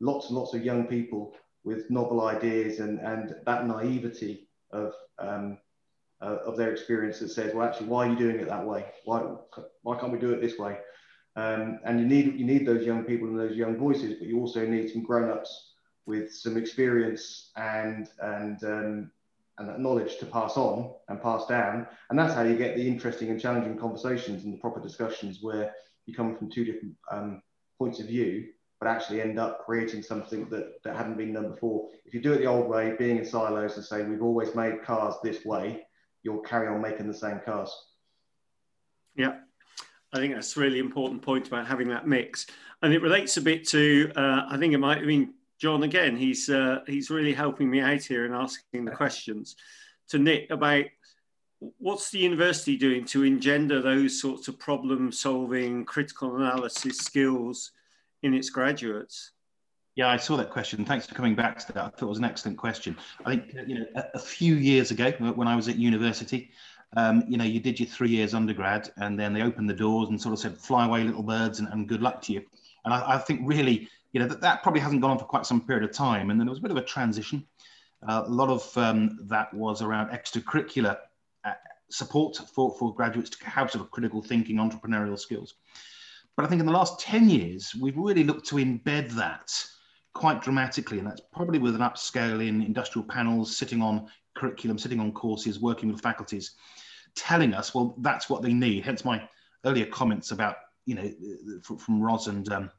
lots and lots of young people with novel ideas, and, and that naivety of, um, uh, of their experience that says, well, actually, why are you doing it that way? Why, why can't we do it this way? Um, and you need, you need those young people and those young voices, but you also need some grown-ups with some experience and, and, um, and that knowledge to pass on and pass down. And that's how you get the interesting and challenging conversations and the proper discussions where you come from two different um, points of view, but actually end up creating something that, that hadn't been done before. If you do it the old way, being in silos and saying, we've always made cars this way, you'll carry on making the same cars. Yeah, I think that's a really important point about having that mix. And it relates a bit to, uh, I think it might have been John again, he's, uh, he's really helping me out here and asking the questions to Nick about what's the university doing to engender those sorts of problem solving, critical analysis skills in its graduates? Yeah, I saw that question. Thanks for coming back to that. I thought it was an excellent question. I think, you know, a, a few years ago when I was at university, um, you know, you did your three years undergrad, and then they opened the doors and sort of said, fly away, little birds, and, and good luck to you. And I, I think really, you know, that, that probably hasn't gone on for quite some period of time. And then there was a bit of a transition. Uh, a lot of um, that was around extracurricular uh, support for, for graduates to have sort of critical thinking, entrepreneurial skills. But I think in the last ten years, we've really looked to embed that quite dramatically. And that's probably with an upscale in industrial panels, sitting on curriculum, sitting on courses, working with faculties, telling us, well, that's what they need. Hence my earlier comments about, you know, from Ros and um,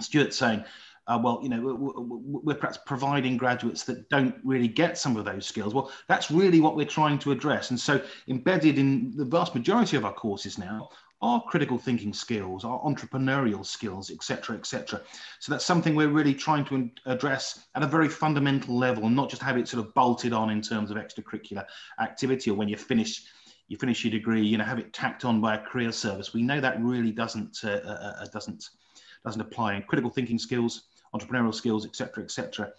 Stuart saying, uh, well, you know, we're perhaps providing graduates that don't really get some of those skills. Well, that's really what we're trying to address. And so embedded in the vast majority of our courses now are critical thinking skills, our entrepreneurial skills, et cetera, et cetera. So that's something we're really trying to address at a very fundamental level, and not just have it sort of bolted on in terms of extracurricular activity, or when you finish, you finish your degree, you know, have it tacked on by a career service. We know that really doesn't, uh, uh, doesn't, doesn't apply. And critical thinking skills, entrepreneurial skills, et cetera, et cetera.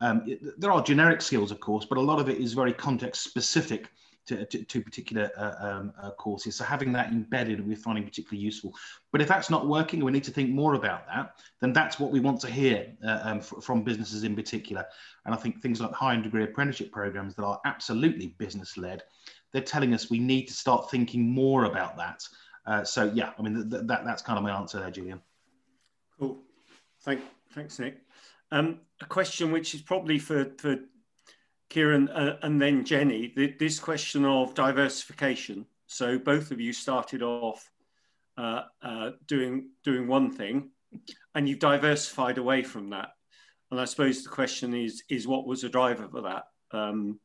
Um, it, there are generic skills, of course, but a lot of it is very context specific To, to, to particular uh, um, uh, courses. So having that embedded, we're finding particularly useful. But if that's not working, we need to think more about that, then that's what we want to hear uh, um, from businesses in particular. And I think things like high and degree apprenticeship programs that are absolutely business led, they're telling us we need to start thinking more about that. Uh, so yeah, I mean, th th that that's kind of my answer there, Julian. Cool, Thank, thanks Nick. Um, a question which is probably for, for Kieran uh, and then Jenny, the, this question of diversification. So both of you started off uh, uh, doing, doing one thing, and you've diversified away from that. And I suppose the question is, is what was the driver for that? Um,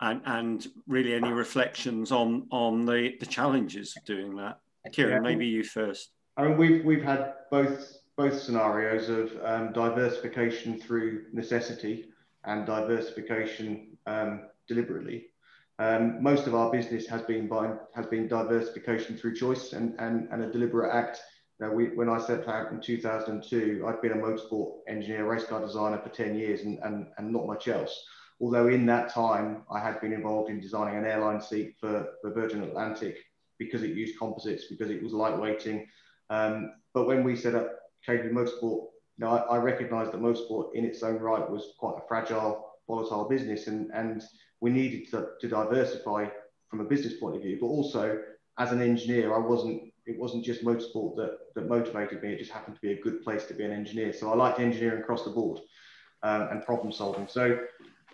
and, and really any reflections on, on the, the challenges of doing that? Kieran, yeah, maybe you first. I mean, we've, we've had both, both scenarios of um, diversification through necessity and diversification um, deliberately. Um, most of our business has been by, has been diversification through choice and, and, and a deliberate act. Now, we, when I set out in two thousand two, I'd been a motorsport engineer, race car designer for ten years and, and, and not much else. Although in that time, I had been involved in designing an airline seat for, for Virgin Atlantic because it used composites, because it was lightweighting. Um, but when we set up Cambridge Motorsport, now, I, I recognise that motorsport in its own right was quite a fragile, volatile business, and, and we needed to, to diversify from a business point of view. But also, as an engineer, I wasn't. It wasn't just motorsport that, that motivated me. It just happened to be a good place to be an engineer. So I liked engineering across the board um, and problem solving. So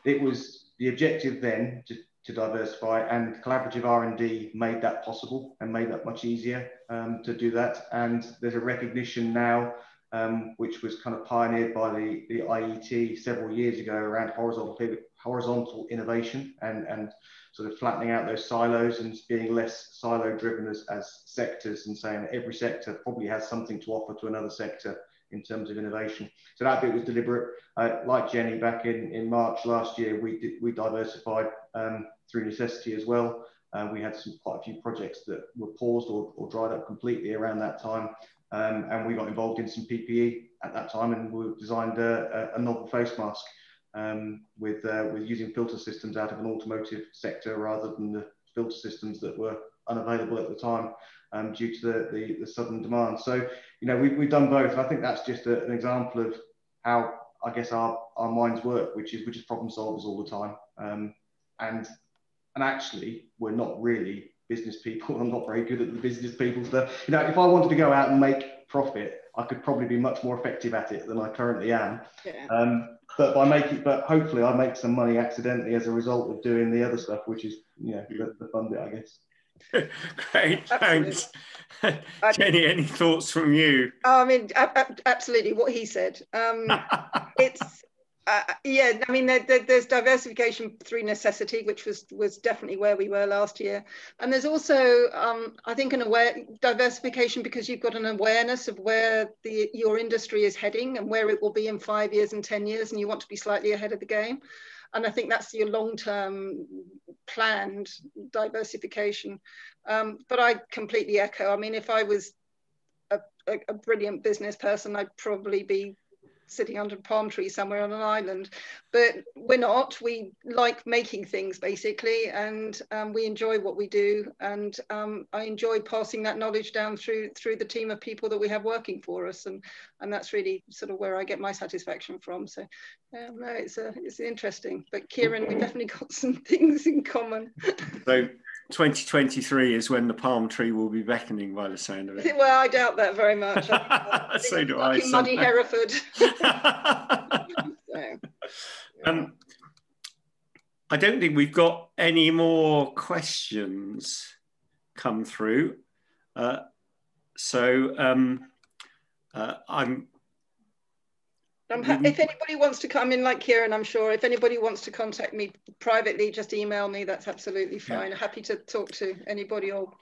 it was the objective then to, to diversify, and collaborative R and D made that possible and made that much easier um, to do that. And there's a recognition now, Um, which was kind of pioneered by the, the I E T several years ago around horizontal horizontal innovation and, and sort of flattening out those silos and being less silo driven as, as sectors, and saying that every sector probably has something to offer to another sector in terms of innovation. So that bit was deliberate. Uh, like Jenny, back in, in March last year, we, did, we diversified um, through necessity as well. Uh, we had some, quite a few projects that were paused or, or dried up completely around that time. Um, and we got involved in some P P E at that time, and we designed a, a novel face mask um, with, uh, with using filter systems out of an automotive sector rather than the filter systems that were unavailable at the time um, due to the, the, the sudden demand. So, you know, we've, we've done both. I think that's just a, an example of how, I guess, our, our minds work, which is we're just problem solvers all the time. Um, and, and actually, we're not really business people. I'm not very good at the business people stuff. You know, if I wanted to go out and make profit, I could probably be much more effective at it than I currently am. Yeah. Um, but by making, but hopefully I make some money accidentally as a result of doing the other stuff, which is, you know, the, the fun bit, I guess. Great, thanks. Jenny, any thoughts from you? I mean, absolutely what he said. Um, it's, Uh, yeah, I mean, there, there, there's diversification through necessity, which was was definitely where we were last year. And there's also, um, I think, an aware diversification because you've got an awareness of where the your industry is heading and where it will be in five years and ten years, and you want to be slightly ahead of the game. And I think that's your long-term planned diversification. Um, but I completely echo. I mean, if I was a, a, a brilliant business person, I'd probably be sitting under a palm tree somewhere on an island, but we're not. We like making things basically, and um, we enjoy what we do, and um, I enjoy passing that knowledge down through through the team of people that we have working for us, and and that's really sort of where I get my satisfaction from. So um, no, it's a, it's interesting, but Kieran, we definitely got some things in common. So twenty twenty-three is when the palm tree will be beckoning, by the sound of it. Well, I doubt that very much. I think so do I. Muddy Hereford. So, um, I don't think we've got any more questions come through. Uh, so um, uh, I'm... I'm if anybody wants to come in, like Kieran, I'm sure, if anybody wants to contact me privately, just email me. That's absolutely fine. Yeah. Happy to talk to anybody or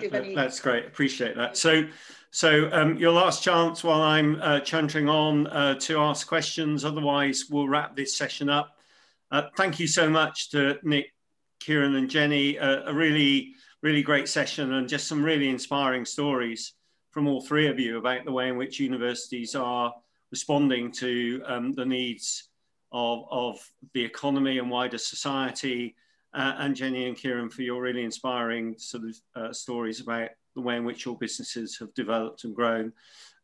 give that, any. That's great. Appreciate that. So, so um, your last chance while I'm uh, chuntering on uh, to ask questions. Otherwise, we'll wrap this session up. Uh, thank you so much to Nick, Kieran, and Jenny. Uh, a really, really great session, and just some really inspiring stories from all three of you about the way in which universities are responding to um, the needs of, of the economy and wider society, uh, and Jenny and Kieran for your really inspiring sort of uh, stories about the way in which your businesses have developed and grown.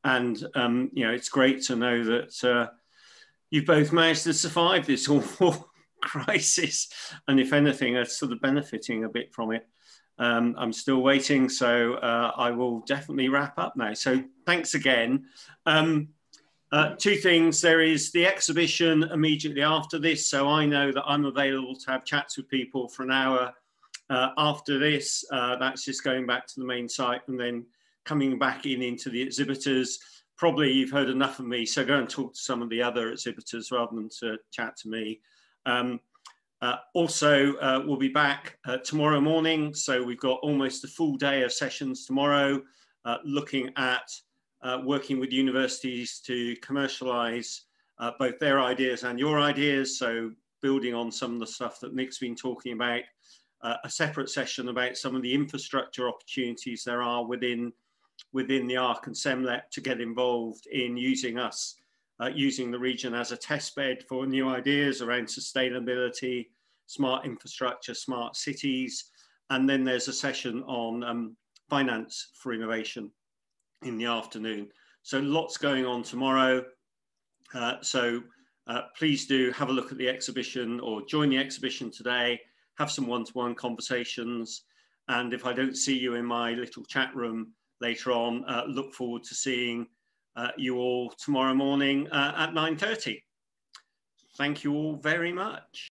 And, um, you know, it's great to know that uh, you've both managed to survive this awful crisis, and if anything, are sort of benefiting a bit from it. Um, I'm still waiting, so uh, I will definitely wrap up now. So thanks again. Um, Uh, two things. There is the exhibition immediately after this, so I know that I'm available to have chats with people for an hour uh, after this. Uh, that's just going back to the main site and then coming back in into the exhibitors. Probably you've heard enough of me, so go and talk to some of the other exhibitors rather than to chat to me. Um, uh, also, uh, we'll be back uh, tomorrow morning, so we've got almost a full day of sessions tomorrow, uh, looking at Uh, working with universities to commercialise uh, both their ideas and your ideas. So building on some of the stuff that Nick's been talking about, uh, a separate session about some of the infrastructure opportunities there are within, within the ARC and SEMLEP to get involved in using us, uh, using the region as a test bed for new ideas around sustainability, smart infrastructure, smart cities. And then there's a session on um, finance for innovation in the afternoon. So lots going on tomorrow. Uh, so uh, please do have a look at the exhibition or join the exhibition today, have some one-to-one conversations. And if I don't see you in my little chat room later on, uh, look forward to seeing uh, you all tomorrow morning uh, at nine thirty. Thank you all very much.